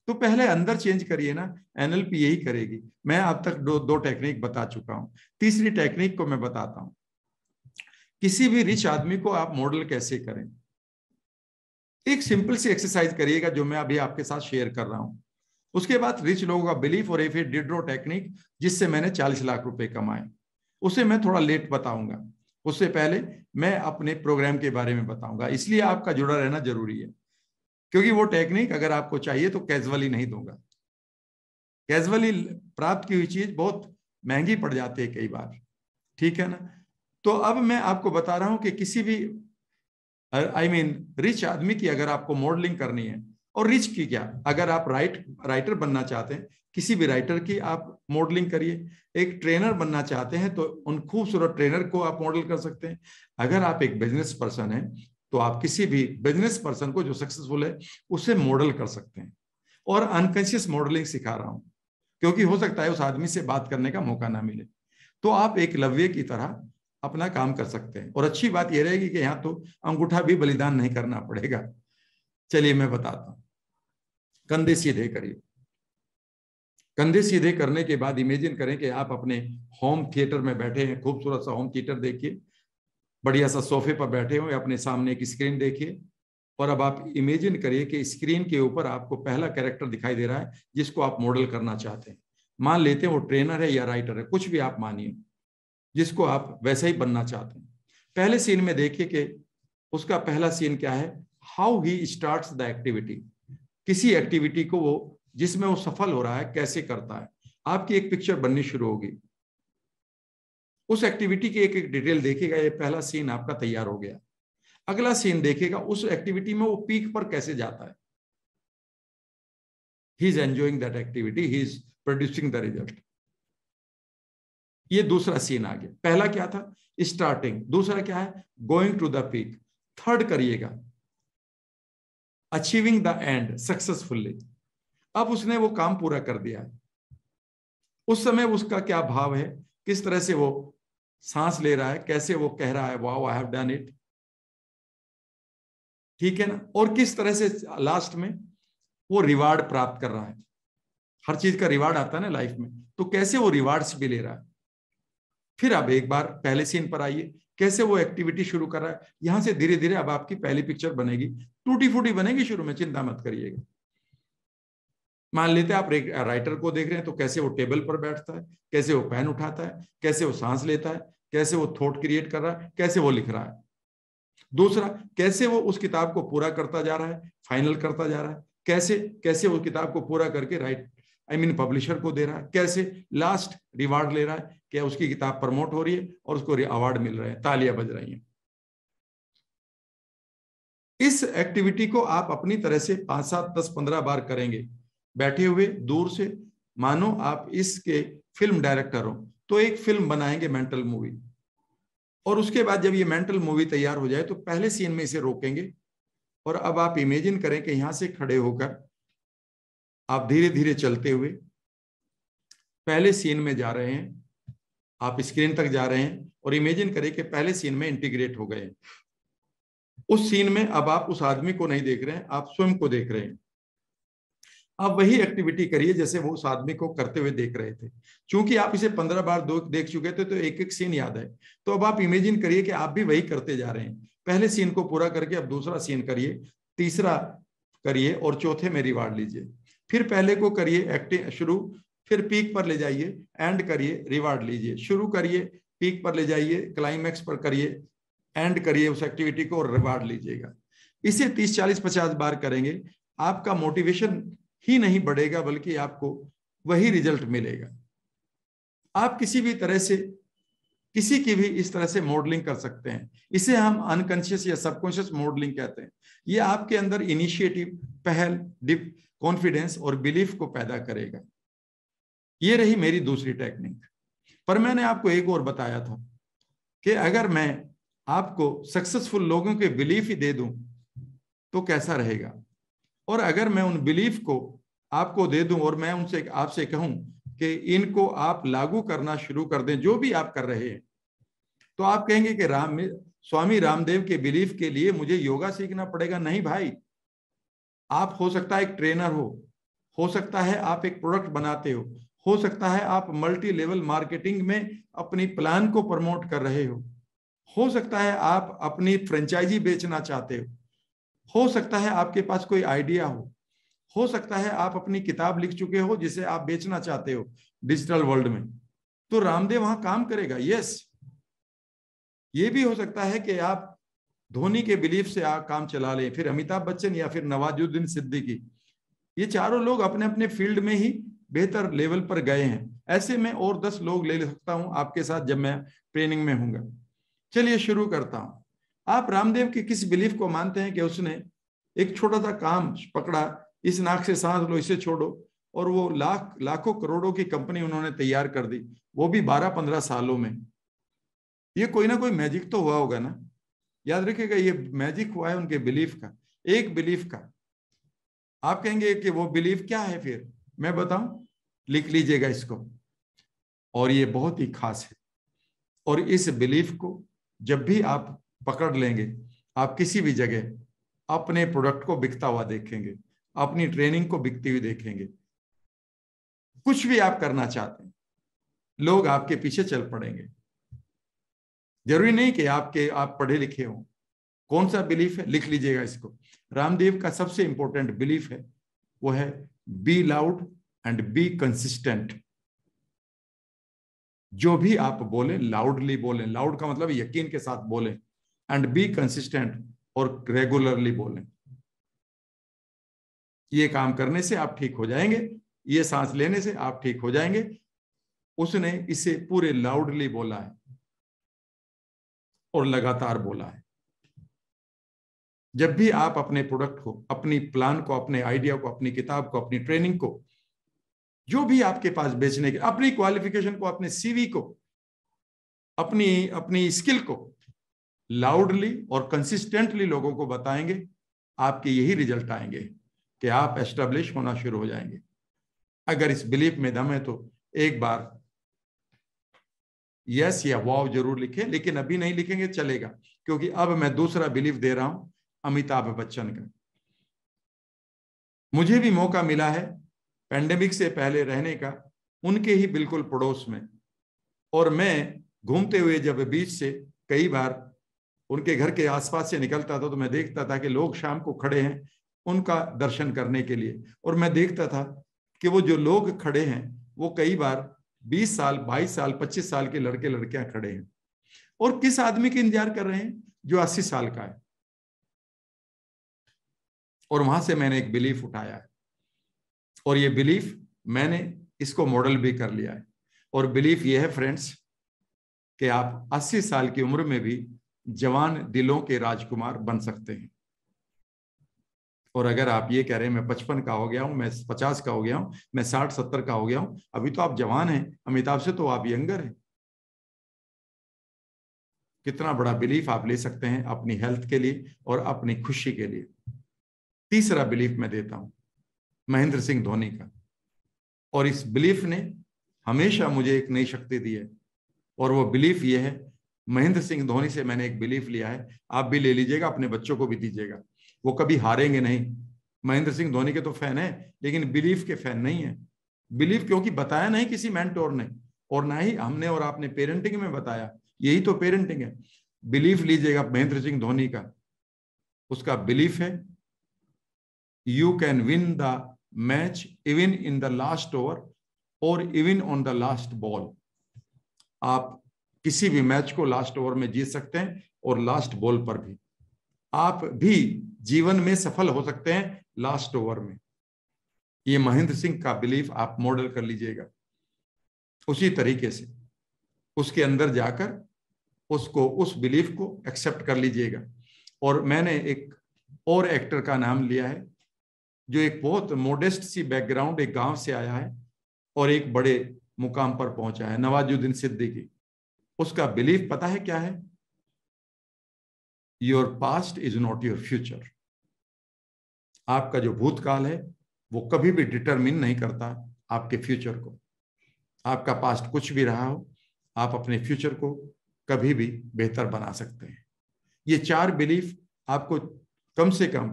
तो पहले अंदर चेंज करिए ना। एनएलपी यही करेगी। मैं अब तक दो टेक्निक बता चुका हूं। तीसरी टेक्निक को मैं बताता हूं, किसी भी रिच आदमी को आप मॉडल कैसे करें। एक सिंपल सी एक्सरसाइज करिएगा जो मैं अभी आपके साथ शेयर कर रहा हूं। उसके बाद रिच लोगों का बिलीफ और एफ डिड्रो टेक्निक, जिससे मैंने 40 लाख रुपए कमाए, उसे मैं थोड़ा लेट बताऊंगा। उससे पहले मैं अपने प्रोग्राम के बारे में बताऊंगा, इसलिए आपका जुड़ा रहना जरूरी है, क्योंकि वो टेक्निक अगर आपको चाहिए तो कैजुअली नहीं दूंगा। कैजुअली प्राप्त की हुई चीज बहुत महंगी पड़ जाती है कई बार, ठीक है ना। तो अब मैं आपको बता रहा हूं कि किसी भी रिच आदमी की अगर आपको मॉडलिंग करनी है, और रिच की क्या, अगर आप राइटर बनना चाहते हैं, किसी भी राइटर की आप मॉडलिंग करिए। एक ट्रेनर बनना चाहते हैं तो उन खूबसूरत ट्रेनर को आप मॉडल कर सकते हैं। अगर आप एक बिजनेस पर्सन हैं तो आप किसी भी बिजनेस पर्सन को जो सक्सेसफुल है उसे मॉडल कर सकते हैं। और अनकॉन्शियस मॉडलिंग सिखा रहा हूं, क्योंकि हो सकता है उस आदमी से बात करने का मौका ना मिले, तो आप एक लव्य की तरह अपना काम कर सकते हैं। और अच्छी बात यह रहेगी कि यहाँ तो अंगूठा भी बलिदान नहीं करना पड़ेगा। चलिए मैं बताता हूं। कंधे सीधे करिए। कंधे सीधे करने के बाद इमेजिन करें कि आप अपने होम थिएटर में बैठे हैं। खूबसूरत सा होम थिएटर देखिए, बढ़िया सा सोफे पर बैठे हो, अपने सामने एक स्क्रीन देखिए। और अब आप इमेजिन करिए कि स्क्रीन के ऊपर आपको पहला कैरेक्टर दिखाई दे रहा है जिसको आप मॉडल करना चाहते हैं। मान लेते हैं वो ट्रेनर है या राइटर है, कुछ भी आप मानिए जिसको आप वैसे ही बनना चाहते हैं। पहले सीन में देखिए कि उसका पहला सीन क्या है, how he starts the activity. किसी एक्टिविटी को वो, जिसमें वो सफल हो रहा है, कैसे करता है। आपकी एक पिक्चर बननी शुरू होगी। उस एक्टिविटी की एक एक डिटेल देखिएगा। ये पहला सीन आपका तैयार हो गया। अगला सीन देखिएगा उस एक्टिविटी में वो पीक पर कैसे जाता है। He is enjoying that activity, he is producing the result. ये दूसरा सीन आ गया। पहला क्या था, स्टार्टिंग। दूसरा क्या है, going to the peak. Third करिएगा, अचीविंग द एंड सक्सेसफुली। अब उसने वो काम पूरा कर दिया है। उस समय उसका क्या भाव है, किस तरह से वो सांस ले रहा है, कैसे वो कह रहा है wow I have done it, ठीक है ना। और किस तरह से लास्ट में वो रिवार्ड प्राप्त कर रहा है। हर चीज का रिवार्ड आता है ना लाइफ में, तो कैसे वो रिवार्ड्स भी ले रहा है। फिर अब एक बार पहले सीन पर आइए, कैसे वो एक्टिविटी शुरू कर रहा है। यहां से धीरे धीरे अब आपकी पहली पिक्चर बनेगी। टूटी फूटी बनेगी शुरू में, चिंता मत करिएगा। मान लेते हैं आप राइटर को देख रहे हैं, तो कैसे वो टेबल पर बैठता है, कैसे वो पेन उठाता है, कैसे वो सांस लेता है, कैसे वो थॉट क्रिएट कर रहा है, कैसे वो लिख रहा है। दूसरा, कैसे वो उस किताब को पूरा करता जा रहा है, फाइनल करता जा रहा है, कैसे कैसे वो किताब को पूरा करके पब्लिशर को दे रहा है, कैसे लास्ट रिवार्ड ले रहा है, क्या उसकी किताब प्रमोट हो रही है और उसको अवार्ड मिल रहा है, तालियां बज रही हैं। इस एक्टिविटी को आप अपनी तरह से 5, 7, 10, 15 बार करेंगे बैठे हुए दूर से। मानो आप इसके फिल्म डायरेक्टर हो तो एक फिल्म बनाएंगे, मेंटल मूवी। और उसके बाद जब ये मेंटल मूवी तैयार हो जाए तो पहले सीन में इसे रोकेंगे। और अब आप इमेजिन करें कि यहां से खड़े होकर आप धीरे धीरे चलते हुए पहले सीन में जा रहे हैं, आप स्क्रीन तक जा रहे हैं। और इमेजिन करें कि पहले सीन में इंटीग्रेट हो गए। उस सीन में अब आप उस आदमी को नहीं देख रहे हैं, आप स्वयं को देख रहे हैं। आप वही एक्टिविटी करिए जैसे वो उस आदमी को करते हुए देख रहे थे। चूंकि आप इसे 15 बार देख चुके थे तो एक एक सीन याद है। तो अब आप इमेजिन करिए कि आप भी वही करते जा रहे हैं। पहले सीन को पूरा करके अब दूसरा सीन करिए, तीसरा करिए और चौथे में रिवार्ड लीजिए। फिर पहले को करिए एक्टिंग शुरू, फिर पीक पर ले जाइए, एंड करिए, रिवार्ड लीजिए। शुरू करिए, पीक पर ले जाइए, क्लाइमैक्स पर करिए, एंड करिए उस एक्टिविटी को और रिवार्ड लीजिएगा। इसे 30, 40, 50 बार करेंगे, आपका मोटिवेशन ही नहीं बढ़ेगा बल्कि आपको वही रिजल्ट मिलेगा। आप किसी भी तरह से किसी की भी इस तरह से मॉडलिंग कर सकते हैं। इसे हम अनकॉन्शियस या सबकॉन्शियस मॉडलिंग कहते हैं। ये आपके अंदर इनिशिएटिव, पहल, कॉन्फिडेंस और बिलीफ को पैदा करेगा। ये रही मेरी दूसरी टेक्निक। पर मैंने आपको एक और बताया था कि अगर मैं आपको सक्सेसफुल लोगों के बिलीफ ही दे दूं तो कैसा रहेगा, और अगर मैं उन बिलीफ को आपको दे दूं और मैं उनसे आपसे कहूं कि इनको आप लागू करना शुरू कर दें जो भी आप कर रहे हैं, तो आप कहेंगे कि स्वामी रामदेव के बिलीफ के लिए मुझे योगा सीखना पड़ेगा। नहीं भाई, आप हो सकता है एक ट्रेनर हो सकता है आप एक प्रोडक्ट बनाते हो सकता है आप मल्टी लेवल मार्केटिंग में अपनी प्लान को प्रमोट कर रहे हो सकता है आप अपनी फ्रेंचाइजी बेचना चाहते हो सकता है आपके पास कोई आइडिया हो सकता है आप अपनी किताब लिख चुके हो जिसे आप बेचना चाहते हो डिजिटल वर्ल्ड में, तो रामदेव वहां काम करेगा। यस, ये भी हो सकता है कि आप धोनी के बिलीफ से आप काम चला लें, फिर अमिताभ बच्चन या फिर नवाजुद्दीन सिद्दीकी। ये चारों लोग अपने अपने फील्ड में ही बेहतर लेवल पर गए हैं। ऐसे में और 10 लोग ले सकता हूं आपके साथ जब मैं ट्रेनिंग में हूंगा। चलिए शुरू करता हूं। आप रामदेव के किस बिलीफ को मानते हैं कि उसने एक छोटा सा काम पकड़ा, इस नाक से सांस लो, इसे छोड़ो, और वो लाखों करोड़ों की कंपनी उन्होंने तैयार कर दी, वो भी 12-15 सालों में। ये कोई ना कोई मैजिक तो हुआ होगा ना। याद रखिएगा, ये मैजिक हुआ है उनके बिलीफ का, एक बिलीफ का। आप कहेंगे कि वो बिलीफ क्या है, फिर मैं बताऊं, लिख लीजिएगा इसको, और ये बहुत ही खास है। और इस बिलीफ को जब भी आप पकड़ लेंगे, आप किसी भी जगह अपने प्रोडक्ट को बिकता हुआ देखेंगे, अपनी ट्रेनिंग को बिकती हुई देखेंगे, कुछ भी आप करना चाहते हैं लोग आपके पीछे चल पड़ेंगे। जरूरी नहीं कि आप पढ़े लिखे हो। कौन सा बिलीफ है, लिख लीजिएगा इसको। रामदेव का सबसे इंपॉर्टेंट बिलीफ है, वो है be loud and be consistent. जो भी आप बोलें लाउडली बोलें, लाउड का मतलब यकीन के साथ बोलें, एंड बी कंसिस्टेंट, और रेगुलरली बोलें। ये काम करने से आप ठीक हो जाएंगे, ये सांस लेने से आप ठीक हो जाएंगे। उसने इसे पूरे लाउडली बोला है और लगातार बोला है। जब भी आप अपने प्रोडक्ट को, अपनी प्लान को, अपने आइडिया को, अपनी किताब को, अपनी ट्रेनिंग को, जो भी आपके पास बेचने के, अपनी क्वालिफिकेशन को, अपने सीवी को, अपनी स्किल को लाउडली और कंसिस्टेंटली लोगों को बताएंगे, आपके यही रिजल्ट आएंगे कि आप एस्टेब्लिश होना शुरू हो जाएंगे। अगर इस बिलीफ में दम है तो एक बार यस या वाव जरूर लिखें, लेकिन अभी नहीं लिखेंगे चलेगा, क्योंकि अब मैं दूसरा बिलीफ दे रहा हूं, अमिताभ बच्चन का। मुझे भी मौका मिला है पैंडेमिक से पहले रहने का, उनके ही बिल्कुल पड़ोस में, और मैं घूमते हुए जब बीच से कई बार उनके घर के आसपास से निकलता था तो मैं देखता था कि लोग शाम को खड़े हैं उनका दर्शन करने के लिए, और मैं देखता था कि वो जो लोग खड़े हैं वो कई बार 20 साल, 22 साल, 25 साल के लड़के लड़कियां खड़े हैं, और किस आदमी के इंतजार कर रहे हैं जो 80 साल का है। और वहां से मैंने एक बिलीफ उठाया है, और ये बिलीफ मैंने इसको मॉडल भी कर लिया है। और बिलीफ ये है फ्रेंड्स कि आप 80 साल की उम्र में भी जवान दिलों के राजकुमार बन सकते हैं। और अगर आप ये कह रहे हैं मैं 55 का हो गया हूं, मैं 50 का हो गया हूं, मैं 60-70 का हो गया हूं, अभी तो आप जवान हैं, अमिताभ से तो आप यंगर हैं। कितना बड़ा बिलीफ आप ले सकते हैं अपनी हेल्थ के लिए और अपनी खुशी के लिए। तीसरा बिलीफ मैं देता हूं, महेंद्र सिंह धोनी का, और इस बिलीफ ने हमेशा मुझे एक नई शक्ति दी है। और वो बिलीफ ये है, महेंद्र सिंह धोनी से मैंने एक बिलीफ लिया है, आप भी ले लीजिएगा, अपने बच्चों को भी दीजिएगा। वो कभी हारेंगे नहीं। महेंद्र सिंह धोनी के तो फैन है लेकिन बिलीफ के फैन नहीं है। बिलीफ क्योंकि बताया नहीं किसी मेंटोर ने, और ना ही हमने और आपने पेरेंटिंग में बताया, यही तो पेरेंटिंग है। बिलीफ लीजिएगा महेंद्र सिंह धोनी का, उसका बिलीफ है you can win the match even in the last over और even on the last ball. आप किसी भी मैच को लास्ट ओवर में जीत सकते हैं और लास्ट बॉल पर भी। आप भी जीवन में सफल हो सकते हैं लास्ट ओवर में। ये महेंद्र सिंह का बिलीफ आप मॉडल कर लीजिएगा। उसी तरीके से उसके अंदर जाकर उसको, उस बिलीफ को एक्सेप्ट कर लीजिएगा। और मैंने एक और एक्टर का नाम लिया है जो एक बहुत मोडेस्ट सी बैकग्राउंड, एक गांव से आया है और एक बड़े मुकाम पर पहुंचा है, नवाजुद्दीन सिद्दीकी। उसका बिलीफ पता है क्या है? Your past is not your future. आपका जो भूतकाल है वो कभी भी डिटरमिन नहीं करता आपके फ्यूचर को। आपका पास्ट कुछ भी रहा हो, आप अपने फ्यूचर को कभी भी बेहतर बना सकते हैं। ये चार बिलीफ आपको कम से कम,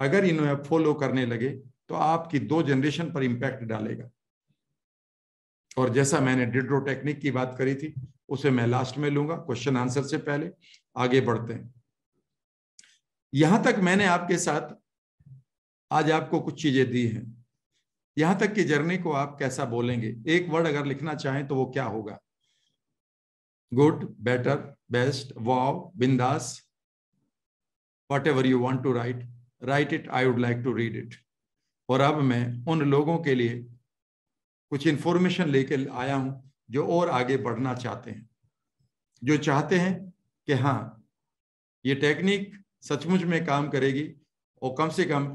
अगर इन्हें आप फॉलो करने लगे तो आपकी 2 जनरेशन पर इम्पैक्ट डालेगा। और जैसा मैंने डिड्रो टेक्निक की बात करी थी, उसे मैं लास्ट में लूंगा, क्वेश्चन आंसर से पहले। आगे बढ़ते हैं। यहां तक मैंने आपके साथ आज आपको कुछ चीजें दी हैं। यहां तक की जर्नी को आप कैसा बोलेंगे? एक वर्ड अगर लिखना चाहें तो वो क्या होगा? गुड, बेटर, बेस्ट, वाव, बिंदास, whatever you want to write, write it, I would like to read it। और अब मैं उन लोगों के लिए कुछ इन्फॉर्मेशन लेके आया हूं जो और आगे बढ़ना चाहते हैं, जो चाहते हैं कि हाँ ये टेक्निक सचमुच में काम करेगी और कम से कम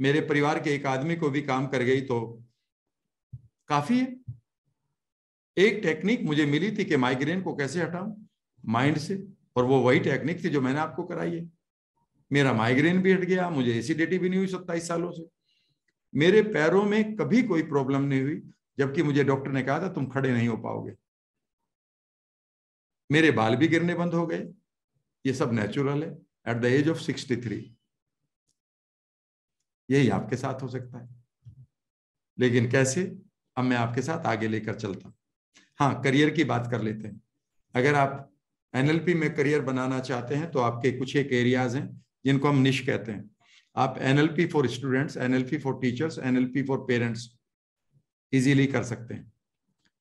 मेरे परिवार के एक आदमी को भी काम कर गई तो काफी है। एक टेक्निक मुझे मिली थी कि माइग्रेन को कैसे हटाऊं माइंड से, और वो वही टेक्निक थी जो मैंने आपको कराई है। मेरा माइग्रेन भी हट गया, मुझे एसिडिटी भी नहीं हुई 27 सालों से, मेरे पैरों में कभी कोई प्रॉब्लम नहीं हुई, जबकि मुझे डॉक्टर ने कहा था तुम खड़े नहीं हो पाओगे। मेरे बाल भी गिरने बंद हो गए। ये सब नेचुरल है एट द एज ऑफ 63। यही आपके साथ हो सकता है, लेकिन कैसे, अब मैं आपके साथ आगे लेकर चलता हूं। हाँ, करियर की बात कर लेते हैं। अगर आप एनएलपी में करियर बनाना चाहते हैं तो आपके कुछ एक एरियाज हैं जिनको हम निश कहते हैं। आप NLP for students, NLP for teachers, NLP for parents easily कर सकते हैं,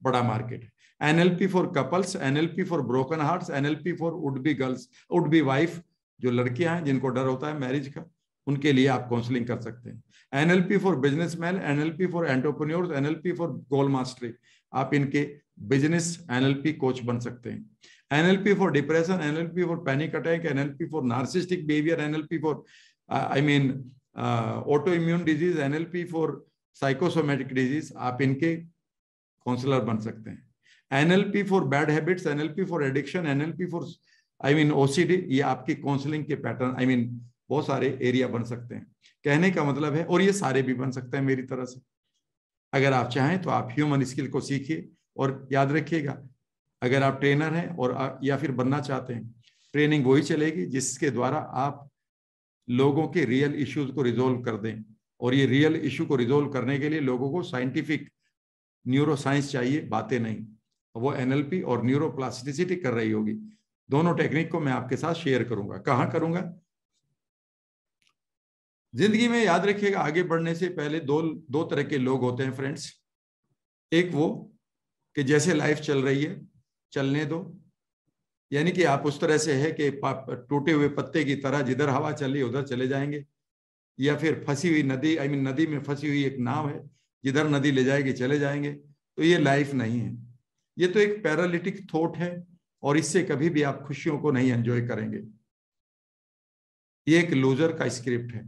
बड़ा मार्केट है। NLP for couples, NLP for broken hearts, NLP for would be girls, would be wife, जो लड़कियां हैं जिनको डर होता है मैरिज का, उनके लिए आप काउंसलिंग कर सकते हैं। NLP for businessman, NLP for entrepreneurs, NLP for goal mastery, आप इनके बिजनेस एनएलपी कोच बन सकते हैं। NLP for depression, NLP for panic attack, NLP for narcissistic behavior, NLP for autoimmune disease, NLP for psychosomatic disease, आप इनके काउंसलर बन सकते हैं। NLP for bad habits, NLP for addiction, NLP for OCD, ये आपकी काउंसलिंग के पैटर्न, बहुत सारे एरिया बन सकते हैं। कहने का मतलब है, और ये सारे भी बन सकते हैं मेरी तरह से। अगर आप चाहें तो आप ह्यूमन स्किल को सीखिए। और याद रखिएगा, अगर आप ट्रेनर हैं और या फिर बनना चाहते हैं, ट्रेनिंग वही चलेगी जिसके द्वारा आप लोगों के रियल इश्यूज को रिजोल्व कर दें। और ये रियल इशू को रिजोल्व करने के लिए लोगों को साइंटिफिक न्यूरोसाइंस चाहिए, बातें नहीं। वो एनएलपी और न्यूरोप्लास्टिसिटी कर रही होगी। दोनों टेक्निक को मैं आपके साथ शेयर करूंगा। कहाँ करूंगा? जिंदगी में याद रखिएगा, आगे बढ़ने से पहले दो तरह के लोग होते हैं फ्रेंड्स। एक वो कि जैसे लाइफ चल रही है चलने दो, यानी कि आप उस तरह से है कि टूटे हुए पत्ते की तरह जिधर हवा चली उधर चले जाएंगे, या फिर फंसी हुई नदी, नदी में फंसी हुई एक नाव है, जिधर नदी ले जाएगी चले जाएंगे। तो ये लाइफ नहीं है, ये तो एक पैरालिटिक थॉट है, और इससे कभी भी आप खुशियों को नहीं एंजॉय करेंगे। ये एक लूजर का स्क्रिप्ट है।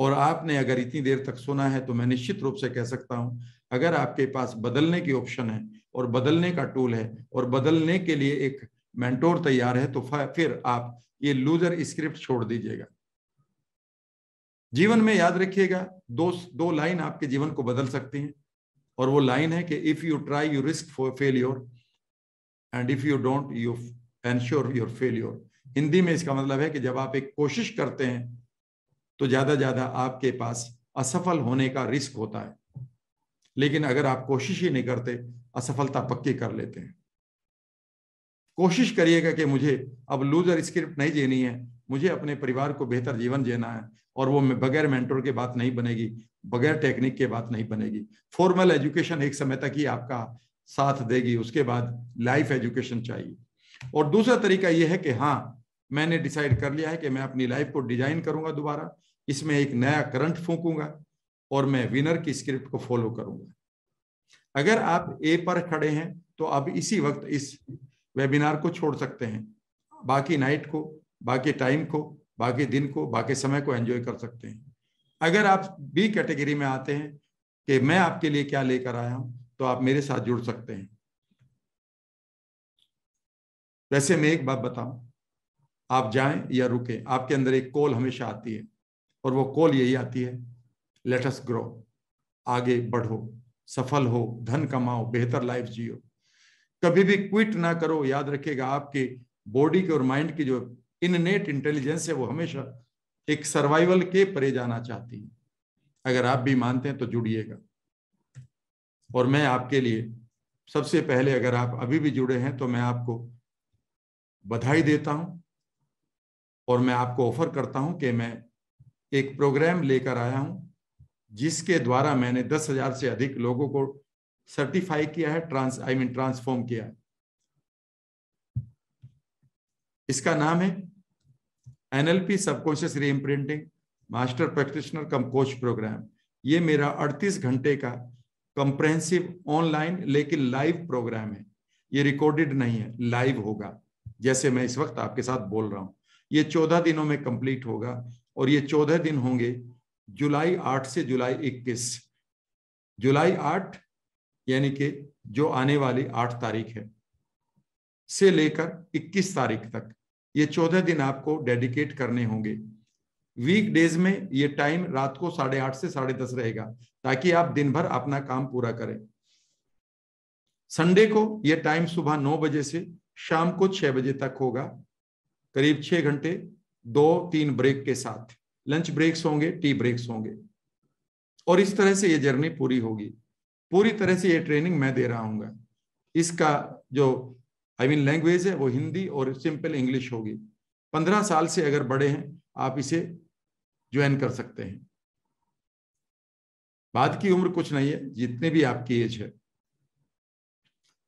और आपने अगर इतनी देर तक सुना है तो मैं निश्चित रूप से कह सकता हूं, अगर आपके पास बदलने की ऑप्शन है और बदलने का टूल है और बदलने के लिए एक मेंटोर तैयार है, तो फिर आप ये लूजर स्क्रिप्ट छोड़ दीजिएगा। जीवन में याद रखिएगा, दो लाइन आपके जीवन को बदल सकती हैं, और वो लाइन है कि if you try you risk for failure and if you don't you ensure your failure. Hindi में इसका मतलब है कि जब आप एक कोशिश करते हैं तो ज्यादा आपके पास असफल होने का रिस्क होता है, लेकिन अगर आप कोशिश ही नहीं करते, असफलता पक्की कर लेते हैं। कोशिश करिएगा कि मुझे अब लूजर स्क्रिप्ट नहीं जीनी है, मुझे अपने परिवार को बेहतर जीवन जीना है, और वो बगैर मेंटोर के बात नहीं बनेगी, बगैर टेक्निक के बात नहीं बनेगी। फॉर्मल एजुकेशन एक समय तक ही आपका साथ देगी, उसके बाद लाइफ एजुकेशन चाहिए। और दूसरा तरीका यह है कि हाँ मैंने डिसाइड कर लिया है कि मैं अपनी लाइफ को डिजाइन करूंगा दोबारा, इसमें एक नया करंट फूंकूंगा और मैं विनर की स्क्रिप्ट को फॉलो करूंगा। अगर आप ए पर खड़े हैं तो अब इसी वक्त इस वेबिनार को छोड़ सकते हैं, बाकी नाइट को, बाकी टाइम को, बाकी दिन को, बाकी समय को एंजॉय कर सकते हैं। अगर आप बी कैटेगरी में आते हैं कि मैं आपके लिए क्या लेकर आया हूं, तो आप मेरे साथ जुड़ सकते हैं। वैसे मैं एक बात बताऊं, आप जाएं या रुकें, आपके अंदर एक कॉल हमेशा आती है और वो कॉल यही आती है, लेट अस ग्रो, आगे बढ़ो, सफल हो, धन कमाओ, बेहतर लाइफ जियो, कभी भी क्विट ना करो। याद रखिएगा आपके बॉडी के और माइंड की जो इननेट इंटेलिजेंस है वो हमेशा एक सर्वाइवल के परे जाना चाहती है। अगर आप भी मानते हैं तो जुड़िएगा। और मैं आपके लिए सबसे पहले, अगर आप अभी भी जुड़े हैं तो मैं आपको बधाई देता हूं और मैं आपको ऑफर करता हूं कि मैं एक प्रोग्राम लेकर आया हूं जिसके द्वारा मैंने 10,000 से अधिक लोगों को सर्टिफाई किया है, ट्रांसफॉर्म किया है। इसका नाम है NLP subconscious reimprinting master practitioner cum coach programme. ये मेरा 38 घंटे का कंप्रेहेंसिव ऑनलाइन लेकिन लाइव प्रोग्राम है। ये रिकॉर्डेड नहीं है, लाइव होगा जैसे मैं इस वक्त आपके साथ बोल रहा हूँ। ये 14 दिनों में कंप्लीट होगा और ये 14 दिन होंगे जुलाई 8 से जुलाई 21। जुलाई 8 यानी कि जो आने वाली 8 तारीख है से लेकर 21 तारीख तक ये 14 दिन आपको डेडिकेट करने होंगे। वीक डेज में ये टाइम रात को 8:30 से 10:30 रहेगा ताकि आप दिन भर अपना काम पूरा करें। संडे को ये टाइम सुबह 9 बजे से शाम को 6 बजे तक होगा, करीब 6 घंटे 2-3 ब्रेक के साथ। लंच ब्रेक्स होंगे, टी ब्रेक्स होंगे और इस तरह से ये जर्नी पूरी होगी। पूरी तरह से ये ट्रेनिंग मैं दे रहा हूँगा। इसका जो लैंग्वेज है वो हिंदी और सिंपल इंग्लिश होगी। 15 साल से अगर बड़े हैं आप इसे ज्वाइन कर सकते हैं। बाद की उम्र कुछ नहीं है, जितने भी आपकी एज है।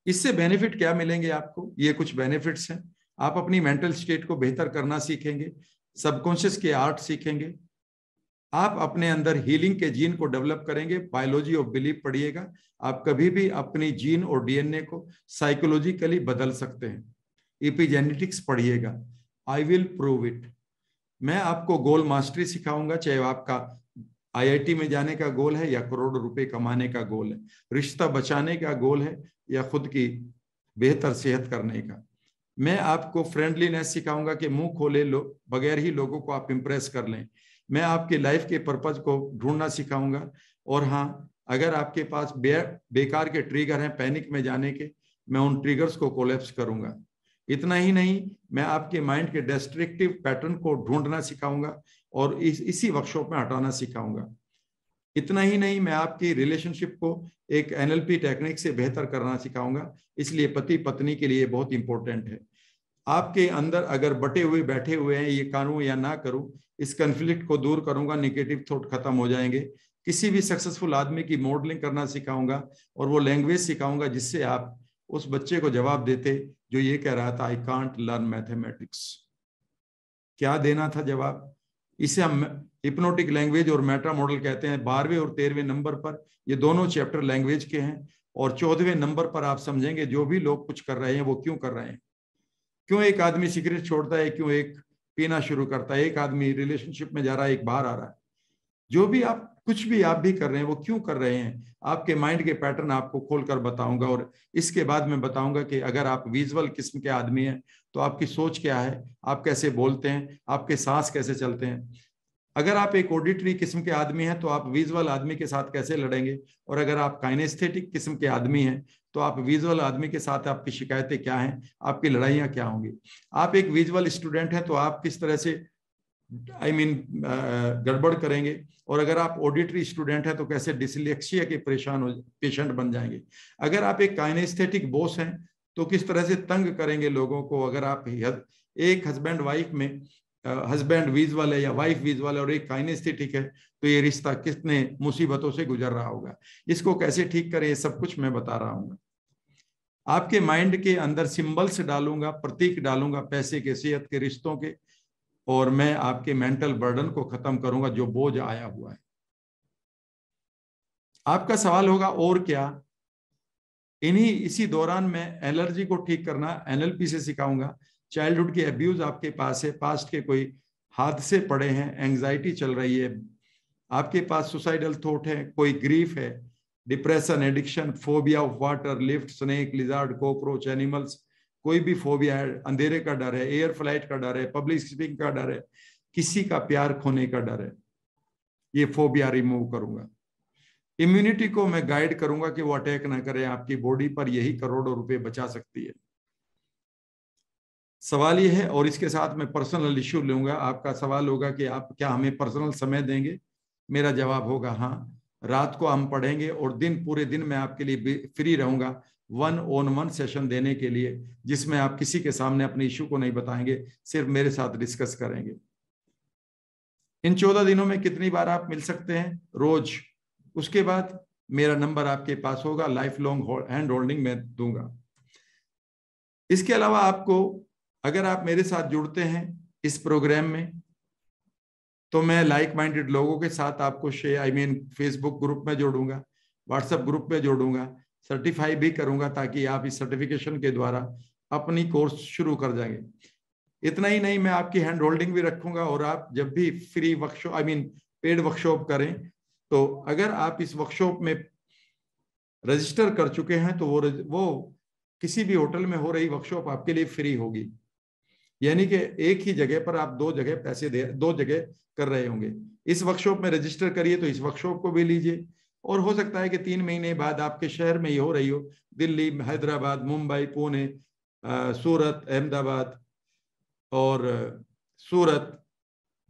इससे बेनिफिट क्या मिलेंगे आपको? ये कुछ बेनिफिट्स हैं। आप अपनी मेंटल स्टेट को बेहतर करना सीखेंगे, सबकॉन्शियस के आर्ट सीखेंगे, आप अपने अंदर हीलिंग के जीन को डेवलप करेंगे। बायोलॉजी ऑफ बिलीफ पढ़िएगा, आप कभी भी अपनी जीन और डीएनए को साइकोलॉजिकली बदल सकते हैं। एपिजेनेटिक्स पढ़िएगा, आई विल प्रूव इट। मैं आपको गोल मास्टरी सिखाऊंगा, चाहे आपका IIT में जाने का गोल है या करोड़ों रुपए कमाने का गोल है, रिश्ता बचाने का गोल है या खुद की बेहतर सेहत करने का। मैं आपको फ्रेंडलीनेस सिखाऊंगा कि मुंह खोले बगैर ही लोगों को आप इम्प्रेस कर लें। मैं आपके लाइफ के पर्पज को ढूंढना सिखाऊंगा। और हाँ, अगर आपके पास बेकार के ट्रिगर हैं पैनिक में जाने के, मैं उन ट्रिगर्स को कोलैप्स करूंगा। इतना ही नहीं, मैं आपके माइंड के डिस्ट्रक्टिव पैटर्न को ढूंढना सिखाऊंगा और इसी वर्कशॉप में हटाना सिखाऊंगा। इतना ही नहीं, मैं आपकी रिलेशनशिप को एक NLP टेक्निक से बेहतर करना सिखाऊंगा। इसलिए पति पत्नी के लिए बहुत इंपॉर्टेंट है। आपके अंदर अगर बटे हुए बैठे हुए हैं ये करूं या ना करूं, इस कन्फ्लिक्ट को दूर करूंगा, निगेटिव थॉट खत्म हो जाएंगे। किसी भी सक्सेसफुल आदमी की मॉडलिंग करना सिखाऊंगा और वो लैंग्वेज सिखाऊंगा जिससे आप उस बच्चे को जवाब देते जो ये कह रहा था आई कांट लर्न मैथमेटिक्स। क्या देना था जवाब? इसे हम हिप्नोटिक लैंग्वेज और मेटा मॉडल कहते हैं। 12वें और 13वें नंबर पर ये दोनों चैप्टर लैंग्वेज के हैं और 14वें नंबर पर आप समझेंगे जो भी लोग कुछ कर रहे हैं वो क्यों कर रहे हैं। क्यों एक आदमी सिगरेट छोड़ता है, क्यों एक पीना शुरू करता है, एक आदमी रिलेशनशिप में जा रहा है, एक बाहर आ रहा है। जो भी आप कुछ भी आप भी कर रहे हैं वो क्यों कर रहे हैं? आपके माइंड के पैटर्न आपको खोलकर बताऊंगा। और इसके बाद मैं बताऊंगा कि अगर आप विजुअल किस्म के आदमी हैं तो आपकी सोच क्या है, आप कैसे बोलते हैं, आपके सांस कैसे चलते हैं। अगर आप एक ऑडिटरी किस्म के आदमी हैं तो आप विजुअल आदमी के साथ कैसे लड़ेंगे, और अगर आप काइनेस्थेटिक किस्म के आदमी हैं तो आप विजुअल आदमी के साथ आपकी शिकायतें क्या हैं, आपकी लड़ाइयाँ क्या होंगी। आप एक विजुअल स्टूडेंट हैं तो आप किस तरह से गड़बड़ करेंगे, और अगर आप ऑडिटरी स्टूडेंट हैं तो कैसे डिसलेक्सिया के पेशेंट बन जाएंगे। अगर आप एक काइनेस्थेटिक बॉस हैं तो किस तरह से तंग करेंगे लोगों को। अगर आप एक हस्बैंड वाइफ में हस्बैंड विजुअल है या वाइफ विजुअल है और एक काइनेस्थेटिक है तो ये रिश्ता कितने मुसीबतों से गुजर रहा होगा, इसको कैसे ठीक करें, सब कुछ मैं बता रहा हूँ। आपके माइंड के अंदर सिंबल्स डालूंगा, प्रतीक डालूंगा पैसे के, सेहत के, रिश्तों के, और मैं आपके मेंटल बर्डन को खत्म करूंगा जो बोझ आया हुआ है। आपका सवाल होगा और क्या। इसी दौरान मैं एलर्जी को ठीक करना एनएलपी से सिखाऊंगा। चाइल्डहुड के एब्यूज आपके पास है, पास्ट के कोई हादसे पड़े हैं, एंग्जाइटी चल रही है, आपके पास सुसाइडल थॉट है, कोई ग्रीफ है, depression, addiction, phobia of water, lift, snake, lizard, cockroach, animals, कोई भी फोबिया है, अंधेरे का डर है, एयर फ्लाइट का डर है, पब्लिक स्पीकिंग का डर है, किसी का प्यार खोने का डर है। ये फोबिया रिमूव करूंगा। इम्यूनिटी को मैं गाइड करूंगा कि वो अटैक ना करे आपकी बॉडी पर, यही करोड़ों रुपए बचा सकती है। सवाल ये है, और इसके साथ मैं पर्सनल इश्यू लूंगा। आपका सवाल होगा कि आप क्या हमें पर्सनल समय देंगे, मेरा जवाब होगा हाँ। रात को हम पढ़ेंगे और पूरे दिन मैं आपके लिए फ्री रहूंगा 1-on-1 सेशन देने के लिए, जिसमें आप किसी के सामने अपने इश्यू को नहीं बताएंगे, सिर्फ मेरे साथ डिस्कस करेंगे। इन 14 दिनों में कितनी बार आप मिल सकते हैं, रोज। उसके बाद मेरा नंबर आपके पास होगा, लाइफ लॉन्ग हैंड होल्डिंग मैं दूंगा। इसके अलावा आपको, अगर आप मेरे साथ जुड़ते हैं इस प्रोग्राम में, तो मैं लाइक माइंडेड लोगों के साथ आपको फेसबुक ग्रुप में जोड़ूंगा, व्हाट्सएप ग्रुप में जोड़ूंगा, सर्टिफाई भी करूंगा ताकि आप इस सर्टिफिकेशन के द्वारा अपनी कोर्स शुरू कर जाएंगे। इतना ही नहीं, मैं आपकी हैंड होल्डिंग भी रखूंगा, और आप जब भी फ्री वर्कशॉप पेड वर्कशॉप करें, तो अगर आप इस वर्कशॉप में रजिस्टर कर चुके हैं तो वो किसी भी होटल में हो रही वर्कशॉप आपके लिए फ्री होगी। यानी कि एक ही जगह पर आप दो जगह कर रहे होंगे। इस वर्कशॉप में रजिस्टर करिए तो इस वर्कशॉप को भी लीजिए, और हो सकता है कि 3 महीने बाद आपके शहर में ये हो रही हो, दिल्ली, हैदराबाद, मुंबई, पुणे, सूरत, अहमदाबाद और सूरत,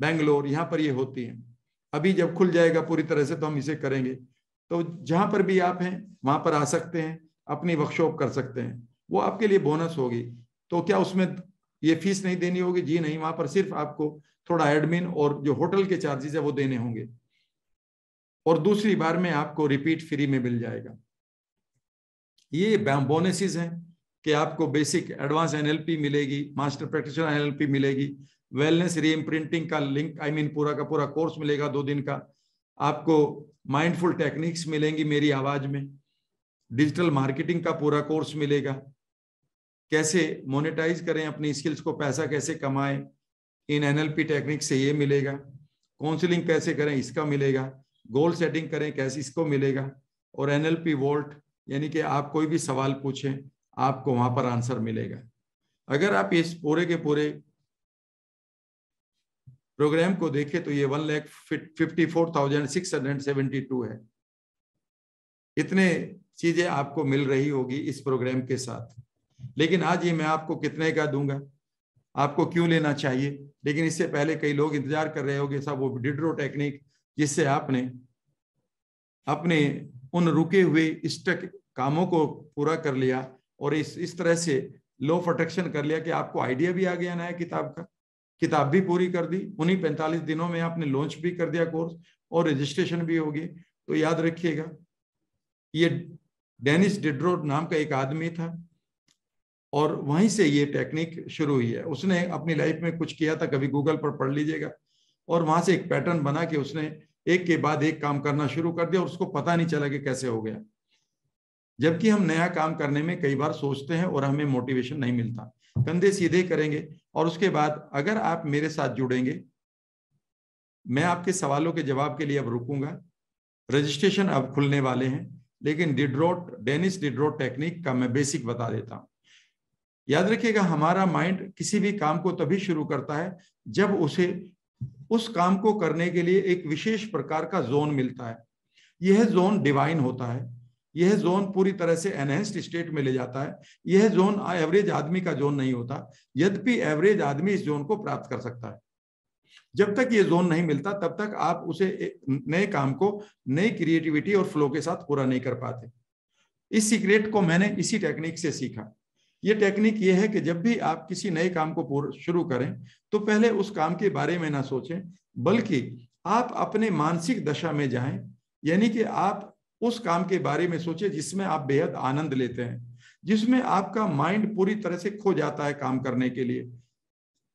बेंगलोर, यहाँ पर ये होती हैं। अभी जब खुल जाएगा पूरी तरह से तो हम इसे करेंगे। तो जहाँ पर भी आप हैं वहाँ पर आ सकते हैं, अपनी वर्कशॉप कर सकते हैं, वो आपके लिए बोनस होगी। तो क्या उसमें ये फीस नहीं देनी होगी? जी नहीं, वहां पर सिर्फ आपको थोड़ा एडमिन और जो होटल के चार्जेस है वो देने होंगे, और दूसरी बार में आपको रिपीट फ्री में मिल जाएगा। ये बोनसेस हैं कि आपको बेसिक एडवांस एनएलपी मिलेगी, मास्टर प्रैक्टिशनर एनएलपी मिलेगी, वेलनेस रीइम्प्रिंटिंग का लिंक पूरा का पूरा कोर्स मिलेगा 2 दिन का, आपको माइंडफुल टेक्निक्स मिलेंगी मेरी आवाज में, डिजिटल मार्केटिंग का पूरा कोर्स मिलेगा, कैसे मोनेटाइज करें अपनी स्किल्स को, पैसा कैसे कमाएं इन एनएलपी टेक्निक से, ये मिलेगा, काउंसलिंग कैसे करें इसका मिलेगा, गोल सेटिंग करें कैसे, इसको मिलेगा, और एनएलपी वॉल्ट यानी कि आप कोई भी सवाल पूछें आपको वहां पर आंसर मिलेगा। अगर आप इस पूरे के पूरे प्रोग्राम को देखें तो ये 1,54,672 है। इतने चीजें आपको मिल रही होगी इस प्रोग्राम के साथ। लेकिन आज ये मैं आपको कितने का दूंगा, आपको क्यों लेना चाहिए, लेकिन इससे पहले कई लोग इंतजार कर रहे होंगे साहब वो डिड्रो टेक्निक जिससे आपने अपने उन रुके हुए स्टक कामों को पूरा कर लिया और इस तरह से लॉ ऑफ अट्रैक्शन कर लिया कि आपको आइडिया भी आ गया नया किताब का, किताब भी पूरी कर दी, उन्हीं 45 दिनों में आपने लॉन्च भी कर दिया कोर्स और रजिस्ट्रेशन भी होगी। तो याद रखिएगा, ये डेनिस डिड्रो नाम का एक आदमी था और वहीं से ये टेक्निक शुरू हुई है। उसने अपनी लाइफ में कुछ किया था, कभी गूगल पर पढ़ लीजिएगा, और वहां से एक पैटर्न बना कि उसने एक के बाद एक काम करना शुरू कर दिया और उसको पता नहीं चला कि कैसे हो गया। जबकि हम नया काम करने में कई बार सोचते हैं और हमें मोटिवेशन नहीं मिलता, कंधे सीधे करेंगे। और उसके बाद अगर आप मेरे साथ जुड़ेंगे, मैं आपके सवालों के जवाब के लिए अब रुकूंगा, रजिस्ट्रेशन अब खुलने वाले हैं, लेकिन डेनिस डिड्रोट टेक्निक का मैं बेसिक बता देता हूँ। याद रखिएगा, हमारा माइंड किसी भी काम को तभी शुरू करता है जब उसे उस काम को करने के लिए एक विशेष प्रकार का जोन मिलता है। यह जोन डिवाइन होता है, यह जोन पूरी तरह से एनहेंस्ड स्टेट में ले जाता है। यह जोन एवरेज आदमी का जोन नहीं होता, यद्यपि एवरेज आदमी इस जोन को प्राप्त कर सकता है। जब तक ये जोन नहीं मिलता तब तक आप उसे नए काम को नई क्रिएटिविटी और फ्लो के साथ पूरा नहीं कर पाते। इस सीक्रेट को मैंने इसी टेक्निक से सीखा। ये टेक्निक ये है कि जब भी आप किसी नए काम को शुरू करें तो पहले उस काम के बारे में ना सोचें, बल्कि आप अपने मानसिक दशा में जाएं, यानी कि आप उस काम के बारे में सोचें जिसमें आप बेहद आनंद लेते हैं, जिसमें आपका माइंड पूरी तरह से खो जाता है काम करने के लिए,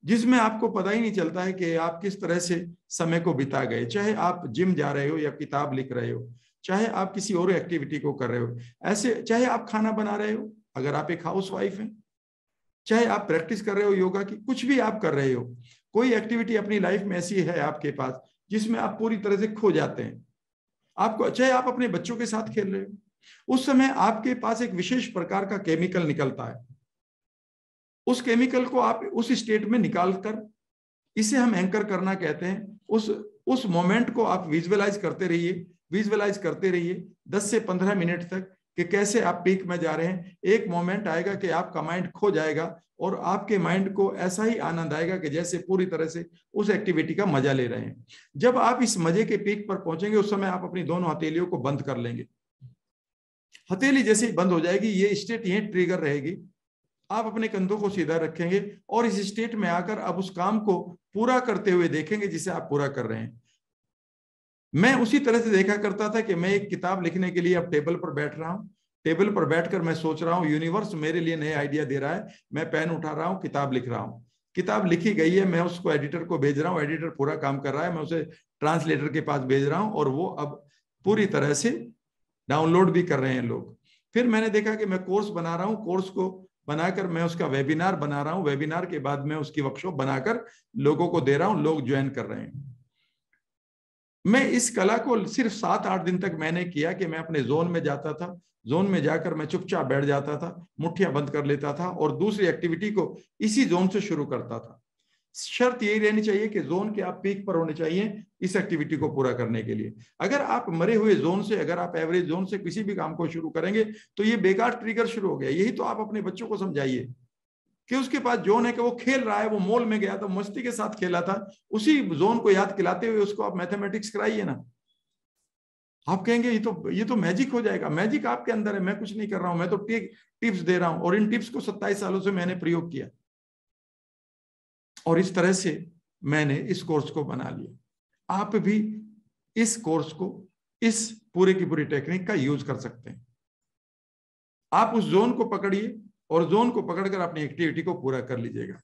जिसमें आपको पता ही नहीं चलता है कि आप किस तरह से समय को बिता गए। चाहे आप जिम जा रहे हो या किताब लिख रहे हो, चाहे आप किसी और एक्टिविटी को कर रहे हो, ऐसे चाहे आप खाना बना रहे हो अगर आप एक हाउस वाइफ हैं, चाहे आप प्रैक्टिस कर रहे हो योगा की, कुछ भी आप कर रहे हो, कोई एक्टिविटी अपनी लाइफ में ऐसी है आपके पास जिसमें आप पूरी तरह से खो जाते हैं। आपको चाहे आप अपने बच्चों के साथ खेल रहे हो, उस समय आपके पास एक विशेष प्रकार का केमिकल निकलता है, उस केमिकल को आप उस स्टेट में निकाल कर, इसे हम एंकर करना कहते हैं, उस मोमेंट को आप विजुअलाइज करते रहिए 10 से 15 मिनट तक कि कैसे आप पीक में जा रहे हैं। एक मोमेंट आएगा कि आपका माइंड खो जाएगा और आपके माइंड को ऐसा ही आनंद आएगा कि जैसे पूरी तरह से उस एक्टिविटी का मजा ले रहे हैं। जब आप इस मजे के पीक पर पहुंचेंगे उस समय आप अपनी दोनों हथेलियों को बंद कर लेंगे। हथेली जैसे ही बंद हो जाएगी ये स्टेट यही ट्रिगर रहेगी, आप अपने कंधों को सीधा रखेंगे और इस स्टेट में आकर आप उस काम को पूरा करते हुए देखेंगे जिसे आप पूरा कर रहे हैं। मैं उसी तरह से देखा करता था कि मैं एक किताब लिखने के लिए अब टेबल पर बैठ रहा हूँ, टेबल पर बैठकर मैं सोच रहा हूँ यूनिवर्स मेरे लिए नए आइडिया दे रहा है, मैं पेन उठा रहा हूँ, किताब लिख रहा हूँ, किताब लिखी गई है, मैं उसको एडिटर को भेज रहा हूँ, एडिटर पूरा काम कर रहा है, मैं उसे ट्रांसलेटर के पास भेज रहा हूँ और वो अब पूरी तरह से डाउनलोड भी कर रहे हैं लोग। फिर मैंने देखा कि मैं कोर्स बना रहा हूँ, कोर्स को बनाकर मैं उसका वेबिनार बना रहा हूँ, वेबिनार के बाद मैं उसकी वर्कशॉप बनाकर लोगों को दे रहा हूँ, लोग ज्वाइन कर रहे हैं। मैं इस कला को सिर्फ 7-8 दिन तक मैंने किया कि मैं अपने जोन में जाता था, जोन में जाकर मैं चुपचाप बैठ जाता था, मुट्ठियां बंद कर लेता था और दूसरी एक्टिविटी को इसी जोन से शुरू करता था। शर्त यही रहनी चाहिए कि जोन के आप पीक पर होने चाहिए इस एक्टिविटी को पूरा करने के लिए। अगर आप मरे हुए जोन से, अगर आप एवरेज जोन से किसी भी काम को शुरू करेंगे तो ये बेकार ट्रिगर शुरू हो गया। यही तो आप अपने बच्चों को समझाइए कि उसके पास जोन है कि वो खेल रहा है, वो मॉल में गया तो मस्ती के साथ खेला था, उसी जोन को याद खिलाते हुए उसको आप मैथमेटिक्स कराइए ना। आप कहेंगे ये तो मैजिक हो जाएगा। मैजिक आपके अंदर है, मैं कुछ नहीं कर रहा हूं, मैं तो टिप्स दे रहा हूं और इन टिप्स को 27 सालों से मैंने प्रयोग किया और इस तरह से मैंने इस कोर्स को बना लिया। आप भी इस कोर्स को, इस पूरे की पूरी टेक्निक का यूज कर सकते हैं। आप उस जोन को पकड़िए और जोन को पकड़कर अपनी एक्टिविटी को पूरा कर लीजिएगा।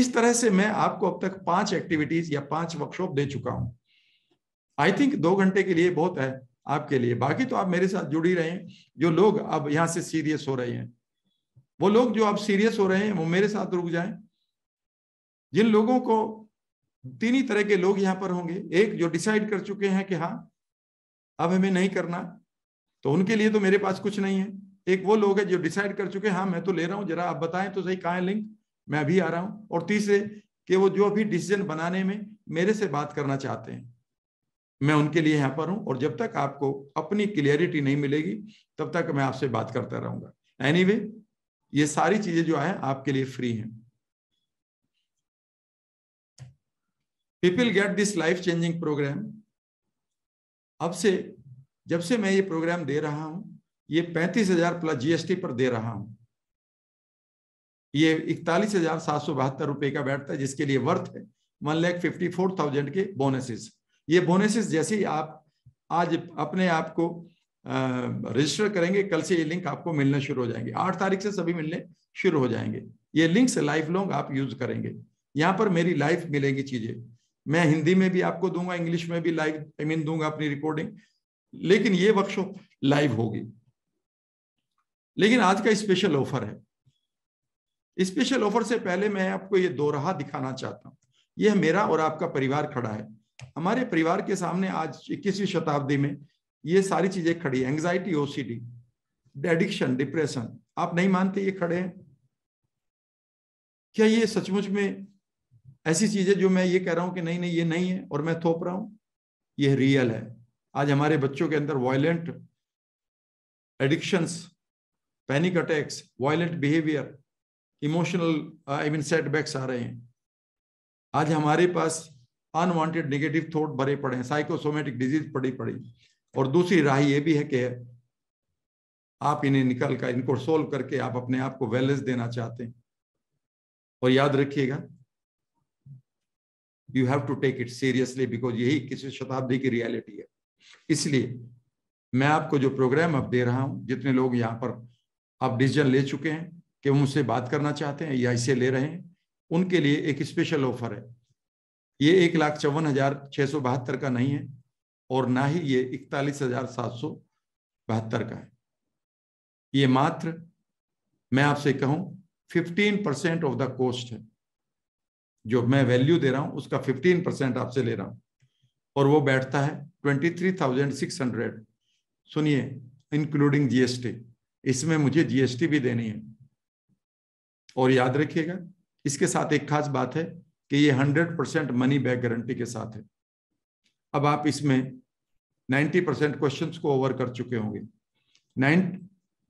इस तरह से मैं आपको अब तक 5 एक्टिविटीज या 5 वर्कशॉप दे चुका हूं। आई थिंक 2 घंटे के लिए बहुत है आपके लिए, बाकी तो आप मेरे साथ जुड़ ही रहे हैं। जो लोग अब यहां से सीरियस हो रहे हैं, वो लोग जो अब सीरियस हो रहे हैं वो मेरे साथ रुक जाएं। जिन लोगों को 3 ही तरह के लोग यहाँ पर होंगे, एक जो डिसाइड कर चुके हैं कि हाँ अब हमें नहीं करना, तो उनके लिए तो मेरे पास कुछ नहीं है। एक वो लोग है जो डिसाइड कर चुके हैं हाँ मैं तो ले रहा हूँ, जरा आप बताएं तो सही कहाँ है लिंक, मैं अभी आ रहा हूँ। और तीसरे कि वो जो अभी डिसीजन बनाने में मेरे से बात करना चाहते हैं, मैं उनके लिए यहाँ पर हूँ और जब तक आपको अपनी क्लियरिटी नहीं मिलेगी तब तक मैं आपसे बात करता रहूंगा। एनीवे, ये सारी चीजें जो है आपके लिए फ्री हैं। People get this life changing programme. अब से जब से मैं ये प्रोग्राम दे रहा हूँ ये 35,000 प्लस जीएसटी पर दे रहा हूं, ये 41,772 रुपए का बैठता है जिसके लिए वर्थ है 1,54,000 के बोनसेस। ये बोनसेस जैसे ही आप आज अपने आप को रजिस्टर करेंगे कल से ये लिंक आपको मिलने शुरू हो जाएंगे। 8 तारीख से सभी मिलने शुरू हो जाएंगे। ये लिंक्स लाइफ लॉन्ग आप यूज करेंगे। यहाँ पर मेरी लाइफ मिलेंगी चीजें, मैं हिंदी में भी आपको दूंगा, इंग्लिश में भी लाइव दूंगा अपनी रिकॉर्डिंग, लेकिन ये वर्कशॉप लाइव होगी। लेकिन आज का स्पेशल ऑफर है। स्पेशल ऑफर से पहले मैं आपको ये दोराहा दिखाना चाहता हूँ। यह मेरा और आपका परिवार खड़ा है। हमारे परिवार के सामने आज 21वीं शताब्दी में ये सारी चीजें खड़ी है। एंग्जाइटी, ओसीडी, एडिक्शन, डिप्रेशन, आप नहीं मानते ये खड़े हैं? क्या ये सचमुच में ऐसी चीजें जो मैं ये कह रहा हूँ कि नहीं नहीं ये नहीं है और मैं थोप रहा हूँ, ये रियल है। आज हमारे बच्चों के अंदर violent addictions, panic attacks, violent behaviour, emotional setbacks आ रहे हैं। आज हमारे पास अनवांटेड नेगेटिव थॉट भरे पड़े हैं, साइकोसोमेटिक डिजीज पड़ी। और दूसरी राह यह भी है कि आप इनको सोल्व करके आप अपने आप को वेलनेस देना चाहते हैं। और याद रखिएगा, you have to take it seriously because यही 21वीं शताब्दी की रियलिटी है। इसलिए मैं आपको जो प्रोग्राम अब दे रहा हूं, जितने लोग यहाँ पर आप डिसीजन ले चुके हैं कि वो मुझसे बात करना चाहते हैं या इसे ले रहे हैं, उनके लिए एक स्पेशल ऑफर है। ये 1,54,672 का नहीं है और ना ही ये 41,772 का है। ये मात्र मैं आपसे कहूं 15% ऑफ द कॉस्ट है, जो मैं वैल्यू दे रहा हूं उसका 15% आपसे ले रहा हूं, और वो बैठता है 23,600। सुनिए, इंक्लूडिंग जीएसटी, इसमें मुझे जीएसटी भी देनी है। और याद रखिएगा, इसके साथ एक खास बात है कि ये 100% मनी बैक गारंटी के साथ है। अब आप इसमें 90% क्वेश्चंस को ओवर कर चुके होंगे।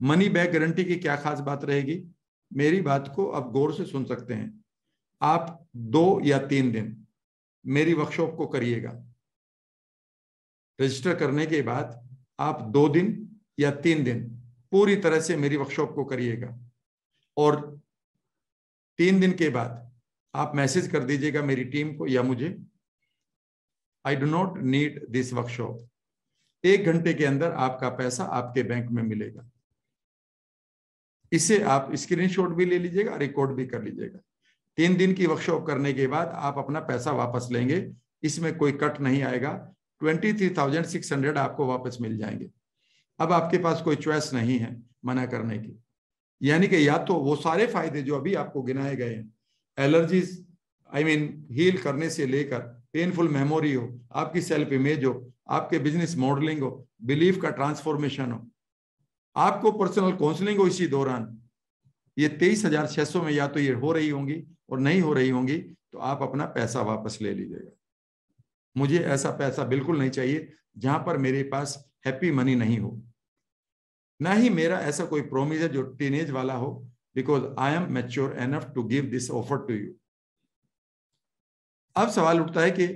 मनी बैक गारंटी की क्या खास बात रहेगी, मेरी बात को आप गौर से सुन सकते हैं। आप 2 या 3 दिन मेरी वर्कशॉप को करिएगा, रजिस्टर करने के बाद आप 2 दिन या 3 दिन पूरी तरह से मेरी वर्कशॉप को करिएगा, और 3 दिन के बाद आप मैसेज कर दीजिएगा मेरी टीम को या मुझे, I do not need this workshop. 1 घंटे के अंदर आपका पैसा आपके बैंक में मिलेगा। इसे आप स्क्रीनशॉट भी ले लीजिएगा, रिकॉर्ड भी कर लीजिएगा। 3 दिन की वर्कशॉप करने के बाद आप अपना पैसा वापस लेंगे, इसमें कोई कट नहीं आएगा। 23,600 आपको वापस मिल जाएंगे। अब आपके पास कोई चॉइस नहीं है मना करने की, यानी कि या तो वो सारे फायदे जो अभी आपको गिनाए गए हैं, एलर्जीज हील करने से लेकर पेनफुल मेमोरी हो, आपकी सेल्फ इमेज हो, आपके बिजनेस मॉडलिंग हो, बिलीफ का ट्रांसफॉर्मेशन हो, आपको पर्सनल काउंसलिंग हो। इसी दौरान ये 23,600 में या तो ये हो रही होंगी, और नहीं हो रही होंगी तो आप अपना पैसा वापस ले लीजिएगा। मुझे ऐसा पैसा बिल्कुल नहीं चाहिए जहां पर मेरे पास हैप्पी मनी नहीं हो, ना ही मेरा ऐसा कोई प्रोमिस है जो टीनेज वाला हो, because I am mature enough to give this offer to you. अब सवाल उठता है कि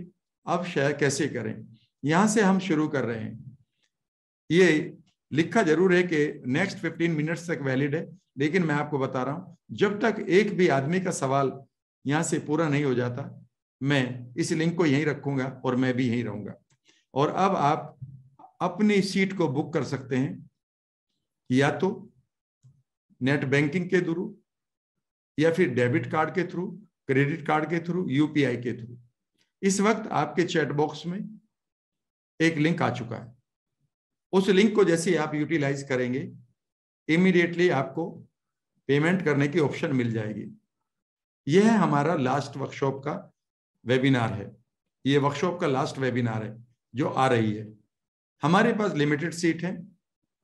अब शेयर कैसे करें। यहां से हम शुरू कर रहे हैं। ये लिखा जरूर है कि नेक्स्ट 15 मिनट्स तक वैलिड है, लेकिन मैं आपको बता रहा हूं, जब तक एक भी आदमी का सवाल यहां से पूरा नहीं हो जाता, मैं इस लिंक को यहीं रखूंगा और मैं भी यहीं रहूंगा। और अब आप अपनी सीट को बुक कर सकते हैं, या तो नेट बैंकिंग के थ्रू, या फिर डेबिट कार्ड के थ्रू, क्रेडिट कार्ड के थ्रू, यूपीआई के थ्रू। इस वक्त आपके चैट बॉक्स में एक लिंक आ चुका है। उस लिंक को जैसे आप यूटिलाइज करेंगे, इमीडिएटली आपको पेमेंट करने की ऑप्शन मिल जाएगी। यह है हमारा लास्ट वर्कशॉप का वेबिनार है। ये वर्कशॉप का लास्ट वेबिनार है जो आ रही है। हमारे पास लिमिटेड सीट है,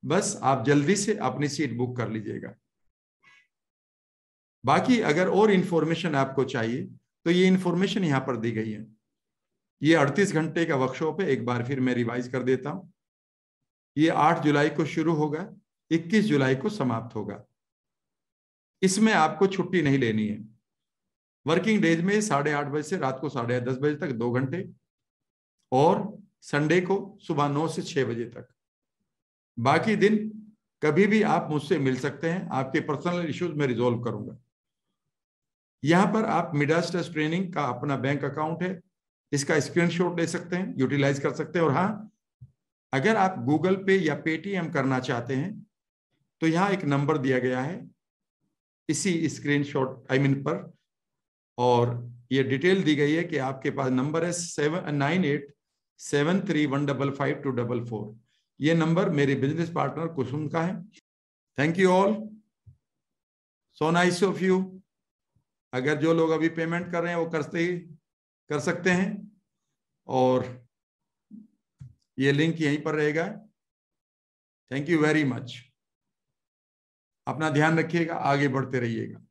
बस आप जल्दी से अपनी सीट बुक कर लीजिएगा। बाकी अगर और इन्फॉर्मेशन आपको चाहिए तो ये इन्फॉर्मेशन यहाँ पर दी गई है। ये 38 घंटे का वर्कशॉप है। एक बार फिर मैं रिवाइज कर देता हूँ। ये 8 जुलाई को शुरू होगा, 21 जुलाई को समाप्त होगा। इसमें आपको छुट्टी नहीं लेनी है। वर्किंग डेज में 8:30 बजे से रात को 10:30 बजे तक 2 घंटे, और संडे को सुबह 9 से 6 बजे तक। बाकी दिन कभी भी आप मुझसे मिल सकते हैं, आपके पर्सनल इश्यूज में रिजोल्व करूंगा। यहाँ पर आप मिडास टेस्ट ट्रेनिंग का अपना बैंक अकाउंट है, इसका स्क्रीनशॉट ले सकते हैं, यूटिलाइज कर सकते हैं। और हाँ, अगर आप गूगल पे या पेटीएम करना चाहते हैं तो यहाँ एक नंबर दिया गया है इसी स्क्रीनशॉट पर, और ये डिटेल दी गई है कि आपके पास नंबर है 798731552244। ये नंबर मेरे बिजनेस पार्टनर कुसुम का है। Thank you all, so nice of you. अगर जो लोग अभी पेमेंट कर रहे हैं वो कर सकते हैं, और ये लिंक यहीं पर रहेगा। Thank you very much. अपना ध्यान रखिएगा, आगे बढ़ते रहिएगा।